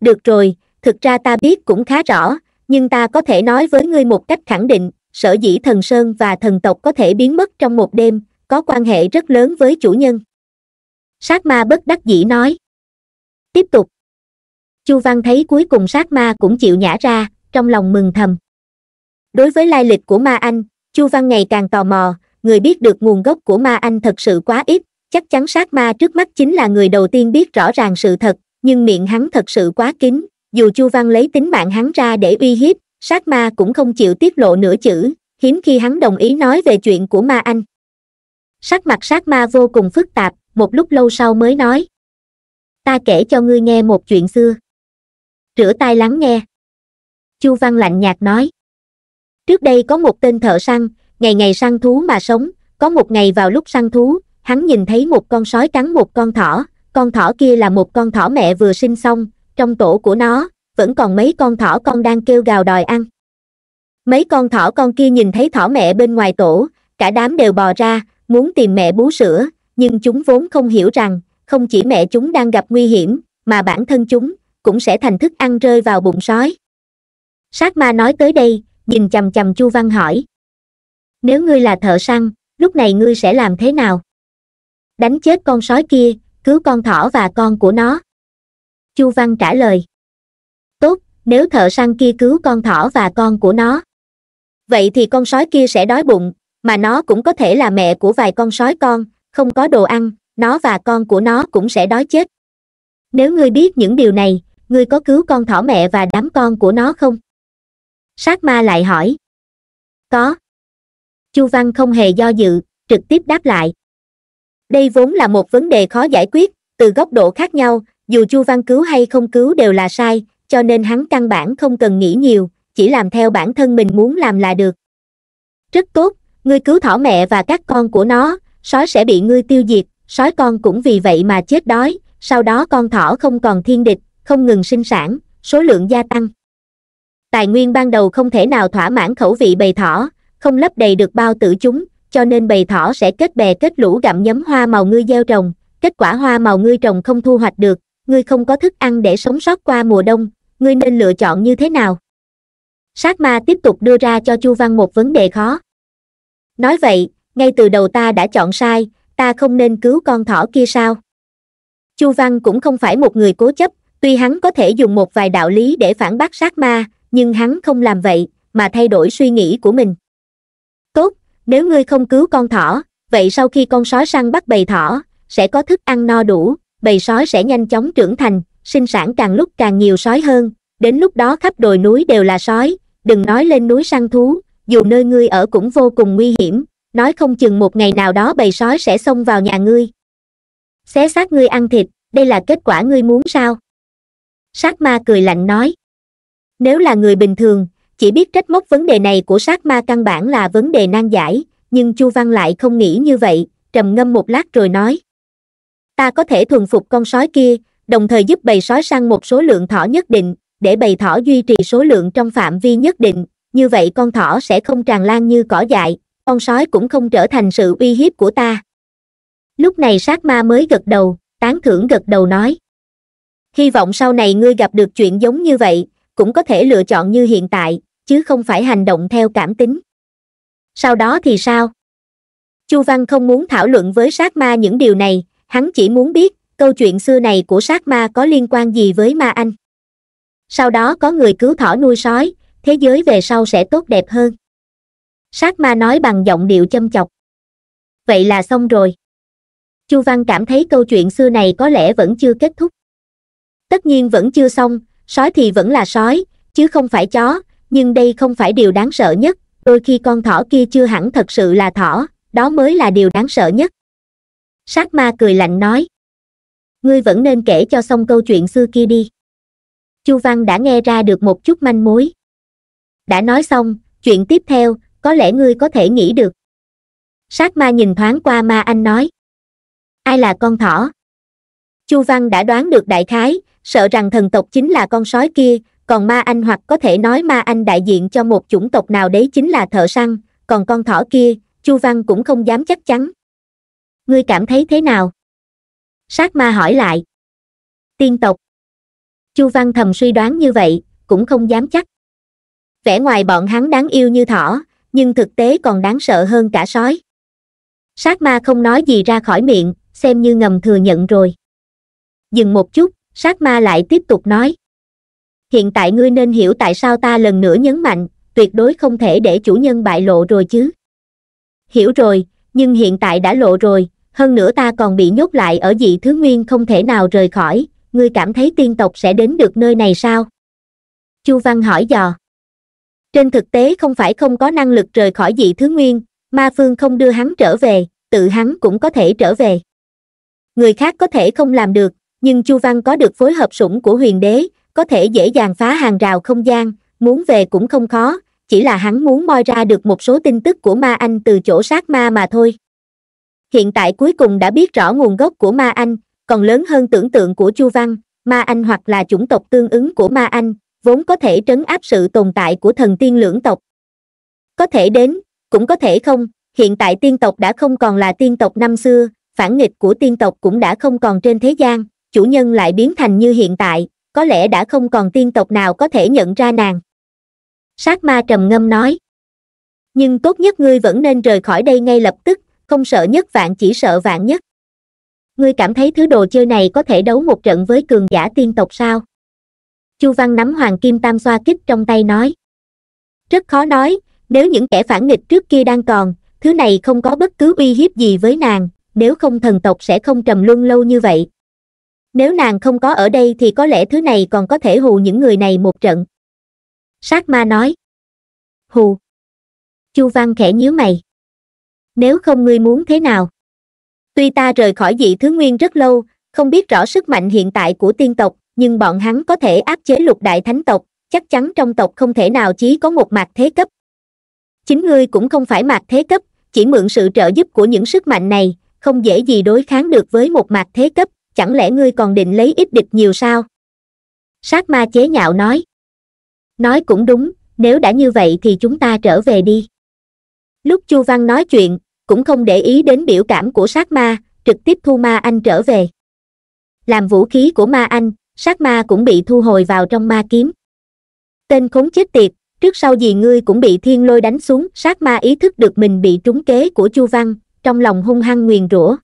Được rồi, thực ra ta biết cũng khá rõ, nhưng ta có thể nói với ngươi một cách khẳng định, sở dĩ Thần Sơn và thần tộc có thể biến mất trong một đêm, có quan hệ rất lớn với chủ nhân. Sát ma bất đắc dĩ nói. Tiếp tục. Chu Văn thấy cuối cùng sát ma cũng chịu nhả ra, trong lòng mừng thầm. Đối với lai lịch của Ma Anh, Chu Văn ngày càng tò mò, người biết được nguồn gốc của Ma Anh thật sự quá ít, chắc chắn sát ma trước mắt chính là người đầu tiên biết rõ ràng sự thật, nhưng miệng hắn thật sự quá kín, dù Chu Văn lấy tính mạng hắn ra để uy hiếp, sát ma cũng không chịu tiết lộ nửa chữ, hiếm khi hắn đồng ý nói về chuyện của Ma Anh. Sắc mặt sát ma vô cùng phức tạp, một lúc lâu sau mới nói. Ta kể cho ngươi nghe một chuyện xưa. Rửa tai lắng nghe. Chu Văn lạnh nhạt nói. Trước đây có một tên thợ săn, ngày ngày săn thú mà sống, có một ngày vào lúc săn thú, hắn nhìn thấy một con sói cắn một con thỏ, con thỏ kia là một con thỏ mẹ vừa sinh xong, trong tổ của nó, vẫn còn mấy con thỏ con đang kêu gào đòi ăn. Mấy con thỏ con kia nhìn thấy thỏ mẹ bên ngoài tổ, cả đám đều bò ra, muốn tìm mẹ bú sữa, nhưng chúng vốn không hiểu rằng, không chỉ mẹ chúng đang gặp nguy hiểm, mà bản thân chúng cũng sẽ thành thức ăn rơi vào bụng sói. Sát ma nói tới đây, nhìn chằm chằm Chu Văn hỏi. Nếu ngươi là thợ săn, lúc này ngươi sẽ làm thế nào? Đánh chết con sói kia, cứu con thỏ và con của nó. Chu Văn trả lời. Tốt, nếu thợ săn kia cứu con thỏ và con của nó, vậy thì con sói kia sẽ đói bụng, mà nó cũng có thể là mẹ của vài con sói con, không có đồ ăn, nó và con của nó cũng sẽ đói chết. Nếu ngươi biết những điều này, ngươi có cứu con thỏ mẹ và đám con của nó không? Sát ma lại hỏi. Có. Chu Văn không hề do dự, trực tiếp đáp lại. Đây vốn là một vấn đề khó giải quyết, từ góc độ khác nhau, dù Chu Văn cứu hay không cứu đều là sai, cho nên hắn căn bản không cần nghĩ nhiều, chỉ làm theo bản thân mình muốn làm là được. Rất tốt, ngươi cứu thỏ mẹ và các con của nó, sói sẽ bị ngươi tiêu diệt, sói con cũng vì vậy mà chết đói, sau đó con thỏ không còn thiên địch, không ngừng sinh sản, số lượng gia tăng. Tài nguyên ban đầu không thể nào thỏa mãn khẩu vị bầy thỏ, không lấp đầy được bao tử chúng, cho nên bầy thỏ sẽ kết bè kết lũ gặm nhấm hoa màu ngươi gieo trồng, kết quả hoa màu ngươi trồng không thu hoạch được, ngươi không có thức ăn để sống sót qua mùa đông, ngươi nên lựa chọn như thế nào? Sát ma tiếp tục đưa ra cho Chu Văn một vấn đề khó. Nói vậy, ngay từ đầu ta đã chọn sai, ta không nên cứu con thỏ kia sao? Chu Văn cũng không phải một người cố chấp, tuy hắn có thể dùng một vài đạo lý để phản bác sát ma, nhưng hắn không làm vậy, mà thay đổi suy nghĩ của mình. Tốt, nếu ngươi không cứu con thỏ, vậy sau khi con sói săn bắt bầy thỏ, sẽ có thức ăn no đủ, bầy sói sẽ nhanh chóng trưởng thành, sinh sản càng lúc càng nhiều sói hơn, đến lúc đó khắp đồi núi đều là sói, đừng nói lên núi săn thú, dù nơi ngươi ở cũng vô cùng nguy hiểm, nói không chừng một ngày nào đó bầy sói sẽ xông vào nhà ngươi, xé xác ngươi ăn thịt, đây là kết quả ngươi muốn sao? Sát ma cười lạnh nói. Nếu là người bình thường, chỉ biết trách móc vấn đề này của sát ma căn bản là vấn đề nan giải, nhưng Chu Văn lại không nghĩ như vậy, trầm ngâm một lát rồi nói. Ta có thể thuần phục con sói kia, đồng thời giúp bầy sói săn một số lượng thỏ nhất định, để bầy thỏ duy trì số lượng trong phạm vi nhất định, như vậy con thỏ sẽ không tràn lan như cỏ dại, con sói cũng không trở thành sự uy hiếp của ta. Lúc này sát ma mới gật đầu, tán thưởng gật đầu nói. Hy vọng sau này ngươi gặp được chuyện giống như vậy, cũng có thể lựa chọn như hiện tại, chứ không phải hành động theo cảm tính. Sau đó thì sao? Chu Văn không muốn thảo luận với sát ma những điều này, hắn chỉ muốn biết câu chuyện xưa này của sát ma có liên quan gì với Ma Anh. Sau đó có người cứu thỏ nuôi sói, thế giới về sau sẽ tốt đẹp hơn. Sát ma nói bằng giọng điệu châm chọc. Vậy là xong rồi. Chu Văn cảm thấy câu chuyện xưa này có lẽ vẫn chưa kết thúc. Tất nhiên vẫn chưa xong, sói thì vẫn là sói, chứ không phải chó, nhưng đây không phải điều đáng sợ nhất, đôi khi con thỏ kia chưa hẳn thật sự là thỏ, đó mới là điều đáng sợ nhất. Sát ma cười lạnh nói. Ngươi vẫn nên kể cho xong câu chuyện xưa kia đi. Chu Văn đã nghe ra được một chút manh mối. Đã nói xong, chuyện tiếp theo, có lẽ ngươi có thể nghĩ được. Sát ma nhìn thoáng qua Ma Anh nói. Ai là con thỏ? Chu Văn đã đoán được đại khái, sợ rằng thần tộc chính là con sói kia, còn Ma Anh hoặc có thể nói Ma Anh đại diện cho một chủng tộc nào đấy chính là thợ săn, còn con thỏ kia, Chu Văn cũng không dám chắc chắn. Ngươi cảm thấy thế nào? Sát ma hỏi lại. Tiên tộc. Chu Văn thầm suy đoán như vậy, cũng không dám chắc. Vẻ ngoài bọn hắn đáng yêu như thỏ, nhưng thực tế còn đáng sợ hơn cả sói. Sát ma không nói gì ra khỏi miệng, xem như ngầm thừa nhận rồi. Dừng một chút, sát ma lại tiếp tục nói. Hiện tại ngươi nên hiểu tại sao ta lần nữa nhấn mạnh, tuyệt đối không thể để chủ nhân bại lộ rồi chứ. Hiểu rồi, nhưng hiện tại đã lộ rồi, hơn nữa ta còn bị nhốt lại ở dị thứ nguyên không thể nào rời khỏi, ngươi cảm thấy tiên tộc sẽ đến được nơi này sao? Chu Văn hỏi dò. Trên thực tế không phải không có năng lực rời khỏi dị thứ nguyên, Ma Phương không đưa hắn trở về, tự hắn cũng có thể trở về. Người khác có thể không làm được, nhưng Chu Văn có được phối hợp sủng của huyền đế, có thể dễ dàng phá hàng rào không gian, muốn về cũng không khó, chỉ là hắn muốn moi ra được một số tin tức của Ma Anh từ chỗ sát ma mà thôi. Hiện tại cuối cùng đã biết rõ nguồn gốc của Ma Anh, còn lớn hơn tưởng tượng của Chu Văn, Ma Anh hoặc là chủng tộc tương ứng của Ma Anh, vốn có thể trấn áp sự tồn tại của thần tiên lưỡng tộc. Có thể đến, cũng có thể không, hiện tại tiên tộc đã không còn là tiên tộc năm xưa, phản nghịch của tiên tộc cũng đã không còn trên thế gian, chủ nhân lại biến thành như hiện tại, có lẽ đã không còn tiên tộc nào có thể nhận ra nàng. Sát ma trầm ngâm nói. Nhưng tốt nhất ngươi vẫn nên rời khỏi đây ngay lập tức, không sợ nhất vạn chỉ sợ vạn nhất. Ngươi cảm thấy thứ đồ chơi này có thể đấu một trận với cường giả tiên tộc sao? Chu Văn nắm Hoàng Kim Tam Xoa Kích trong tay nói. Rất khó nói, nếu những kẻ phản nghịch trước kia đang còn, thứ này không có bất cứ uy hiếp gì với nàng, nếu không thần tộc sẽ không trầm luân lâu như vậy. Nếu nàng không có ở đây thì có lẽ thứ này còn có thể hù những người này một trận. Sát ma nói. Hù. Chu Văn khẽ nhíu mày. Nếu không ngươi muốn thế nào? Tuy ta rời khỏi dị thứ nguyên rất lâu, không biết rõ sức mạnh hiện tại của tiên tộc, nhưng bọn hắn có thể áp chế lục đại thánh tộc, chắc chắn trong tộc không thể nào chí có một mạt thế cấp. Chính ngươi cũng không phải mạt thế cấp, chỉ mượn sự trợ giúp của những sức mạnh này, không dễ gì đối kháng được với một mạt thế cấp, chẳng lẽ ngươi còn định lấy ít địch nhiều sao? Sát ma chế nhạo nói. Nói cũng đúng, nếu đã như vậy thì chúng ta trở về đi. Lúc Chu Văn nói chuyện, cũng không để ý đến biểu cảm của sát ma, trực tiếp thu Ma Anh trở về. Làm vũ khí của Ma Anh, sát ma cũng bị thu hồi vào trong ma kiếm. Tên khốn chết tiệt, trước sau gì ngươi cũng bị thiên lôi đánh xuống. Sát ma ý thức được mình bị trúng kế của Chu Văn, trong lòng hung hăng nguyền rủa.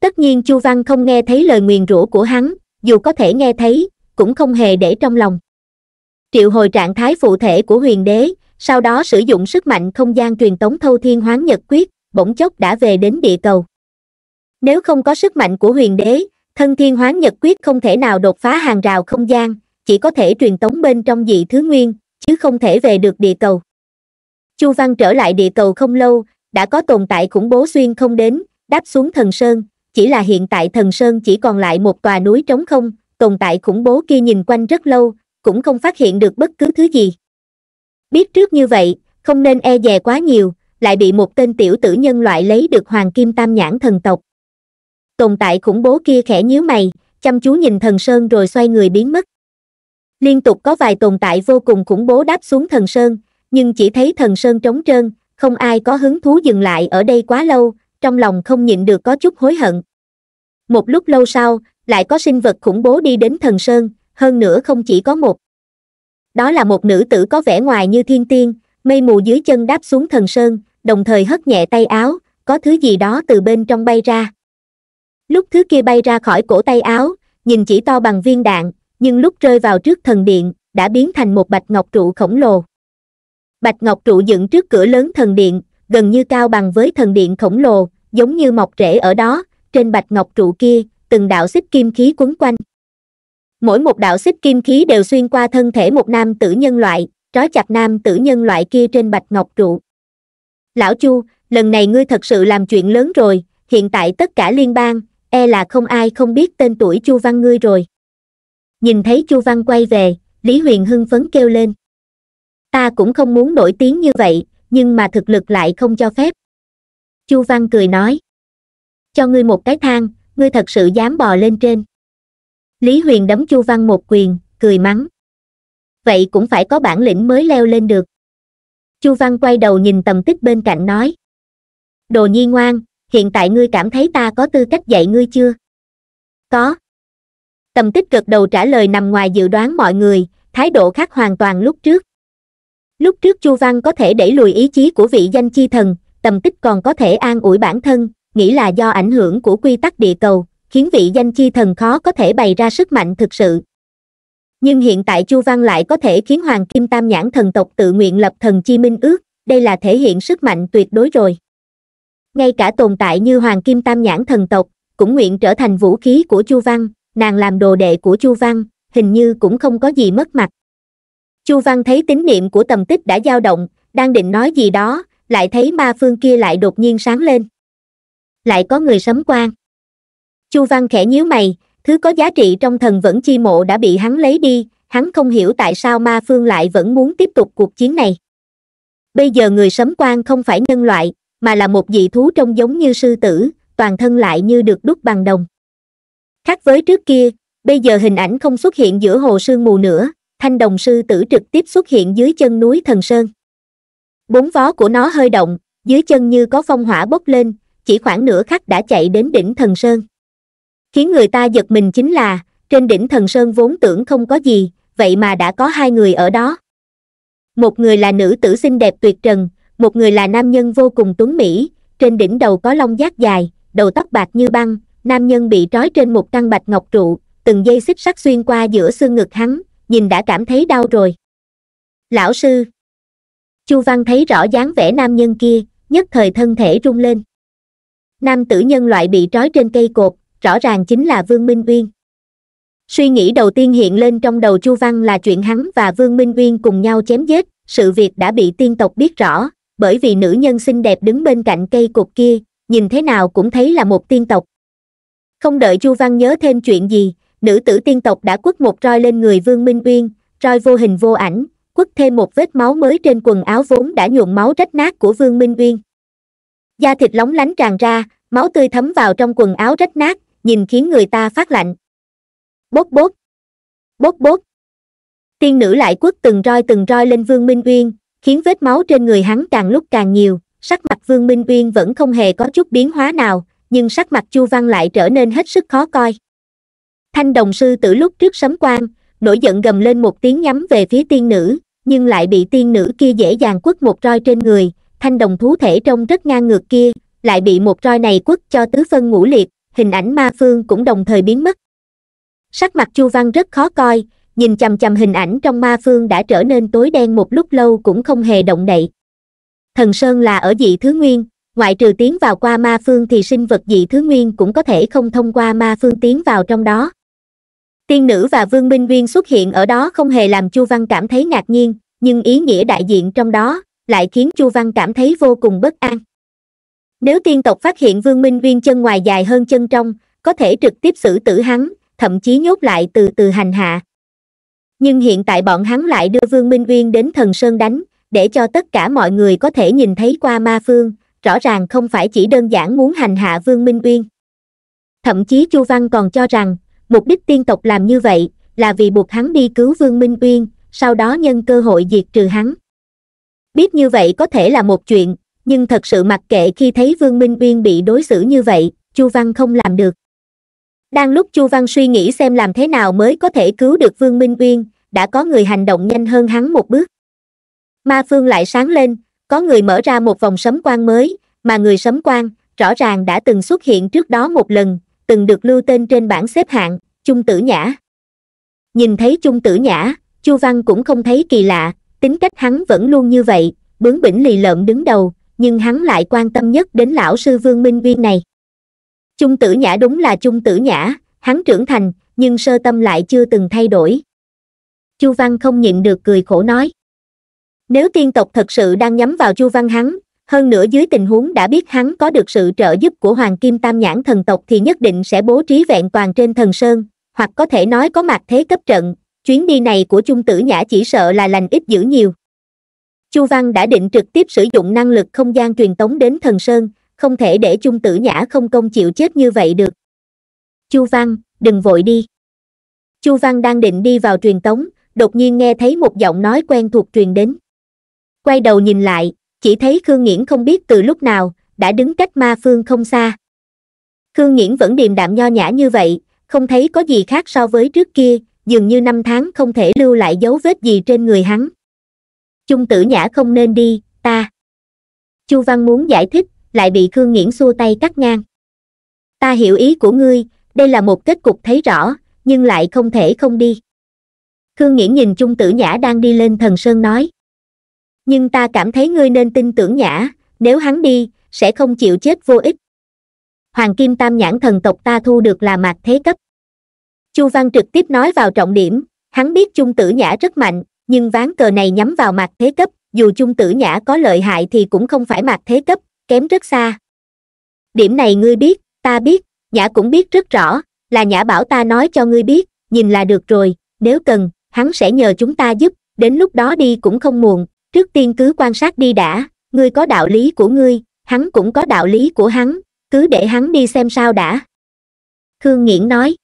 Tất nhiên Chu Văn không nghe thấy lời nguyền rủa của hắn, dù có thể nghe thấy, cũng không hề để trong lòng. Triệu hồi trạng thái phụ thể của huyền đế, sau đó sử dụng sức mạnh không gian truyền tống thâu thiên hoán nhật quyết, bỗng chốc đã về đến địa cầu. Nếu không có sức mạnh của huyền đế, thân thiên hoán nhật quyết không thể nào đột phá hàng rào không gian, chỉ có thể truyền tống bên trong dị thứ nguyên, chứ không thể về được địa cầu. Chu Văn trở lại địa cầu không lâu, đã có tồn tại khủng bố xuyên không đến, đáp xuống Thần Sơn, chỉ là hiện tại Thần Sơn chỉ còn lại một tòa núi trống không, tồn tại khủng bố kia nhìn quanh rất lâu, cũng không phát hiện được bất cứ thứ gì. Biết trước như vậy, không nên e dè quá nhiều, lại bị một tên tiểu tử nhân loại lấy được Hoàng Kim Tam Nhãn Thần Tộc. Tồn tại khủng bố kia khẽ nhíu mày, chăm chú nhìn Thần Sơn rồi xoay người biến mất. Liên tục có vài tồn tại vô cùng khủng bố đáp xuống Thần Sơn, nhưng chỉ thấy Thần Sơn trống trơn, không ai có hứng thú dừng lại ở đây quá lâu, trong lòng không nhịn được có chút hối hận. Một lúc lâu sau, lại có sinh vật khủng bố đi đến Thần Sơn, hơn nữa không chỉ có một. Đó là một nữ tử có vẻ ngoài như thiên tiên, mây mù dưới chân đáp xuống Thần Sơn, đồng thời hất nhẹ tay áo, có thứ gì đó từ bên trong bay ra. Lúc thứ kia bay ra khỏi cổ tay áo, nhìn chỉ to bằng viên đạn, nhưng lúc rơi vào trước thần điện, đã biến thành một bạch ngọc trụ khổng lồ. Bạch ngọc trụ dựng trước cửa lớn thần điện, gần như cao bằng với thần điện khổng lồ, giống như mọc rễ ở đó, trên bạch ngọc trụ kia, từng đạo xích kim khí quấn quanh. mỗi một đạo xích kim khí đều xuyên qua thân thể một nam tử nhân loại, trói chặt nam tử nhân loại kia trên bạch ngọc trụ. Lão Chu, lần này ngươi thật sự làm chuyện lớn rồi, hiện tại tất cả liên bang, e là không ai không biết tên tuổi Chu Văn ngươi rồi. Nhìn thấy Chu Văn quay về, Lý Huyền hưng phấn kêu lên. Ta cũng không muốn nổi tiếng như vậy, nhưng mà thực lực lại không cho phép. Chu Văn cười nói. Cho ngươi một cái thang, ngươi thật sự dám bò lên trên. Lý Huyền đấm Chu Văn một quyền, cười mắng. Vậy cũng phải có bản lĩnh mới leo lên được. Chu Văn quay đầu nhìn Tầm Tích bên cạnh nói. Đồ nhi ngoan, hiện tại ngươi cảm thấy ta có tư cách dạy ngươi chưa? Có. Tầm Tích gật đầu trả lời nằm ngoài dự đoán mọi người, thái độ khác hoàn toàn lúc trước. Lúc trước Chu Văn có thể đẩy lùi ý chí của vị danh chi thần, Tầm Tích còn có thể an ủi bản thân, nghĩ là do ảnh hưởng của quy tắc địa cầu, khiến vị danh chi thần khó có thể bày ra sức mạnh thực sự. Nhưng hiện tại Chu Văn lại có thể khiến Hoàng Kim Tam Nhãn Thần Tộc tự nguyện lập thần chi minh ước, đây là thể hiện sức mạnh tuyệt đối rồi. Ngay cả tồn tại như Hoàng Kim Tam Nhãn Thần Tộc, cũng nguyện trở thành vũ khí của Chu Văn, nàng làm đồ đệ của Chu Văn, hình như cũng không có gì mất mặt. Chu Văn thấy tín niệm của Tầm Tích đã dao động, đang định nói gì đó, lại thấy ma phương kia lại đột nhiên sáng lên. Lại có người sấm quang. Chu Văn khẽ nhíu mày, thứ có giá trị trong thần vẫn chi mộ đã bị hắn lấy đi, hắn không hiểu tại sao ma phương lại vẫn muốn tiếp tục cuộc chiến này. Bây giờ người sấm quang không phải nhân loại, mà là một dị thú trông giống như sư tử, toàn thân lại như được đúc bằng đồng. Khác với trước kia, bây giờ hình ảnh không xuất hiện giữa hồ sương mù nữa, thanh đồng sư tử trực tiếp xuất hiện dưới chân núi Thần Sơn. Bốn vó của nó hơi động, dưới chân như có phong hỏa bốc lên, chỉ khoảng nửa khắc đã chạy đến đỉnh Thần Sơn. Khiến người ta giật mình chính là, trên đỉnh Thần Sơn vốn tưởng không có gì, vậy mà đã có hai người ở đó. Một người là nữ tử xinh đẹp tuyệt trần, một người là nam nhân vô cùng tuấn mỹ, trên đỉnh đầu có long giác dài, đầu tóc bạc như băng, nam nhân bị trói trên một căn bạch ngọc trụ, từng dây xích sắt xuyên qua giữa xương ngực hắn, nhìn đã cảm thấy đau rồi. Lão sư. Chu Văn thấy rõ dáng vẻ nam nhân kia, nhất thời thân thể rung lên. Nam tử nhân loại bị trói trên cây cột, rõ ràng chính là Vương Minh Uyên. Suy nghĩ đầu tiên hiện lên trong đầu Chu Văn là chuyện hắn và Vương Minh Uyên cùng nhau chém giết, sự việc đã bị tiên tộc biết rõ, bởi vì nữ nhân xinh đẹp đứng bên cạnh cây cột kia, nhìn thế nào cũng thấy là một tiên tộc. Không đợi Chu Văn nhớ thêm chuyện gì, nữ tử tiên tộc đã quất một roi lên người Vương Minh Uyên, roi vô hình vô ảnh, quất thêm một vết máu mới trên quần áo vốn đã nhuộm máu rách nát của Vương Minh Uyên. Da thịt lóng lánh tràn ra, máu tươi thấm vào trong quần áo rách nát, nhìn khiến người ta phát lạnh. Bốt bốt, bốt bốt. Tiên nữ lại quất từng roi từng roi lên Vương Minh Uyên, khiến vết máu trên người hắn càng lúc càng nhiều, sắc mặt Vương Minh Uyên vẫn không hề có chút biến hóa nào, nhưng sắc mặt Chu Văn lại trở nên hết sức khó coi. Thanh đồng sư tử lúc trước sấm quang, nổi giận gầm lên một tiếng nhắm về phía tiên nữ, nhưng lại bị tiên nữ kia dễ dàng quất một roi trên người, thanh đồng thú thể trông rất ngang ngược kia, lại bị một roi này quất cho tứ phân ngũ liệt, hình ảnh ma phương cũng đồng thời biến mất. Sắc mặt Chu Văn rất khó coi, nhìn chằm chằm hình ảnh trong ma phương đã trở nên tối đen một lúc lâu cũng không hề động đậy. Thần Sơn là ở dị thứ nguyên, ngoại trừ tiến vào qua ma phương thì sinh vật dị thứ nguyên cũng có thể không thông qua ma phương tiến vào trong đó. Tiên nữ và Vương Minh Uyên xuất hiện ở đó không hề làm Chu Văn cảm thấy ngạc nhiên, nhưng ý nghĩa đại diện trong đó lại khiến Chu Văn cảm thấy vô cùng bất an. Nếu tiên tộc phát hiện Vương Minh Uyên chân ngoài dài hơn chân trong, có thể trực tiếp xử tử hắn, thậm chí nhốt lại từ từ hành hạ. Nhưng hiện tại bọn hắn lại đưa Vương Minh Uyên đến Thần Sơn đánh, để cho tất cả mọi người có thể nhìn thấy qua ma phương, rõ ràng không phải chỉ đơn giản muốn hành hạ Vương Minh Uyên. Thậm chí Chu Văn còn cho rằng, mục đích tiên tộc làm như vậy là vì buộc hắn đi cứu Vương Minh Uyên, sau đó nhân cơ hội diệt trừ hắn. Biết như vậy có thể là một chuyện, nhưng thật sự mặc kệ khi thấy Vương Minh Uyên bị đối xử như vậy, Chu Văn không làm được. Đang lúc Chu Văn suy nghĩ xem làm thế nào mới có thể cứu được Vương Minh Uyên, đã có người hành động nhanh hơn hắn một bước. Ma phương lại sáng lên, có người mở ra một vòng sấm quang mới, mà người sấm quang rõ ràng đã từng xuất hiện trước đó một lần, từng được lưu tên trên bảng xếp hạng, Trung Tử Nhã. Nhìn thấy Trung Tử Nhã, Chu Văn cũng không thấy kỳ lạ, tính cách hắn vẫn luôn như vậy, bướng bỉnh lì lợm đứng đầu, nhưng hắn lại quan tâm nhất đến lão sư Vương Minh Uyên này. Trung Tử Nhã đúng là Trung Tử Nhã, hắn trưởng thành, nhưng sơ tâm lại chưa từng thay đổi. Chu Văn không nhịn được cười khổ nói. Nếu tiên tộc thật sự đang nhắm vào Chu Văn hắn, hơn nữa dưới tình huống đã biết hắn có được sự trợ giúp của Hoàng Kim Tam Nhãn Thần Tộc thì nhất định sẽ bố trí vẹn toàn trên Thần Sơn, hoặc có thể nói có mặt thế cấp trận, chuyến đi này của Trung Tử Nhã chỉ sợ là lành ít dữ nhiều. Chu Văn đã định trực tiếp sử dụng năng lực không gian truyền tống đến Thần Sơn, không thể để Trung Tử Nhã không công chịu chết như vậy được. Chu Văn, đừng vội đi. Chu Văn đang định đi vào truyền tống, đột nhiên nghe thấy một giọng nói quen thuộc truyền đến. Quay đầu nhìn lại, chỉ thấy Khương Nghiễn không biết từ lúc nào, đã đứng cách Ma Phương không xa. Khương Nghiễn vẫn điềm đạm nho nhã như vậy, không thấy có gì khác so với trước kia, dường như năm tháng không thể lưu lại dấu vết gì trên người hắn. Trung Tử Nhã không nên đi, ta. Chu Văn muốn giải thích, lại bị Khương Nghiễn xua tay cắt ngang. Ta hiểu ý của ngươi, đây là một kết cục thấy rõ, nhưng lại không thể không đi. Khương Nghiễn nhìn Trung Tử Nhã đang đi lên Thần Sơn nói. Nhưng ta cảm thấy ngươi nên tin tưởng Nhã, nếu hắn đi, sẽ không chịu chết vô ích. Hoàng Kim Tam Nhãn Thần Tộc ta thu được là mạt thế cấp. Chu Văn trực tiếp nói vào trọng điểm, hắn biết Trung Tử Nhã rất mạnh, nhưng ván cờ này nhắm vào mạt thế cấp, dù Trung Tử Nhã có lợi hại thì cũng không phải mạt thế cấp, kém rất xa. Điểm này ngươi biết, ta biết, Nhã cũng biết rất rõ, là Nhã bảo ta nói cho ngươi biết, nhìn là được rồi, nếu cần, hắn sẽ nhờ chúng ta giúp, đến lúc đó đi cũng không muộn. Trước tiên cứ quan sát đi đã, ngươi có đạo lý của ngươi, hắn cũng có đạo lý của hắn, cứ để hắn đi xem sao đã. Khương Nghiễn nói.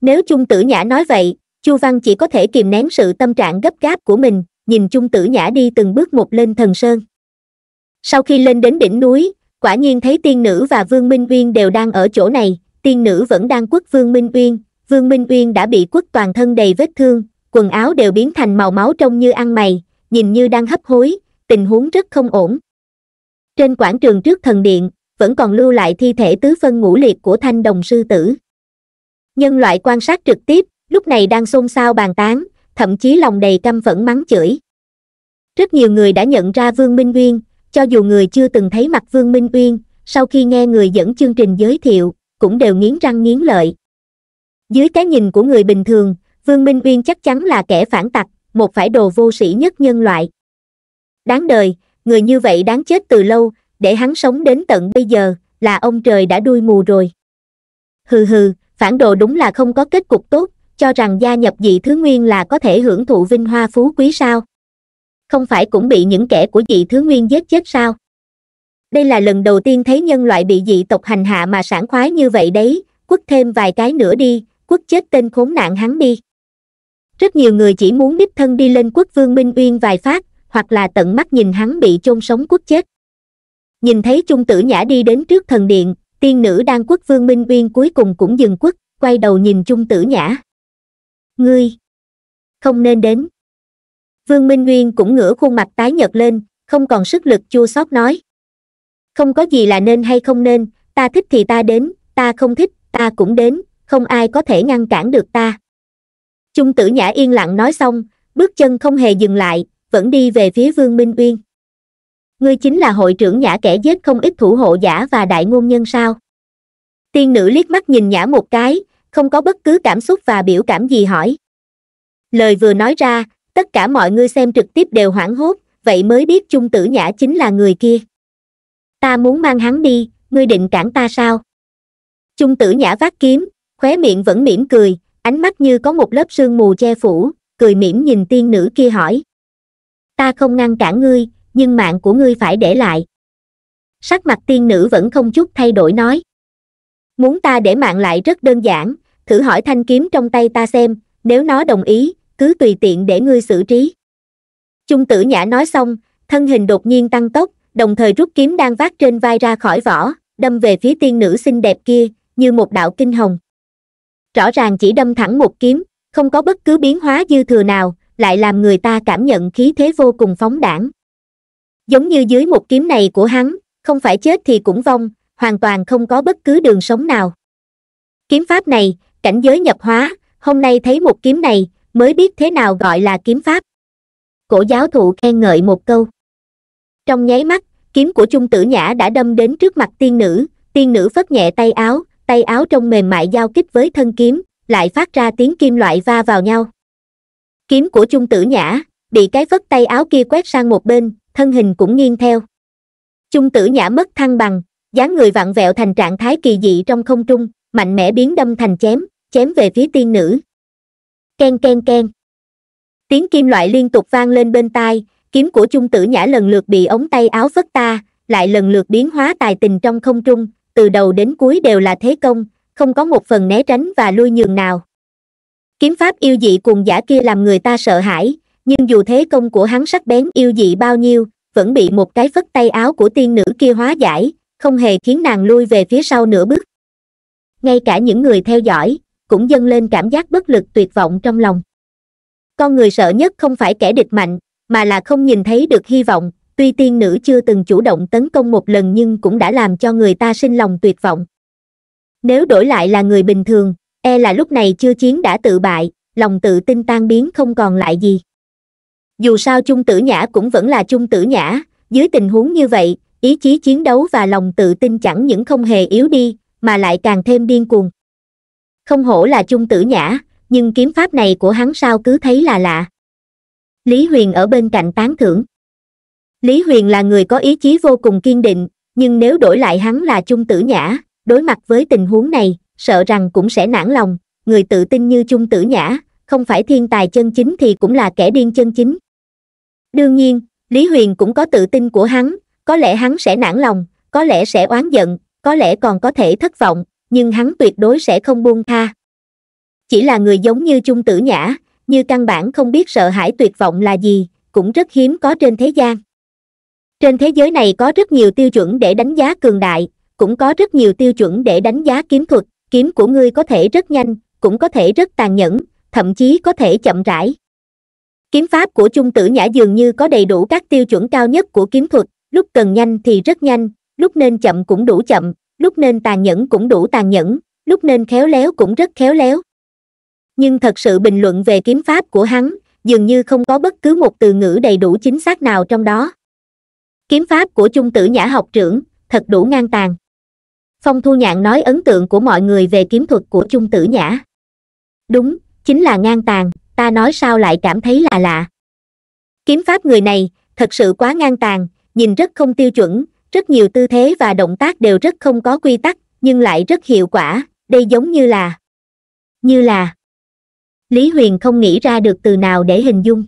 Nếu Trung Tử Nhã nói vậy, Chu Văn chỉ có thể kìm nén sự tâm trạng gấp gáp của mình, nhìn Trung Tử Nhã đi từng bước một lên Thần Sơn. Sau khi lên đến đỉnh núi, quả nhiên thấy tiên nữ và Vương Minh Uyên đều đang ở chỗ này, tiên nữ vẫn đang quất Vương Minh Uyên, Vương Minh Uyên đã bị quất toàn thân đầy vết thương, quần áo đều biến thành màu máu trông như ăn mày. Nhìn như đang hấp hối, tình huống rất không ổn. Trên quảng trường trước thần điện, vẫn còn lưu lại thi thể tứ phân ngũ liệt của thanh đồng sư tử. Nhân loại quan sát trực tiếp, lúc này đang xôn xao bàn tán, thậm chí lòng đầy căm phẫn mắng chửi. Rất nhiều người đã nhận ra Vương Minh Uyên, cho dù người chưa từng thấy mặt Vương Minh Uyên, sau khi nghe người dẫn chương trình giới thiệu, cũng đều nghiến răng nghiến lợi. Dưới cái nhìn của người bình thường, Vương Minh Uyên chắc chắn là kẻ phản tặc, một phải đồ vô sĩ nhất nhân loại. Đáng đời, người như vậy đáng chết từ lâu, để hắn sống đến tận bây giờ, là ông trời đã đuôi mù rồi. Hừ hừ, phản đồ đúng là không có kết cục tốt, cho rằng gia nhập dị thứ nguyên là có thể hưởng thụ vinh hoa phú quý sao? Không phải cũng bị những kẻ của dị thứ nguyên giết chết sao? Đây là lần đầu tiên thấy nhân loại bị dị tộc hành hạ mà sảng khoái như vậy đấy, quất thêm vài cái nữa đi, quất chết tên khốn nạn hắn đi. Rất nhiều người chỉ muốn đích thân đi lên quất Vương Minh Uyên vài phát, hoặc là tận mắt nhìn hắn bị chôn sống quất chết. Nhìn thấy Trung Tử Nhã đi đến trước thần điện, tiên nữ đang quất Vương Minh Uyên cuối cùng cũng dừng quất, quay đầu nhìn Trung Tử Nhã. Ngươi! Không nên đến! Vương Minh Uyên cũng ngửa khuôn mặt tái nhợt lên, không còn sức lực chua xót nói. Không có gì là nên hay không nên, ta thích thì ta đến, ta không thích, ta cũng đến, không ai có thể ngăn cản được ta. Trung Tử Nhã yên lặng nói xong, bước chân không hề dừng lại, vẫn đi về phía Vương Minh Uyên. Ngươi chính là hội trưởng Nhã kẻ giết không ít thủ hộ giả và đại ngôn nhân sao? Tiên nữ liếc mắt nhìn Nhã một cái, không có bất cứ cảm xúc và biểu cảm gì hỏi. Lời vừa nói ra, tất cả mọi người xem trực tiếp đều hoảng hốt, vậy mới biết Trung Tử Nhã chính là người kia. Ta muốn mang hắn đi, ngươi định cản ta sao? Trung Tử Nhã vác kiếm, khóe miệng vẫn mỉm cười. Ánh mắt như có một lớp sương mù che phủ, cười mỉm nhìn tiên nữ kia hỏi. Ta không ngăn cản ngươi, nhưng mạng của ngươi phải để lại. Sắc mặt tiên nữ vẫn không chút thay đổi nói. Muốn ta để mạng lại rất đơn giản, thử hỏi thanh kiếm trong tay ta xem, nếu nó đồng ý, cứ tùy tiện để ngươi xử trí. Trung Tử Nhã nói xong, thân hình đột nhiên tăng tốc, đồng thời rút kiếm đang vác trên vai ra khỏi vỏ, đâm về phía tiên nữ xinh đẹp kia, như một đạo kinh hồng. Rõ ràng chỉ đâm thẳng một kiếm, không có bất cứ biến hóa dư thừa nào, lại làm người ta cảm nhận khí thế vô cùng phóng đãng. Giống như dưới một kiếm này của hắn, không phải chết thì cũng vong, hoàn toàn không có bất cứ đường sống nào. Kiếm pháp này, cảnh giới nhập hóa, hôm nay thấy một kiếm này, mới biết thế nào gọi là kiếm pháp. Cổ giáo thụ khen ngợi một câu. Trong nháy mắt, kiếm của Trung Tử Nhã đã đâm đến trước mặt tiên nữ, tiên nữ phất nhẹ tay áo, tay áo trong mềm mại giao kích với thân kiếm, lại phát ra tiếng kim loại va vào nhau. Kiếm của Trung Tử Nhã bị cái vất tay áo kia quét sang một bên, thân hình cũng nghiêng theo. Trung Tử Nhã mất thăng bằng, dáng người vặn vẹo thành trạng thái kỳ dị trong không trung, mạnh mẽ biến đâm thành chém, chém về phía tiên nữ. Ken ken ken. Tiếng kim loại liên tục vang lên bên tai, kiếm của Trung Tử Nhã lần lượt bị ống tay áo phất ta, lại lần lượt biến hóa tài tình trong không trung, từ đầu đến cuối đều là thế công, không có một phần né tránh và lui nhường nào. Kiếm pháp yêu dị cùng giả kia làm người ta sợ hãi, nhưng dù thế công của hắn sắc bén yêu dị bao nhiêu, vẫn bị một cái phất tay áo của tiên nữ kia hóa giải, không hề khiến nàng lui về phía sau nửa bước. Ngay cả những người theo dõi cũng dâng lên cảm giác bất lực tuyệt vọng trong lòng. Con người sợ nhất không phải kẻ địch mạnh, mà là không nhìn thấy được hy vọng. Tuy tiên nữ chưa từng chủ động tấn công một lần nhưng cũng đã làm cho người ta sinh lòng tuyệt vọng. Nếu đổi lại là người bình thường, e là lúc này chưa chiến đã tự bại, lòng tự tin tan biến không còn lại gì. Dù sao Trung Tử Nhã cũng vẫn là Trung Tử Nhã, dưới tình huống như vậy, ý chí chiến đấu và lòng tự tin chẳng những không hề yếu đi, mà lại càng thêm điên cuồng. Không hổ là Trung Tử Nhã, nhưng kiếm pháp này của hắn sao cứ thấy là lạ. Lý Huyền ở bên cạnh tán thưởng. Lý Huyền là người có ý chí vô cùng kiên định, nhưng nếu đổi lại hắn là Trung Tử Nhã, đối mặt với tình huống này, sợ rằng cũng sẽ nản lòng. Người tự tin như Trung Tử Nhã, không phải thiên tài chân chính thì cũng là kẻ điên chân chính. Đương nhiên, Lý Huyền cũng có tự tin của hắn, có lẽ hắn sẽ nản lòng, có lẽ sẽ oán giận, có lẽ còn có thể thất vọng, nhưng hắn tuyệt đối sẽ không buông tha. Chỉ là người giống như Trung Tử Nhã, như căn bản không biết sợ hãi tuyệt vọng là gì, cũng rất hiếm có trên thế gian. Trên thế giới này có rất nhiều tiêu chuẩn để đánh giá cường đại, cũng có rất nhiều tiêu chuẩn để đánh giá kiếm thuật. Kiếm của ngươi có thể rất nhanh, cũng có thể rất tàn nhẫn, thậm chí có thể chậm rãi. Kiếm pháp của Trung Tử Nhã dường như có đầy đủ các tiêu chuẩn cao nhất của kiếm thuật, lúc cần nhanh thì rất nhanh, lúc nên chậm cũng đủ chậm, lúc nên tàn nhẫn cũng đủ tàn nhẫn, lúc nên khéo léo cũng rất khéo léo. Nhưng thật sự bình luận về kiếm pháp của hắn, dường như không có bất cứ một từ ngữ đầy đủ chính xác nào trong đó. Kiếm pháp của Trung Tử Nhã học trưởng, thật đủ ngang tàn. Phong Thu Nhạn nói ấn tượng của mọi người về kiếm thuật của Trung Tử Nhã. Đúng, chính là ngang tàn, ta nói sao lại cảm thấy lạ lạ. Kiếm pháp người này, thật sự quá ngang tàn, nhìn rất không tiêu chuẩn, rất nhiều tư thế và động tác đều rất không có quy tắc, nhưng lại rất hiệu quả, đây giống như là... Như là... Lý Huyền không nghĩ ra được từ nào để hình dung.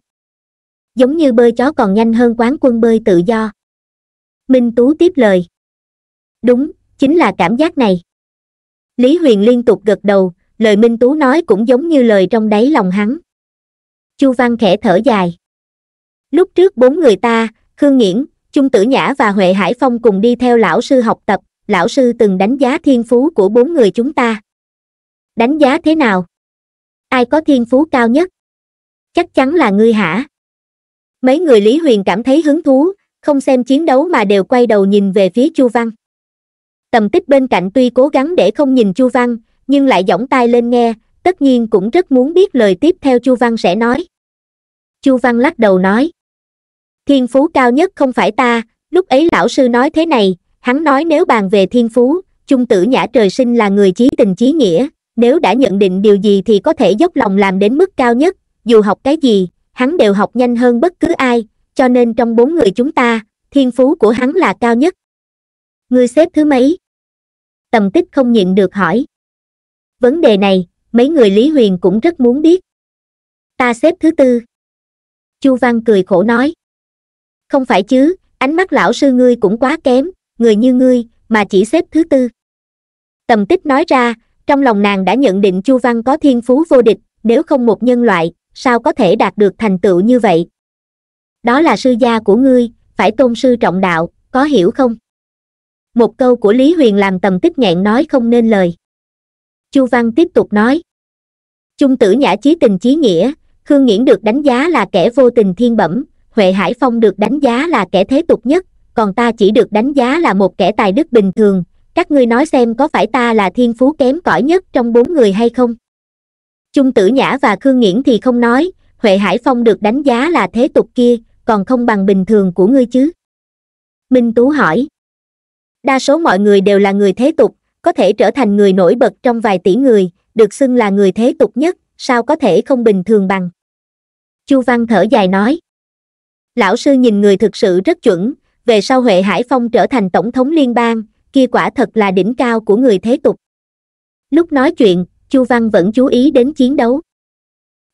Giống như bơi chó còn nhanh hơn quán quân bơi tự do. Minh Tú tiếp lời. Đúng, chính là cảm giác này. Lý Huyền liên tục gật đầu, lời Minh Tú nói cũng giống như lời trong đáy lòng hắn. Chu Văn khẽ thở dài. Lúc trước bốn người ta, Khương Nghiễn, Trung Tử Nhã và Huệ Hải Phong cùng đi theo lão sư học tập, lão sư từng đánh giá thiên phú của bốn người chúng ta. Đánh giá thế nào? Ai có thiên phú cao nhất? Chắc chắn là ngươi hả? Mấy người Lý Huyền cảm thấy hứng thú, không xem chiến đấu mà đều quay đầu nhìn về phía Chu Văn. Tầm Tích bên cạnh tuy cố gắng để không nhìn Chu Văn, nhưng lại giỏng tai lên nghe, tất nhiên cũng rất muốn biết lời tiếp theo Chu Văn sẽ nói. Chu Văn lắc đầu nói. Thiên phú cao nhất không phải ta, lúc ấy lão sư nói thế này, hắn nói nếu bàn về thiên phú, Trung Tử Nhã trời sinh là người chí tình chí nghĩa, nếu đã nhận định điều gì thì có thể dốc lòng làm đến mức cao nhất, dù học cái gì, hắn đều học nhanh hơn bất cứ ai, cho nên trong bốn người chúng ta, thiên phú của hắn là cao nhất. Ngươi xếp thứ mấy? Tầm Tích không nhịn được hỏi. Vấn đề này, mấy người Lý Huyền cũng rất muốn biết. Ta xếp thứ tư. Chu Văn cười khổ nói. Không phải chứ, ánh mắt lão sư ngươi cũng quá kém, người như ngươi, mà chỉ xếp thứ tư. Tầm Tích nói ra, trong lòng nàng đã nhận định Chu Văn có thiên phú vô địch, nếu không một nhân loại, sao có thể đạt được thành tựu như vậy? Đó là sư gia của ngươi, phải tôn sư trọng đạo, có hiểu không? Một câu của Lý Huyền làm Tầm Tích nghẹn nói không nên lời. Chu Văn tiếp tục nói. Trung Tử Nhã chí tình chí nghĩa, Khương Nghiễn được đánh giá là kẻ vô tình thiên bẩm, Huệ Hải Phong được đánh giá là kẻ thế tục nhất, còn ta chỉ được đánh giá là một kẻ tài đức bình thường. Các ngươi nói xem có phải ta là thiên phú kém cỏi nhất trong bốn người hay không? Trung Tử Nhã và Khương Nghiễn thì không nói, Huệ Hải Phong được đánh giá là thế tục kia, còn không bằng bình thường của ngươi chứ? Minh Tú hỏi. Đa số mọi người đều là người thế tục, có thể trở thành người nổi bật trong vài tỷ người, được xưng là người thế tục nhất, sao có thể không bình thường bằng. Chu Văn thở dài nói. Lão sư nhìn người thực sự rất chuẩn, về sau Huệ Hải Phong trở thành tổng thống liên bang, kia quả thật là đỉnh cao của người thế tục. Lúc nói chuyện, Chu Văn vẫn chú ý đến chiến đấu.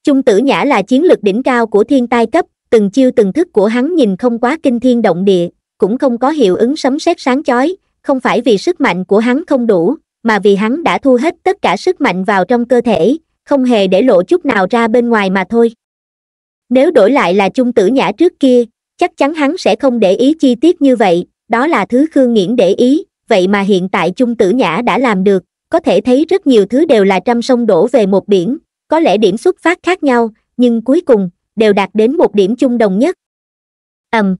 Trung Tử Nhã là chiến lực đỉnh cao của thiên tai cấp, từng chiêu từng thức của hắn nhìn không quá kinh thiên động địa, cũng không có hiệu ứng sấm sét sáng chói, không phải vì sức mạnh của hắn không đủ, mà vì hắn đã thu hết tất cả sức mạnh vào trong cơ thể, không hề để lộ chút nào ra bên ngoài mà thôi. Nếu đổi lại là Trung Tử Nhã trước kia, chắc chắn hắn sẽ không để ý chi tiết như vậy, đó là thứ Khương Nghiễn để ý, vậy mà hiện tại Trung Tử Nhã đã làm được, có thể thấy rất nhiều thứ đều là trăm sông đổ về một biển, có lẽ điểm xuất phát khác nhau, nhưng cuối cùng, đều đạt đến một điểm chung đồng nhất. Ầm. Um,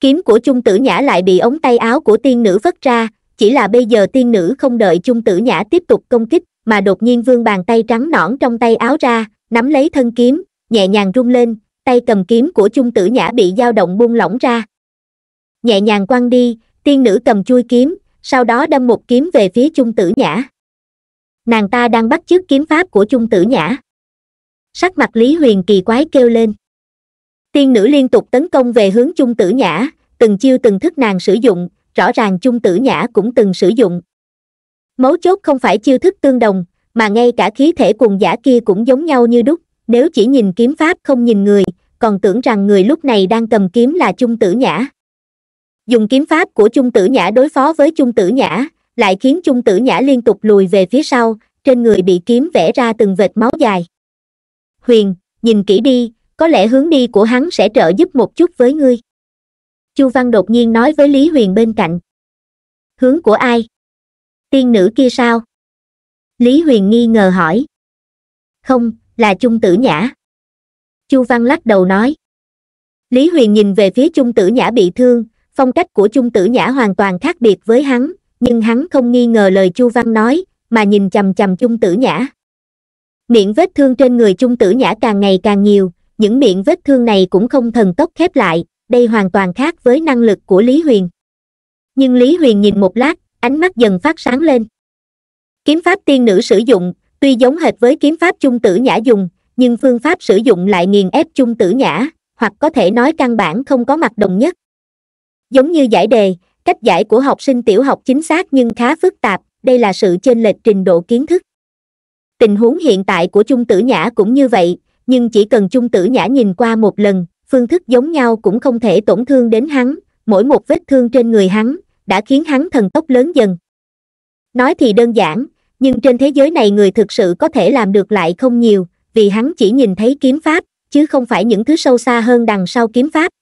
kiếm của Trung Tử Nhã lại bị ống tay áo của tiên nữ vất ra, chỉ là bây giờ tiên nữ không đợi Trung Tử Nhã tiếp tục công kích, mà đột nhiên vươn bàn tay trắng nõn trong tay áo ra, nắm lấy thân kiếm, nhẹ nhàng rung lên, tay cầm kiếm của Trung Tử Nhã bị dao động buông lỏng ra. Nhẹ nhàng quăng đi, tiên nữ cầm chui kiếm, sau đó đâm một kiếm về phía Trung Tử Nhã. Nàng ta đang bắt chước kiếm pháp của Trung Tử Nhã. Sắc mặt Lý Huyền kỳ quái kêu lên. Tiên nữ liên tục tấn công về hướng Trung Tử Nhã, từng chiêu từng thức nàng sử dụng, rõ ràng Trung Tử Nhã cũng từng sử dụng. Mấu chốt không phải chiêu thức tương đồng, mà ngay cả khí thể cùng giả kia cũng giống nhau như đúc, nếu chỉ nhìn kiếm pháp không nhìn người, còn tưởng rằng người lúc này đang cầm kiếm là Trung Tử Nhã. Dùng kiếm pháp của Trung Tử Nhã đối phó với Trung Tử Nhã, lại khiến Trung Tử Nhã liên tục lùi về phía sau, trên người bị kiếm vẽ ra từng vệt máu dài. Huyền, nhìn kỹ đi, có lẽ hướng đi của hắn sẽ trợ giúp một chút với ngươi. Chu Văn đột nhiên nói với Lý Huyền bên cạnh. Hướng của ai? Tiên nữ kia sao? Lý Huyền nghi ngờ hỏi. Không, là Trung Tử Nhã. Chu Văn lắc đầu nói. Lý Huyền nhìn về phía Trung Tử Nhã bị thương, phong cách của Trung Tử Nhã hoàn toàn khác biệt với hắn, nhưng hắn không nghi ngờ lời Chu Văn nói, mà nhìn chằm chằm Trung Tử Nhã. Miệng vết thương trên người Trung Tử Nhã càng ngày càng nhiều, những miệng vết thương này cũng không thần tốc khép lại, đây hoàn toàn khác với năng lực của Lý Huyền. Nhưng Lý Huyền nhìn một lát, ánh mắt dần phát sáng lên. Kiếm pháp tiên nữ sử dụng, tuy giống hệt với kiếm pháp Trung Tử Nhã dùng, nhưng phương pháp sử dụng lại nghiền ép Trung Tử Nhã, hoặc có thể nói căn bản không có mặt đồng nhất. Giống như giải đề, cách giải của học sinh tiểu học chính xác nhưng khá phức tạp, đây là sự chênh lệch trình độ kiến thức. Tình huống hiện tại của Trung Tử Nhã cũng như vậy, nhưng chỉ cần Trung Tử Nhã nhìn qua một lần, phương thức giống nhau cũng không thể tổn thương đến hắn, mỗi một vết thương trên người hắn, đã khiến hắn thần tốc lớn dần. Nói thì đơn giản, nhưng trên thế giới này người thực sự có thể làm được lại không nhiều, vì hắn chỉ nhìn thấy kiếm pháp, chứ không phải những thứ sâu xa hơn đằng sau kiếm pháp.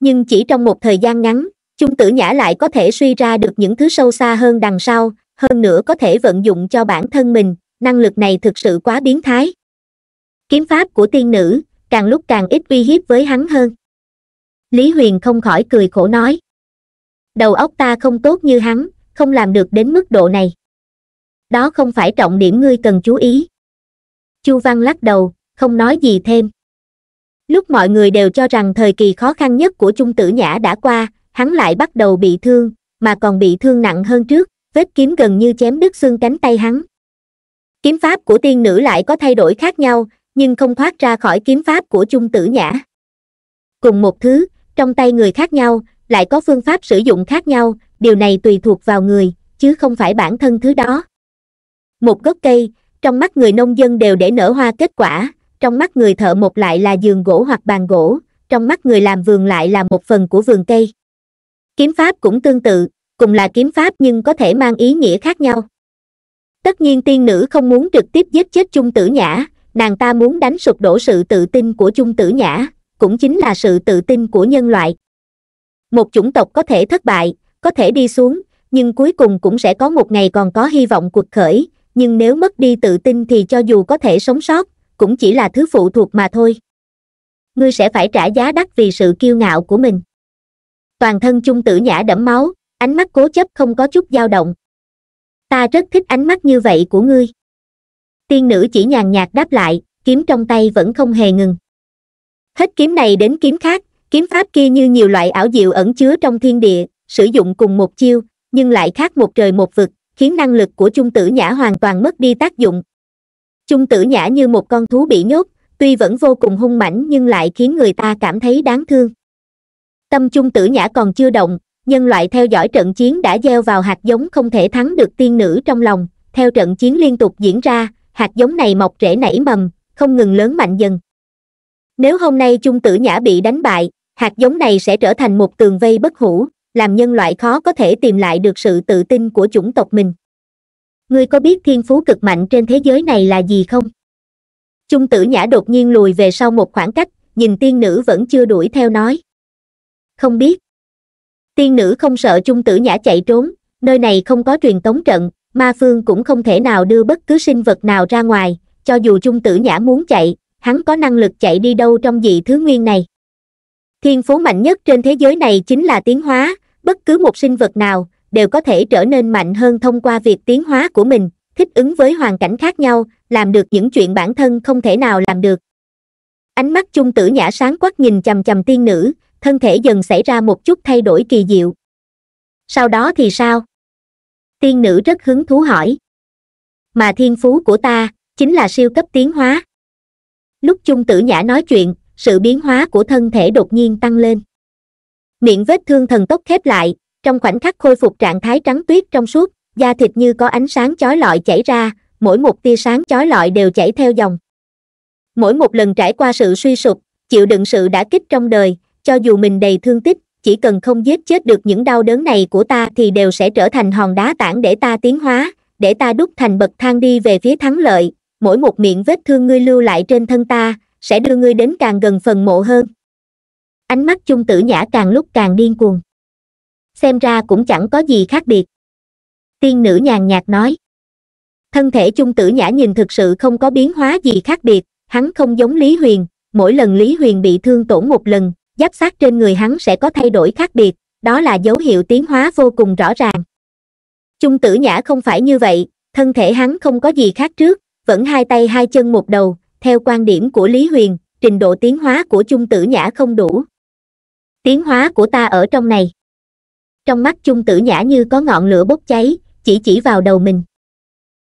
Nhưng chỉ trong một thời gian ngắn, Trung Tử Nhã lại có thể suy ra được những thứ sâu xa hơn đằng sau, hơn nữa có thể vận dụng cho bản thân mình, năng lực này thực sự quá biến thái. Kiếm pháp của tiên nữ, càng lúc càng ít uy hiếp với hắn hơn. Lý Huyền không khỏi cười khổ nói. Đầu óc ta không tốt như hắn, không làm được đến mức độ này. Đó không phải trọng điểm ngươi cần chú ý. Chu Văn lắc đầu, không nói gì thêm. Lúc mọi người đều cho rằng thời kỳ khó khăn nhất của Trung Tử Nhã đã qua, hắn lại bắt đầu bị thương, mà còn bị thương nặng hơn trước, vết kiếm gần như chém đứt xương cánh tay hắn. Kiếm pháp của tiên nữ lại có thay đổi khác nhau, nhưng không thoát ra khỏi kiếm pháp của Trung Tử Nhã. Cùng một thứ, trong tay người khác nhau, lại có phương pháp sử dụng khác nhau, điều này tùy thuộc vào người, chứ không phải bản thân thứ đó. Một gốc cây, trong mắt người nông dân đều để nở hoa kết quả, trong mắt người thợ một lại là giường gỗ hoặc bàn gỗ, trong mắt người làm vườn lại là một phần của vườn cây. Kiếm pháp cũng tương tự, cùng là kiếm pháp nhưng có thể mang ý nghĩa khác nhau. Tất nhiên tiên nữ không muốn trực tiếp giết chết Trung Tử Nhã, nàng ta muốn đánh sụp đổ sự tự tin của Trung Tử Nhã, cũng chính là sự tự tin của nhân loại. Một chủng tộc có thể thất bại, có thể đi xuống, nhưng cuối cùng cũng sẽ có một ngày còn có hy vọng cuộc khởi, nhưng nếu mất đi tự tin thì cho dù có thể sống sót, cũng chỉ là thứ phụ thuộc mà thôi. Ngươi sẽ phải trả giá đắt vì sự kiêu ngạo của mình. Toàn thân Trung Tử Nhã đẫm máu, ánh mắt cố chấp không có chút dao động. Ta rất thích ánh mắt như vậy của ngươi. Tiên nữ chỉ nhàn nhạt đáp lại, kiếm trong tay vẫn không hề ngừng. Hết kiếm này đến kiếm khác, kiếm pháp kia như nhiều loại ảo diệu ẩn chứa trong thiên địa, sử dụng cùng một chiêu, nhưng lại khác một trời một vực, khiến năng lực của Trung Tử Nhã hoàn toàn mất đi tác dụng. Trung Tử Nhã như một con thú bị nhốt, tuy vẫn vô cùng hung mãnh nhưng lại khiến người ta cảm thấy đáng thương. Tâm Trung Tử Nhã còn chưa động, nhân loại theo dõi trận chiến đã gieo vào hạt giống không thể thắng được tiên nữ trong lòng. Theo trận chiến liên tục diễn ra, hạt giống này mọc rễ nảy mầm, không ngừng lớn mạnh dần. Nếu hôm nay Trung Tử Nhã bị đánh bại, hạt giống này sẽ trở thành một tường vây bất hủ, làm nhân loại khó có thể tìm lại được sự tự tin của chủng tộc mình. Ngươi có biết thiên phú cực mạnh trên thế giới này là gì không? Trung Tử Nhã đột nhiên lùi về sau một khoảng cách, nhìn tiên nữ vẫn chưa đuổi theo nói. Không biết. Tiên nữ không sợ Trung Tử Nhã chạy trốn, nơi này không có truyền tống trận, Ma Phương cũng không thể nào đưa bất cứ sinh vật nào ra ngoài, cho dù Trung Tử Nhã muốn chạy, hắn có năng lực chạy đi đâu trong dị thứ nguyên này. Thiên phú mạnh nhất trên thế giới này chính là tiến hóa, bất cứ một sinh vật nào đều có thể trở nên mạnh hơn thông qua việc tiến hóa của mình, thích ứng với hoàn cảnh khác nhau, làm được những chuyện bản thân không thể nào làm được. Ánh mắt Trung Tử Nhã sáng quắc nhìn chằm chằm tiên nữ, thân thể dần xảy ra một chút thay đổi kỳ diệu. Sau đó thì sao? Tiên nữ rất hứng thú hỏi. Mà thiên phú của ta chính là siêu cấp tiến hóa. Lúc Trung Tử Nhã nói chuyện, sự biến hóa của thân thể đột nhiên tăng lên. Miệng vết thương thần tốc khép lại, trong khoảnh khắc khôi phục trạng thái trắng tuyết trong suốt, da thịt như có ánh sáng chói lọi chảy ra, mỗi một tia sáng chói lọi đều chảy theo dòng. Mỗi một lần trải qua sự suy sụp, chịu đựng sự đả kích trong đời, cho dù mình đầy thương tích, chỉ cần không giết chết được những đau đớn này của ta thì đều sẽ trở thành hòn đá tảng để ta tiến hóa, để ta đúc thành bậc thang đi về phía thắng lợi. Mỗi một miệng vết thương ngươi lưu lại trên thân ta, sẽ đưa ngươi đến càng gần phần mộ hơn. Ánh mắt Trung Tử Nhã càng lúc càng điên cuồng. Xem ra cũng chẳng có gì khác biệt. Tiên nữ nhàn nhạt nói. Thân thể Trung Tử Nhã nhìn thực sự không có biến hóa gì khác biệt, hắn không giống Lý Huyền, mỗi lần Lý Huyền bị thương tổn một lần, giáp xác trên người hắn sẽ có thay đổi khác biệt, đó là dấu hiệu tiến hóa vô cùng rõ ràng. Trung Tử Nhã không phải như vậy, thân thể hắn không có gì khác trước, vẫn hai tay hai chân một đầu, theo quan điểm của Lý Huyền, trình độ tiến hóa của Trung Tử Nhã không đủ. Tiến hóa của ta ở trong này. Trong mắt Trung Tử Nhã như có ngọn lửa bốc cháy, chỉ chỉ vào đầu mình.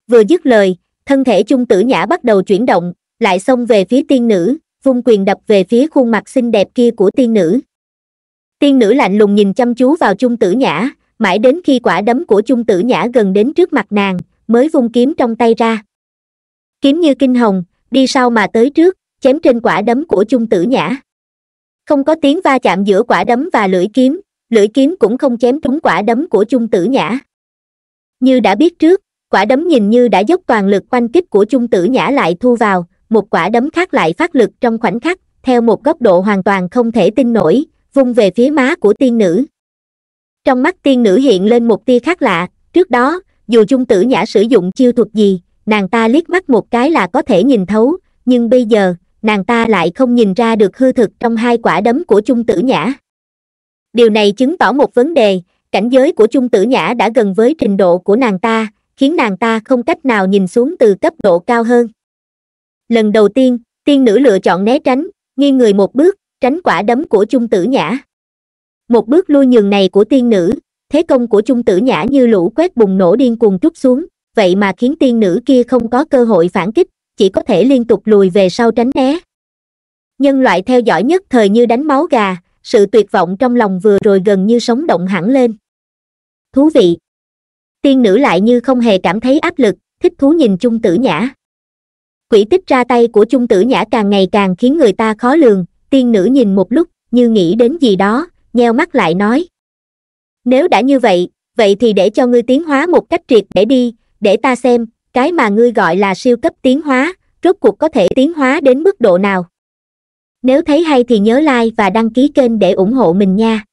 Vừa dứt lời, thân thể Trung Tử Nhã bắt đầu chuyển động, lại xông về phía tiên nữ, vung quyền đập về phía khuôn mặt xinh đẹp kia của tiên nữ. Tiên nữ lạnh lùng nhìn chăm chú vào Trung Tử Nhã, mãi đến khi quả đấm của Trung Tử Nhã gần đến trước mặt nàng, mới vung kiếm trong tay ra. Kiếm như kinh hồng, đi sau mà tới trước, chém trên quả đấm của Trung Tử Nhã. Không có tiếng va chạm giữa quả đấm và lưỡi kiếm, lưỡi kiếm cũng không chém trúng quả đấm của Trung Tử Nhã. Như đã biết trước, quả đấm nhìn như đã dốc toàn lực oanh kích của Trung Tử Nhã lại thu vào, một quả đấm khác lại phát lực trong khoảnh khắc, theo một góc độ hoàn toàn không thể tin nổi, vung về phía má của tiên nữ. Trong mắt tiên nữ hiện lên một tia khác lạ, trước đó, dù Trung Tử Nhã sử dụng chiêu thuật gì, nàng ta liếc mắt một cái là có thể nhìn thấu, nhưng bây giờ, nàng ta lại không nhìn ra được hư thực trong hai quả đấm của Trung Tử Nhã. Điều này chứng tỏ một vấn đề, cảnh giới của Trung Tử Nhã đã gần với trình độ của nàng ta, khiến nàng ta không cách nào nhìn xuống từ cấp độ cao hơn. Lần đầu tiên, tiên nữ lựa chọn né tránh, nghiêng người một bước, tránh quả đấm của Trung Tử Nhã. Một bước lui nhường này của tiên nữ, thế công của Trung Tử Nhã như lũ quét bùng nổ điên cuồng trút xuống, vậy mà khiến tiên nữ kia không có cơ hội phản kích, chỉ có thể liên tục lùi về sau tránh né. Nhân loại theo dõi nhất thời như đánh máu gà, sự tuyệt vọng trong lòng vừa rồi gần như sống động hẳn lên. Thú vị! Tiên nữ lại như không hề cảm thấy áp lực, thích thú nhìn Trung Tử Nhã. Quỷ tích ra tay của Trung Tử Nhã càng ngày càng khiến người ta khó lường, tiên nữ nhìn một lúc, như nghĩ đến gì đó, nheo mắt lại nói. Nếu đã như vậy, vậy thì để cho ngươi tiến hóa một cách triệt để đi, để ta xem, cái mà ngươi gọi là siêu cấp tiến hóa, rốt cuộc có thể tiến hóa đến mức độ nào. Nếu thấy hay thì nhớ like và đăng ký kênh để ủng hộ mình nha.